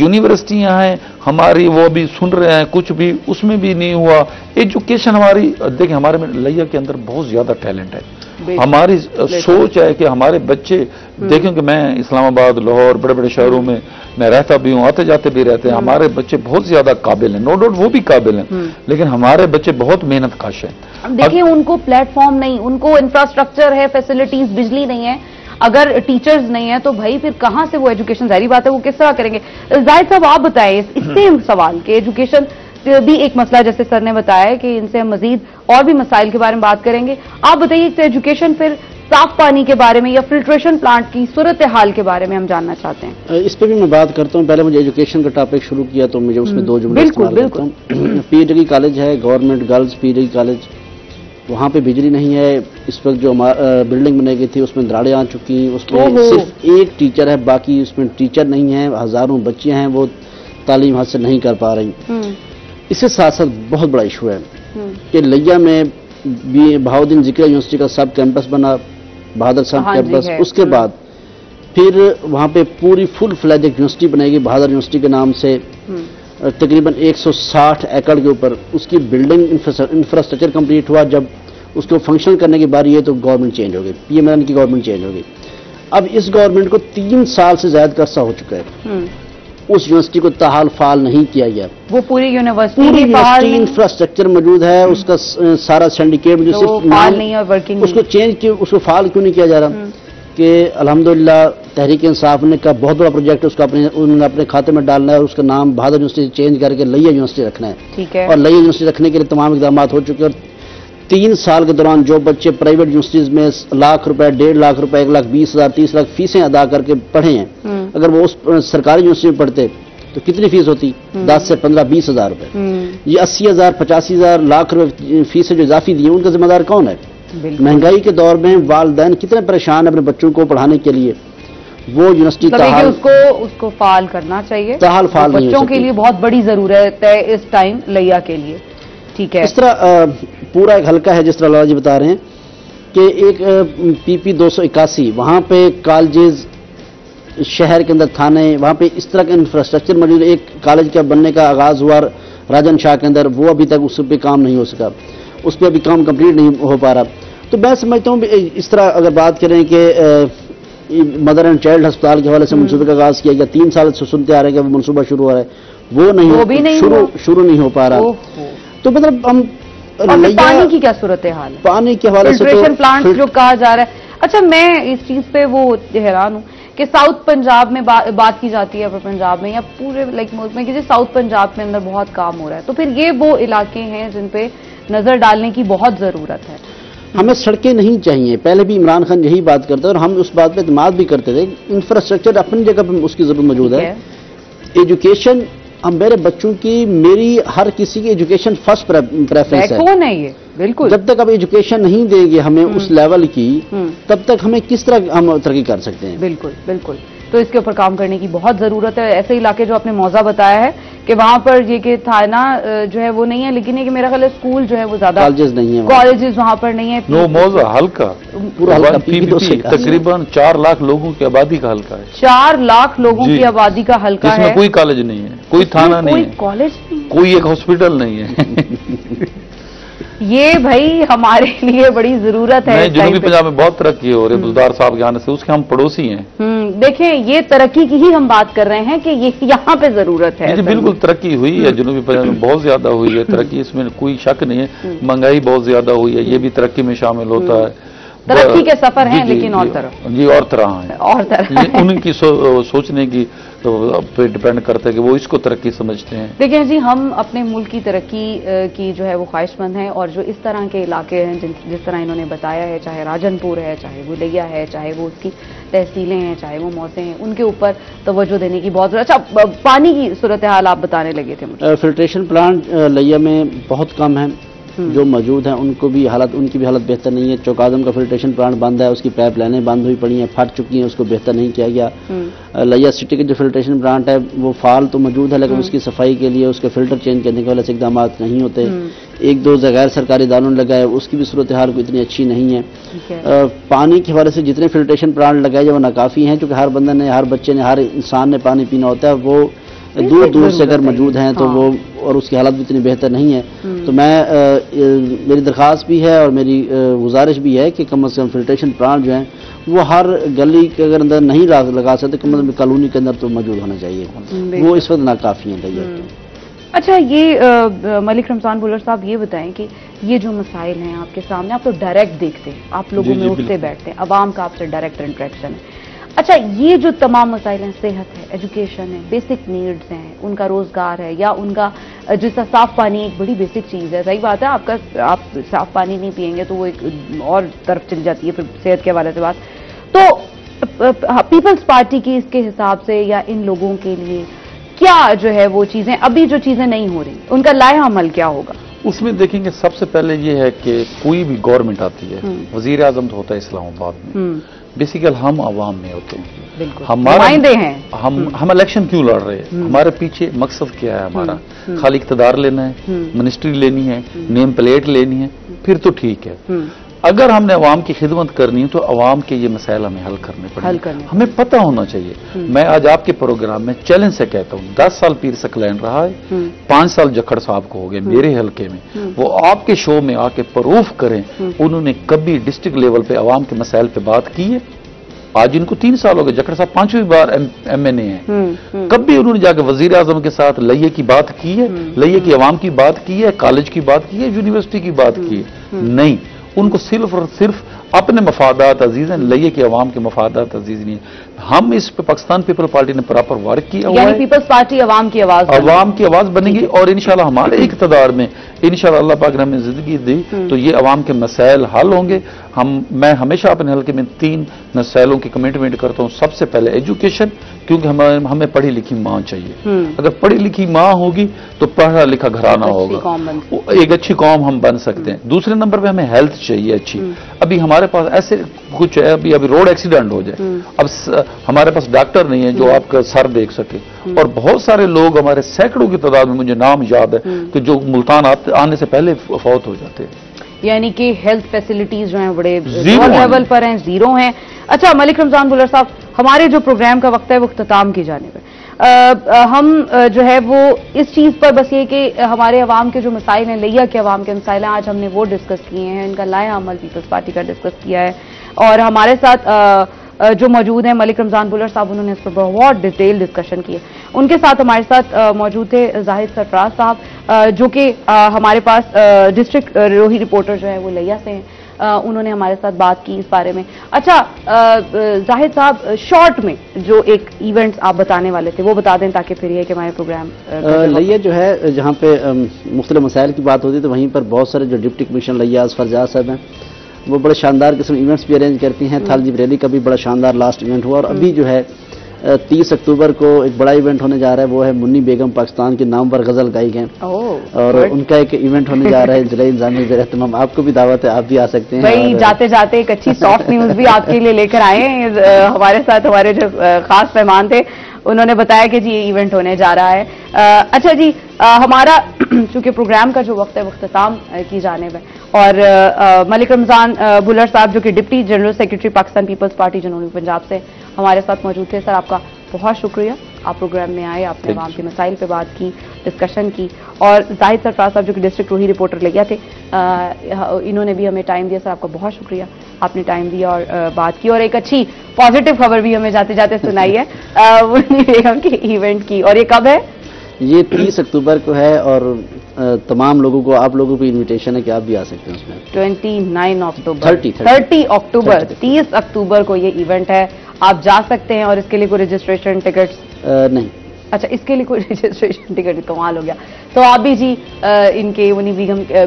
यूनिवर्सिटियाँ हैं हमारी, वो अभी सुन रहे हैं, कुछ भी उसमें भी नहीं हुआ। एजुकेशन हमारी देखें, हमारे में लैया के अंदर बहुत ज्यादा टैलेंट है। हमारी सोच है कि हमारे बच्चे देखें कि मैं इस्लामाबाद, लाहौर, बड़े बड़े शहरों में मैं रहता भी हूँ, आते जाते भी रहते हैं। हमारे बच्चे बहुत ज्यादा काबिल हैं, नो डाउट वो भी काबिल हैं, लेकिन हमारे बच्चे बहुत मेहनत कश हैं। देखिए उनको प्लेटफॉर्म नहीं, उनको इंफ्रास्ट्रक्चर है, फैसिलिटीज, बिजली नहीं है, अगर टीचर्स नहीं है तो भाई फिर कहाँ से वो एजुकेशन, जाहिर बात है वो किस तरह करेंगे। जाहिद साहब आप बताएं इससे सवाल कि एजुकेशन भी एक मसला, जैसे सर ने बताया कि इनसे हम मजीद और भी मसाइल के बारे में बात करेंगे। आप बताइए तो एजुकेशन, फिर साफ पानी के बारे में या फिल्ट्रेशन प्लांट की सूरत हाल के बारे में हम जानना चाहते हैं। इस पर भी मैं बात करता हूँ, पहले मुझे एजुकेशन का टॉपिक शुरू किया तो मुझे उसमें 2 जुमले इस्तेमाल करता हूं। PG कॉलेज है, गवर्नमेंट गर्ल्स PG कॉलेज, वहाँ पे बिजली नहीं है। इस वक्त जो बिल्डिंग बनाई थी उसमें दरारें आ चुकी हैं, उसमें सिर्फ एक टीचर है, बाकी उसमें टीचर नहीं है, हजारों बच्चे हैं वो तालीम हासिल नहीं कर पा रही। इसके साथ साथ बहुत बड़ा इशू है कि लैया में बहाउद्दीन जिक्रिया यूनिवर्सिटी का सब कैंपस बना, बहादुर साहब कैंपस, उसके बाद फिर वहाँ पे पूरी फुल फ्लैज यूनिवर्सिटी बनेगी बहादुर यूनिवर्सिटी के नाम से, तकरीबन 160 एकड़ के ऊपर। उसकी बिल्डिंग इंफ्रास्ट्रक्चर कंप्लीट हुआ, जब उसको फंक्शन करने के बाद ये तो गवर्नमेंट चेंज हो गई, PMRN की गवर्नमेंट चेंज हो गई। अब इस गवर्नमेंट को 3 साल से ज्यादा का अरसा हो चुका है, उस यूनिवर्सिटी को ताहाल फाल नहीं किया गया। वो पूरी यूनिवर्सिटी इंफ्रास्ट्रक्चर मौजूद है, उसका सारा सिंडिकेट जो सिर्फ फाल नहीं है, वर्किंग उसको चेंज किया, उसको फाल क्यों नहीं किया जा रहा। कि अल्हम्दुलिल्लाह तहरीक इंसाफ ने का बहुत बड़ा प्रोजेक्ट है, उसका उन्होंने अपने खाते में डालना है और उसका नाम बहादुर यूनिवर्सिटी चेंज करके लय्या यूनिवर्सिटी रखना है। ठीक है। और लय्या यूनिवर्सिटी रखने के लिए तमाम इकदाम हो चुके हैं। 3 साल के दौरान जो बच्चे प्राइवेट यूनिवर्सिटीज में लाख रुपए, 1.5 लाख रुपए, 1,20,000, 30 लाख फीसें अदा करके पढ़े हैं, अगर वो उस सरकारी यूनिवर्सिटी में पढ़ते तो कितनी फीस होती? 10 से 15-20 हज़ार रुपए। ये 80,000, 85,000, लाख रुपए फीसें जो इजाफी दी है, उनका जिम्मेदार कौन है? महंगाई के दौर में वालदैन कितने परेशान है अपने बच्चों को पढ़ाने के लिए। वो यूनिवर्सिटी उसको फाल करना चाहिए, फाल बच्चों के लिए बहुत बड़ी जरूरत है इस टाइम लय्या के लिए। ठीक है। इस तरह पूरा एक हल्का है, जिस तरह लाला जी बता रहे हैं कि एक PP 281 वहाँ पे कॉलेजेस शहर के अंदर, थाने, वहाँ पे इस तरह का इंफ्रास्ट्रक्चर मौजूद। एक कॉलेज का बनने का आगाज हुआ राजन शाह के अंदर, वो अभी तक उस पर काम नहीं हो सका, उस पर अभी काम कंप्लीट नहीं हो पा रहा। तो मैं समझता हूँ इस तरह अगर बात करें कि मदर एंड चाइल्ड अस्पताल के हवाले से मनसूबे का आगाज किया गया, 3 साल से सुनते आ रहे हैं कि मनसूबा शुरू हो रहा है, वो शुरू नहीं हो पा रहा। तो मतलब हम पानी की क्या सूरत हाल है, पानी के हवाले से फिल्ट्रेशन प्लांट जो कहा जा रहा है। अच्छा, मैं इस चीज पे वो हैरान हूँ कि साउथ पंजाब में बात की जाती है, अपर पंजाब में या पूरे लाइक मुल्क में, कि साउथ पंजाब में अंदर बहुत काम हो रहा है, तो फिर ये वो इलाके हैं जिन पे नजर डालने की बहुत जरूरत है। हमें सड़कें नहीं चाहिए, पहले भी इमरान खान यही बात करते और हम उस बात पर इतमाद भी करते थे। इंफ्रास्ट्रक्चर अपनी जगह पर उसकी जरूरत मौजूद है। एजुकेशन, अब मेरे बच्चों की, मेरी, हर किसी की एजुकेशन फर्स्ट प्रेफरेंस है। कौन है ये? बिल्कुल। जब तक आप एजुकेशन नहीं देंगे हमें उस लेवल की, तब तक हमें किस तरह हम तरक्की कर सकते हैं? बिल्कुल बिल्कुल। तो इसके ऊपर काम करने की बहुत जरूरत है। ऐसे इलाके जो आपने मौजा बताया है कि वहाँ पर ये कि थाना जो है वो नहीं है, लेकिन ये कि मेरा ख्याल है स्कूल जो है वो ज्यादा, कॉलेजेस नहीं है, कॉलेजेस वहाँ पर नहीं है। नो मौजा हल्का पूरा तकरीबन 4 लाख लोगों की आबादी का हल्का है। 4 लाख लोगों की आबादी का हल्का है, इसमें कोई कॉलेज नहीं है, कोई थाना नहीं है, कॉलेज, कोई एक हॉस्पिटल नहीं है। ये भाई हमारे लिए बड़ी जरूरत है। जनूबी पंजाब में बहुत तरक्की हो रही है, बुजदार साहब के आने से, उसके हम पड़ोसी हैं। देखें, ये तरक्की की ही हम बात कर रहे हैं कि ये यहाँ पे जरूरत है। बिल्कुल तरक्की हुई है जनूबी पंजाब में, बहुत ज्यादा हुई है तरक्की, इसमें कोई शक नहीं है। महंगाई बहुत ज्यादा हुई है, ये भी तरक्की में शामिल होता है। तरक्की के सफर हैं, लेकिन और तरफ जी और तरह उनकी सोचने की तो पे डिपेंड करता है कि वो इसको तरक्की समझते हैं। देखिए जी, हम अपने मुल्क की तरक्की की जो है वो ख्वाहिशमंद हैं, और जो इस तरह के इलाके हैं जिस तरह इन्होंने बताया है, चाहे राजनपुर है, चाहे वो लय्या है, चाहे वो उसकी तहसीलें हैं, चाहे वो मौसें हैं, उनके ऊपर तवज्जो देने की बहुत जरूरत। अच्छा, पानी की सूरत हाल आप बताने लगे थे मुझे। फिल्ट्रेशन प्लांट लय्या में बहुत कम है, जो मौजूद हैं उनकी भी हालत बेहतर नहीं है। चौकादम का फिल्ट्रेशन प्लांट बंद है, उसकी पाइप लाइनें बंद हुई पड़ी हैं, फट चुकी हैं, उसको बेहतर नहीं किया गया। लय्या सिटी के जो फिल्ट्रेशन प्लांट है वो फाल तो मौजूद है, लेकिन उसकी सफाई के लिए, उसके फिल्टर चेंज करने के वाले से इकदाम नहीं होते। 1-2 गैर सरकारी इदारों ने लगाए, उसकी भी सूरत हाल इतनी अच्छी नहीं है। पानी के हवाले से जितने फिल्ट्रेशन प्लांट लगाए वो नाकाफी हैं, क्योंकि हर बंदे ने, हर बच्चे ने, हर इंसान ने पानी पीना होता है। वो दूर से अगर मौजूद हैं तो वो, और उसकी हालत भी इतनी बेहतर नहीं है। तो मेरी दरख्वास्त भी है और मेरी गुजारिश भी है कि कम से कम फिल्ट्रेशन प्लांट जो हैं वो हर गली के अगर अंदर नहीं लगा सकते, कम से कम कॉलोनी के अंदर तो मौजूद होना चाहिए। वो इस वक्त नाकाफी है। अच्छा, ये मलिक रमजान भुल्लर साहब, ये बताएं कि ये जो मसाइल हैं आपके सामने, आप तो डायरेक्ट देखते हैं, आप लोगों में उठते बैठते हैं, आवाम का आपसे डायरेक्ट इंटरेक्शन है। अच्छा, ये जो तमाम मसाइल हैं, सेहत है, एजुकेशन है, बेसिक नीड्स हैं, उनका रोजगार है, या उनका जैसा साफ पानी एक बड़ी बेसिक चीज़ है। सही बात है, आप साफ पानी नहीं पियेंगे तो वो एक और तरफ चली जाती है फिर सेहत के हवाले से बात। तो पीपल्स पार्टी की इसके हिसाब से या इन लोगों के लिए क्या जो है वो चीज़ें, अभी जो चीज़ें नहीं हो रही, उनका लायहा अमल क्या होगा? उसमें देखेंगे सबसे पहले ये है कि कोई भी गवर्नमेंट आती है, वजीर आजम तो होता है इस्लामाबाद में, बेसिकल हम आवाम में होते हैं, हम इलेक्शन क्यों लड़ रहे हैं, हमारे पीछे मकसद क्या है हमारा? खाली इख्तदार लेना है, मिनिस्ट्री लेनी है, नेम प्लेट लेनी है, फिर तो ठीक है। अगर हमने अवाम की खिदमत करनी है तो अवाम के ये मसाइल हमें हल करने पड़ेंगे, हमें पता होना चाहिए। मैं आज आपके प्रोग्राम में चैलेंज से कहता हूँ, 10 साल पीर सकलैन रहा है, 5 साल जखड़ साहब को हो गए मेरे हलके में, वो आपके शो में आके प्रूफ करें उन्होंने कभी डिस्ट्रिक्ट लेवल पे अवाम के मसाइल पे बात की है? आज इनको 3 साल हो गए, जखड़ साहब 5वीं बार MNA है, कभी उन्होंने जाके वजीर आजम के साथ लय्या की बात की है, लय्या की अवाम की बात की है, कॉलेज की बात की है, यूनिवर्सिटी की बात की है? नहीं। उनको सिर्फ और सिर्फ अपने मफादात अजीज हैं, लइये के अवाम के मफादात अजीज नहीं है। हम इस पे पाकिस्तान पीपल पार्टी ने प्रॉपर वर्क किया हुआ है। पीपल्स पार्टी अवाम की आवाज़ बनेगी और इंशाल्लाह हमारे इक़्तिदार में इंशाल्लाह अल्लाह पाक ने हमें जिंदगी दी तो ये अवाम के मसाइल हल होंगे। मैं हमेशा अपने हल्के में 3 मसाइलों की कमिटमेंट करता हूँ। सबसे पहले एजुकेशन, क्योंकि हमें पढ़ी लिखी माँ चाहिए। अगर पढ़ी लिखी माँ होगी तो पढ़ा लिखा घराना होगा, एक अच्छी कौम हम बन सकते हैं। दूसरे नंबर पर हमें हेल्थ चाहिए अच्छी। अभी हमारे पास ऐसे कुछ है, अभी रोड एक्सीडेंट हो जाए, अब हमारे पास डॉक्टर नहीं है जो आपका सर देख सके। और बहुत सारे लोग हमारे सैकड़ों की तादाद में, मुझे नाम याद है कि जो मुल्तान आने से पहले फौत हो जाते हैं। यानी कि हेल्थ फैसिलिटीज जो हैं बड़े लेवल पर हैं, जीरो हैं। अच्छा मलिक रमजान बुलर साहब, हमारे जो प्रोग्राम का वक्त है वो इख्तिताम की जानिब है। हम जो है वो इस चीज़ पर बस ये कि हमारे अवाम के जो मसाइल हैं, लैया के अवाम के मसाइल हैं, आज हमने वो डिस्कस किए हैं। इनका लाया अमल पीपल्स पार्टी का डिस्कस किया है और हमारे साथ जो मौजूद हैं मलिक रमजान बुलर साहब, उन्होंने इस पर बहुत डिटेल डिस्कशन की है। उनके साथ हमारे साथ मौजूद थे जाहिद सरफराज साहब जो कि हमारे पास डिस्ट्रिक्ट रोही रिपोर्टर जो है वो लैया से हैं। उन्होंने हमारे साथ बात की इस बारे में। अच्छा जाहिद साहब, शॉर्ट में जो एक इवेंट्स आप बताने वाले थे वो बता दें ताकि फिर यह कि हमारे प्रोग्राम लैया जो है जहाँ पे मुख्तलिफ मसाइल की बात होती है तो वहीं पर बहुत सारे जो डिप्टी कमिश्नर लैया सरफराज साहब हैं वो बड़े शानदार किस्म इवेंट्स भी अरेंज करती हैं। थालजीब रैली का भी बड़ा शानदार लास्ट इवेंट हुआ और अभी जो है 30 अक्टूबर को एक बड़ा इवेंट होने जा रहा है, वो है मुन्नी बेगम पाकिस्तान की नामवर गजल गायक हैं और उनका एक इवेंट होने जा रहा है जिला इंतजामिया ज़ेरे एहतमाम। आपको भी दावत है, आप भी आ सकते हैं। भाई जाते जाते एक अच्छी सॉफ्ट न्यूज़ भी आपके लिए लेकर आए हैं। हमारे साथ हमारे जो खास मेहमान थे उन्होंने बताया कि जी ये इवेंट होने जा रहा है। अच्छा जी, हमारा चूंकि प्रोग्राम का जो वक्त है वो इख्तिताम की जानिब है और मलिक रमजान बुलर साहब जो कि deputy general secretary Pakistan peoples party जनूबी पंजाब से हमारे साथ मौजूद थे। सर आपका बहुत शुक्रिया, आप प्रोग्राम में आए, आपने अवाम के मसाइल पे बात की, डिस्कशन की। और जाहिद सरफराज साहब जो कि डिस्ट्रिक्ट रोही रिपोर्टर लगिया थे, इन्होंने भी हमें टाइम दिया। सर आपका बहुत शुक्रिया, आपने टाइम दिया और बात की और एक अच्छी पॉजिटिव खबर भी हमें जाते जाते सुनाई है मुन्नी बेगम के इवेंट की। और ये कब है? ये 30 अक्टूबर को है और तमाम लोगों को, आप लोगों को इन्विटेशन है कि आप भी आ सकते हैं उसमें। 30 अक्टूबर 30 अक्टूबर को ये इवेंट है, आप जा सकते हैं। और इसके लिए कोई रजिस्ट्रेशन टिकट्स नहीं? अच्छा, इसके लिए कोई रजिस्ट्रेशन टिकट? कमाल हो गया। तो आप भी जी इनके मुन्नी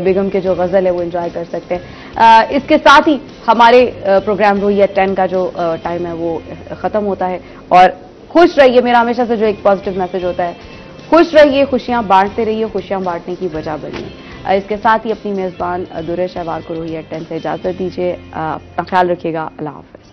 बेगम के जो गज़ल है वो एंजॉय कर सकते हैं। इसके साथ ही हमारे प्रोग्राम रोही एट 10 का जो टाइम है वो ख़त्म होता है। और खुश रहिए, मेरा हमेशा से जो एक पॉजिटिव मैसेज होता है, खुश रहिए, खुशियाँ बांटते रहिए, खुशियाँ बांटने की वजह बनिए। इसके साथ ही अपनी मेज़बान दुर्र शहवार को रोही एट 10 से इजाज़त दीजिए। अपना ख्याल रखिएगा, अल्लाह हाफ़िज़।